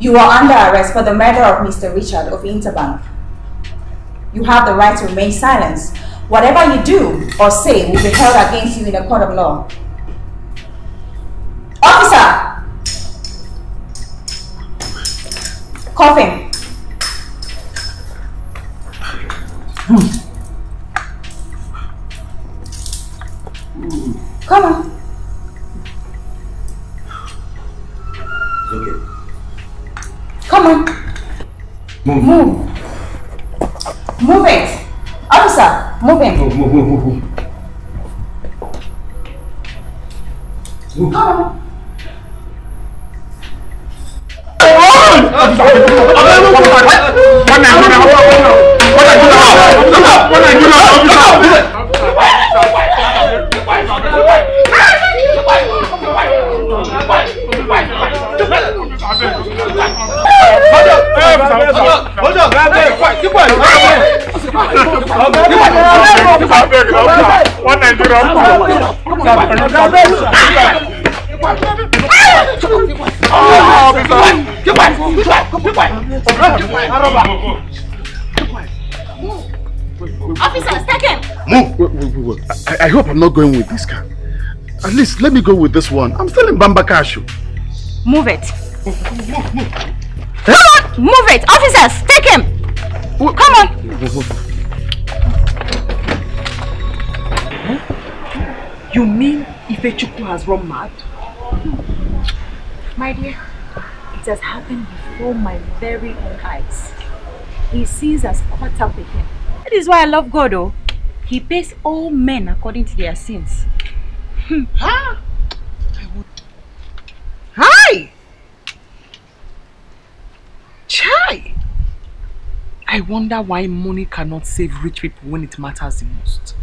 you are under arrest for the murder of Mr. Richard of Interbank. You have the right to remain silent. Whatever you do or say will be held against you in a court of law. Officer! Cuff him. Come on. Okay. Come on. Move. Move. Move it. Officer, move it. Move. Move. Come on. Officer, take him! Move! Wait. I hope I'm not going with this car. At least let me go with this one. I'm still in Bamba Cash. Move it. Move. Come on! Move it! Officers, take him! Come on! Huh? You mean Ifechukwu has run mad? My dear, it has happened before my very own eyes. He sees us caught up with him. That is why I love God, oh. He pays all men according to their sins. Huh? I would. Hi! I wonder why money cannot save rich people when it matters the most.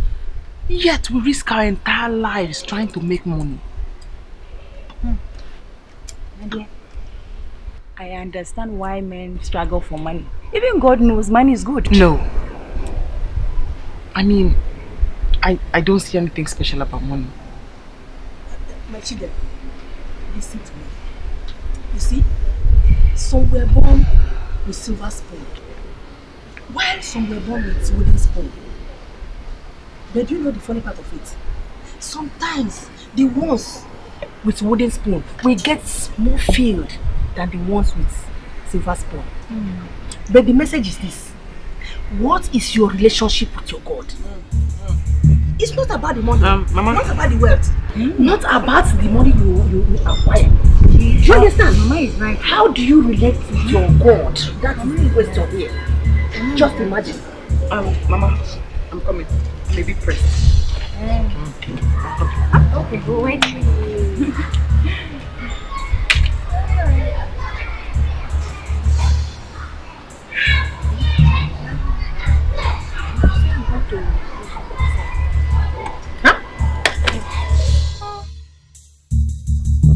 Yet we risk our entire lives trying to make money. Nadia, I understand why men struggle for money. Even God knows money is good. No. I mean, I don't see anything special about money. My children, listen to me. You see, some were born with silver spoon, while some were born with wooden spoon. But do you know the funny part of it? Sometimes the ones with wooden spoon will get more filled than the ones with silver spoon. Mm. But the message is this: what is your relationship with your God? It's not about the money, Mama. Not about the wealth, not about the money you acquire. Do you understand? Mama is right. How do you relate to your God? That is the question here. Just imagine. Mama, I'm coming. Maybe press. Okay, go wait for you.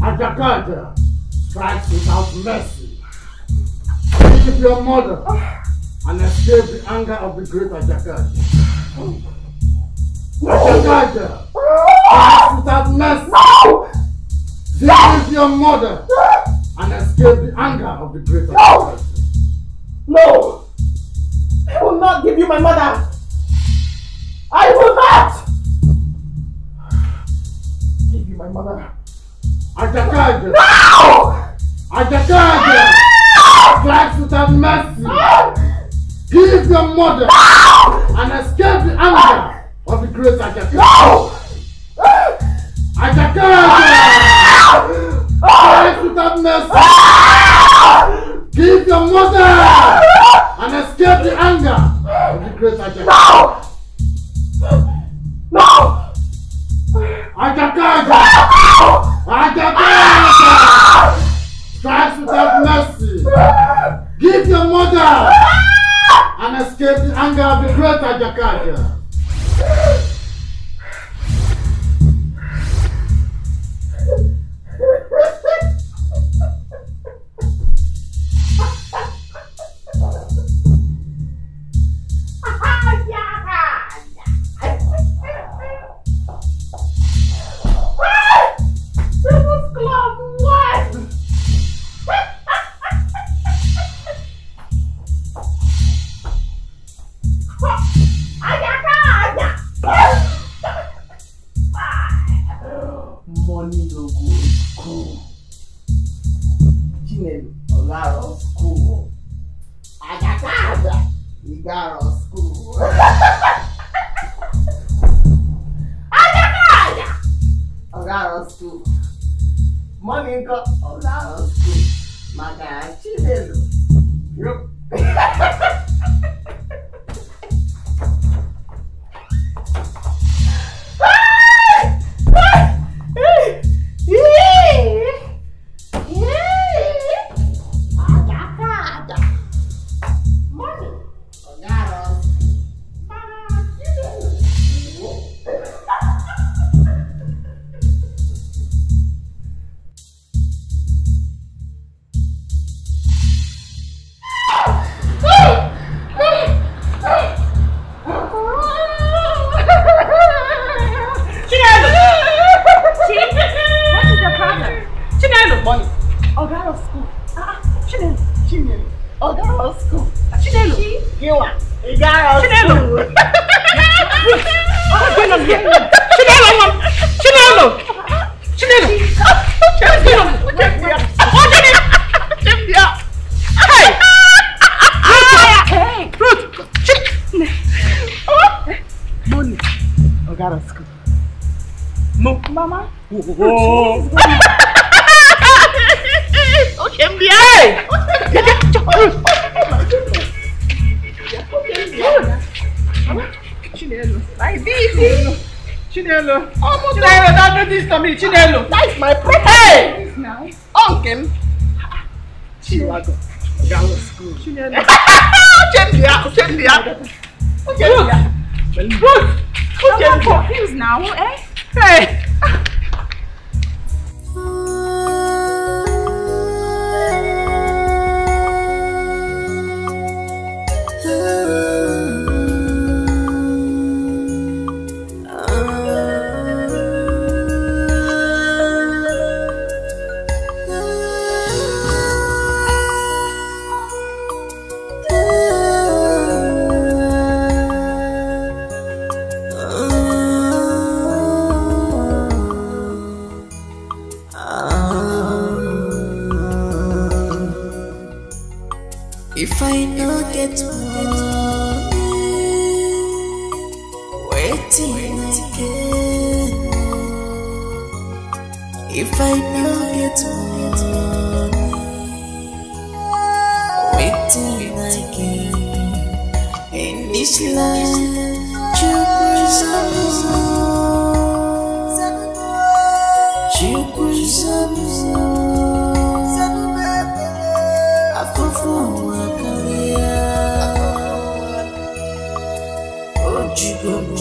Ajakaja strikes without mercy. Forgive your mother and escape the anger of the great Ajakaja. Ajakaja strikes without mercy. Forgive your mother and escape the anger of the great Ajakaja. No! I will not give you my mother! I will not! Give you my mother. Ajakaja! No! Ajakaja! Strikes without mercy! Give your mother! No! And escape the anger of the great Ajakaja! No! Ajakaja! Strikes without mercy! Give your mother! And escape the anger of the great Ajakaja! No! No! Ajakaja! Ajakaja! Strikes without mercy! Give your mother and escape the anger of the great Ajakaja! I'm confused now, eh? Hey! If I no get more, waiting again. If I no get more, waiting again. In this land, Chukwuzabuzo. I don't know!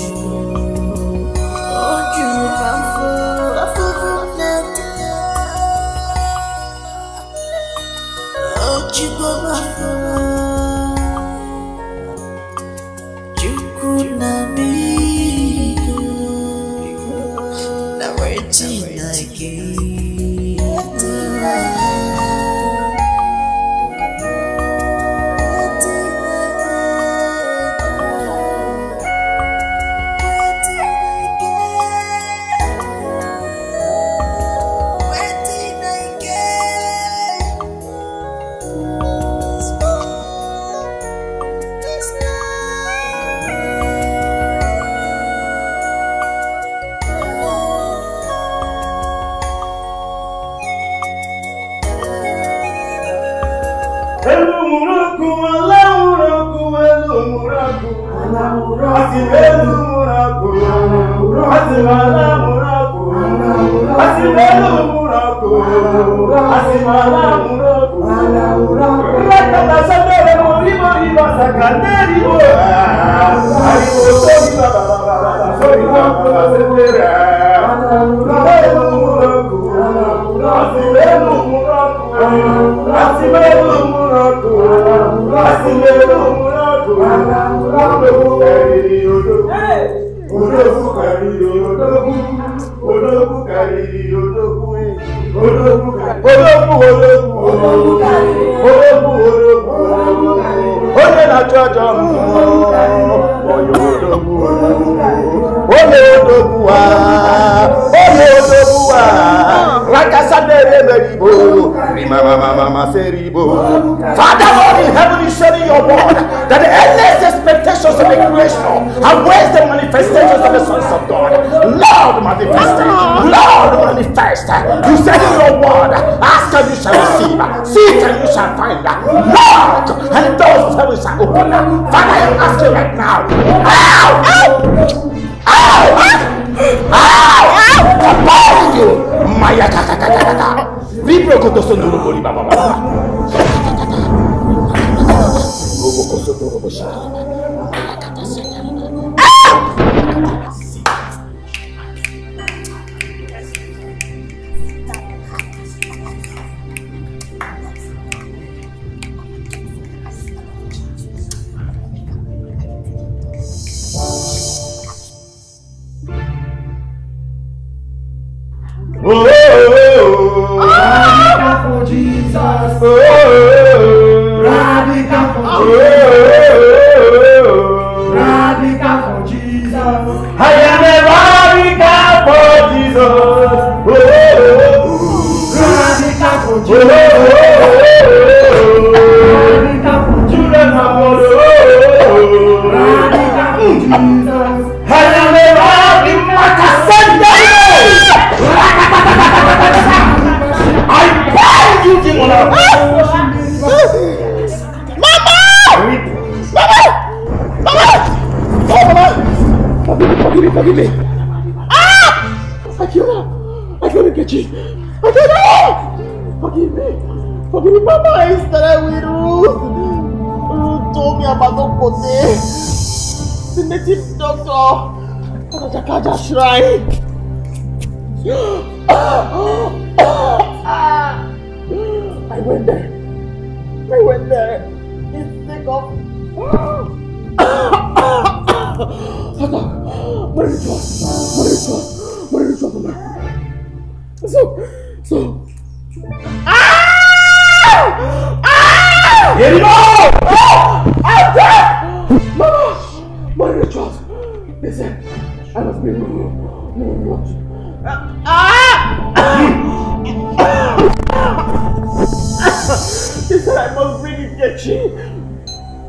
Forgive me! But the mama I started with Ruth told me about Okote, the native doctor at the Ajakaja shrine. I went there. It's sick of... What did you talk about? So... Get it off! I'm dead! Mama! My rituals! They said I must be moved. They said I must bring in Yechi.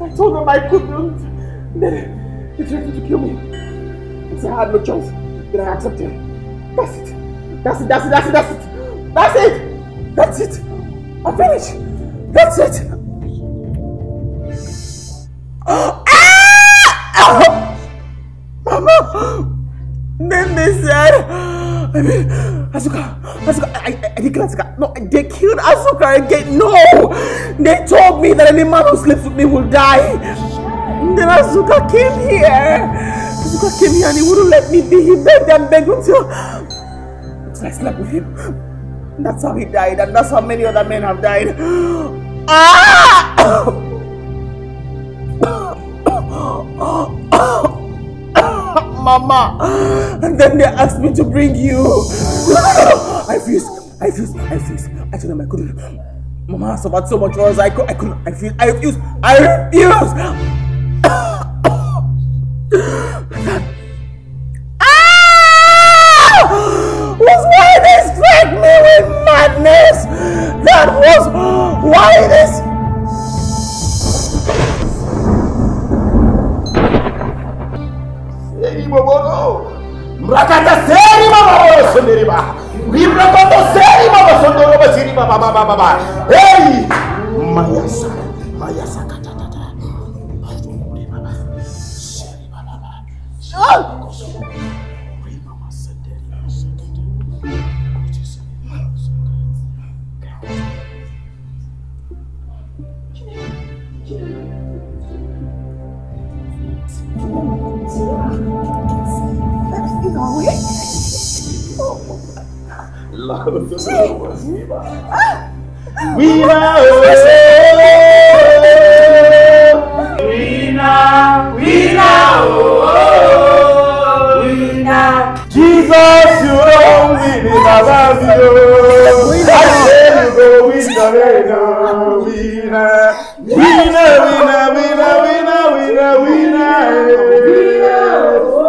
I told them I couldn't. Then they threatened to kill me. They said I had no choice. Then I accepted. That's it! I'm finished! That's it! Mama! Then they said, Azuka, I didn't kill Azuka. No, they killed Azuka again. No! They told me that any man who sleeps with me will die. And then Azuka came here and he wouldn't let me be. He begged and begged until I slept with him. And that's how he died, and that's how many other men have died. Mama, and then they asked me to bring you. I refused. I told them I couldn't. Mama suffered so much worse. I couldn't. I refused. Was why they struck me with madness. That was why this. Hey, Mayasa, Katata, We know. Jesus, you only need a love. We know.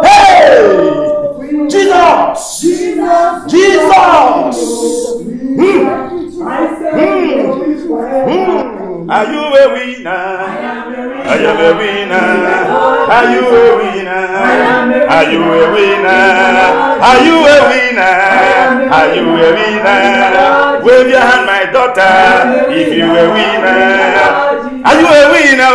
Hey, Jesus. Are you a winner? Are you a winner? Wave your hand, my daughter, if you a winner. Are you a winner?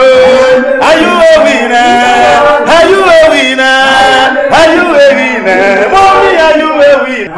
Mommy, are you a winner?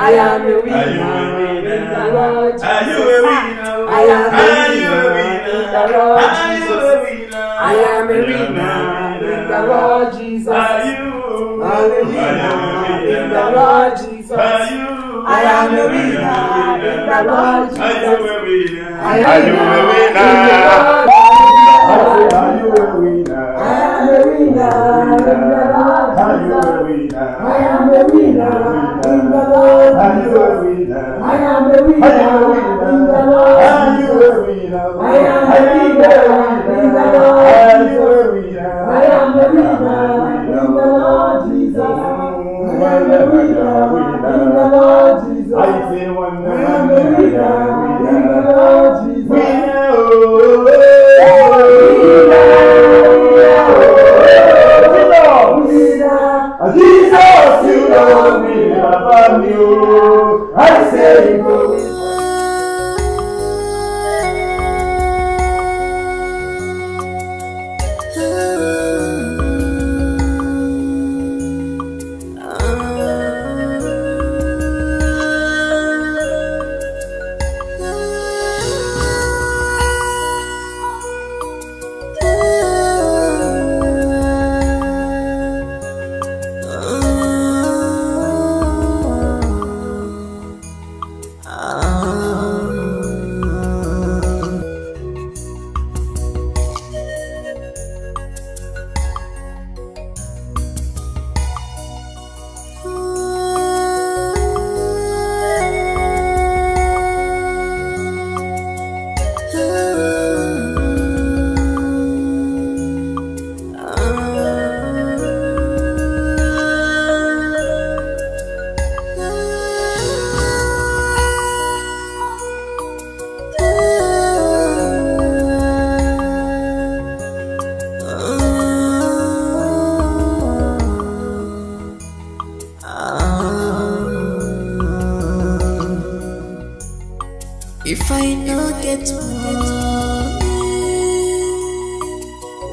If I no get more,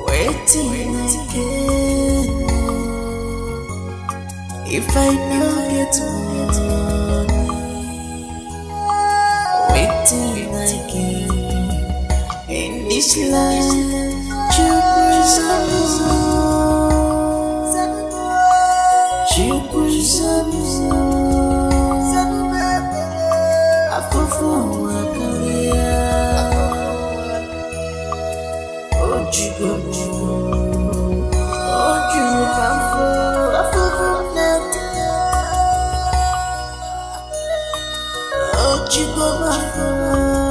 waiting again. If I no get more, waiting again. In this life, you go back.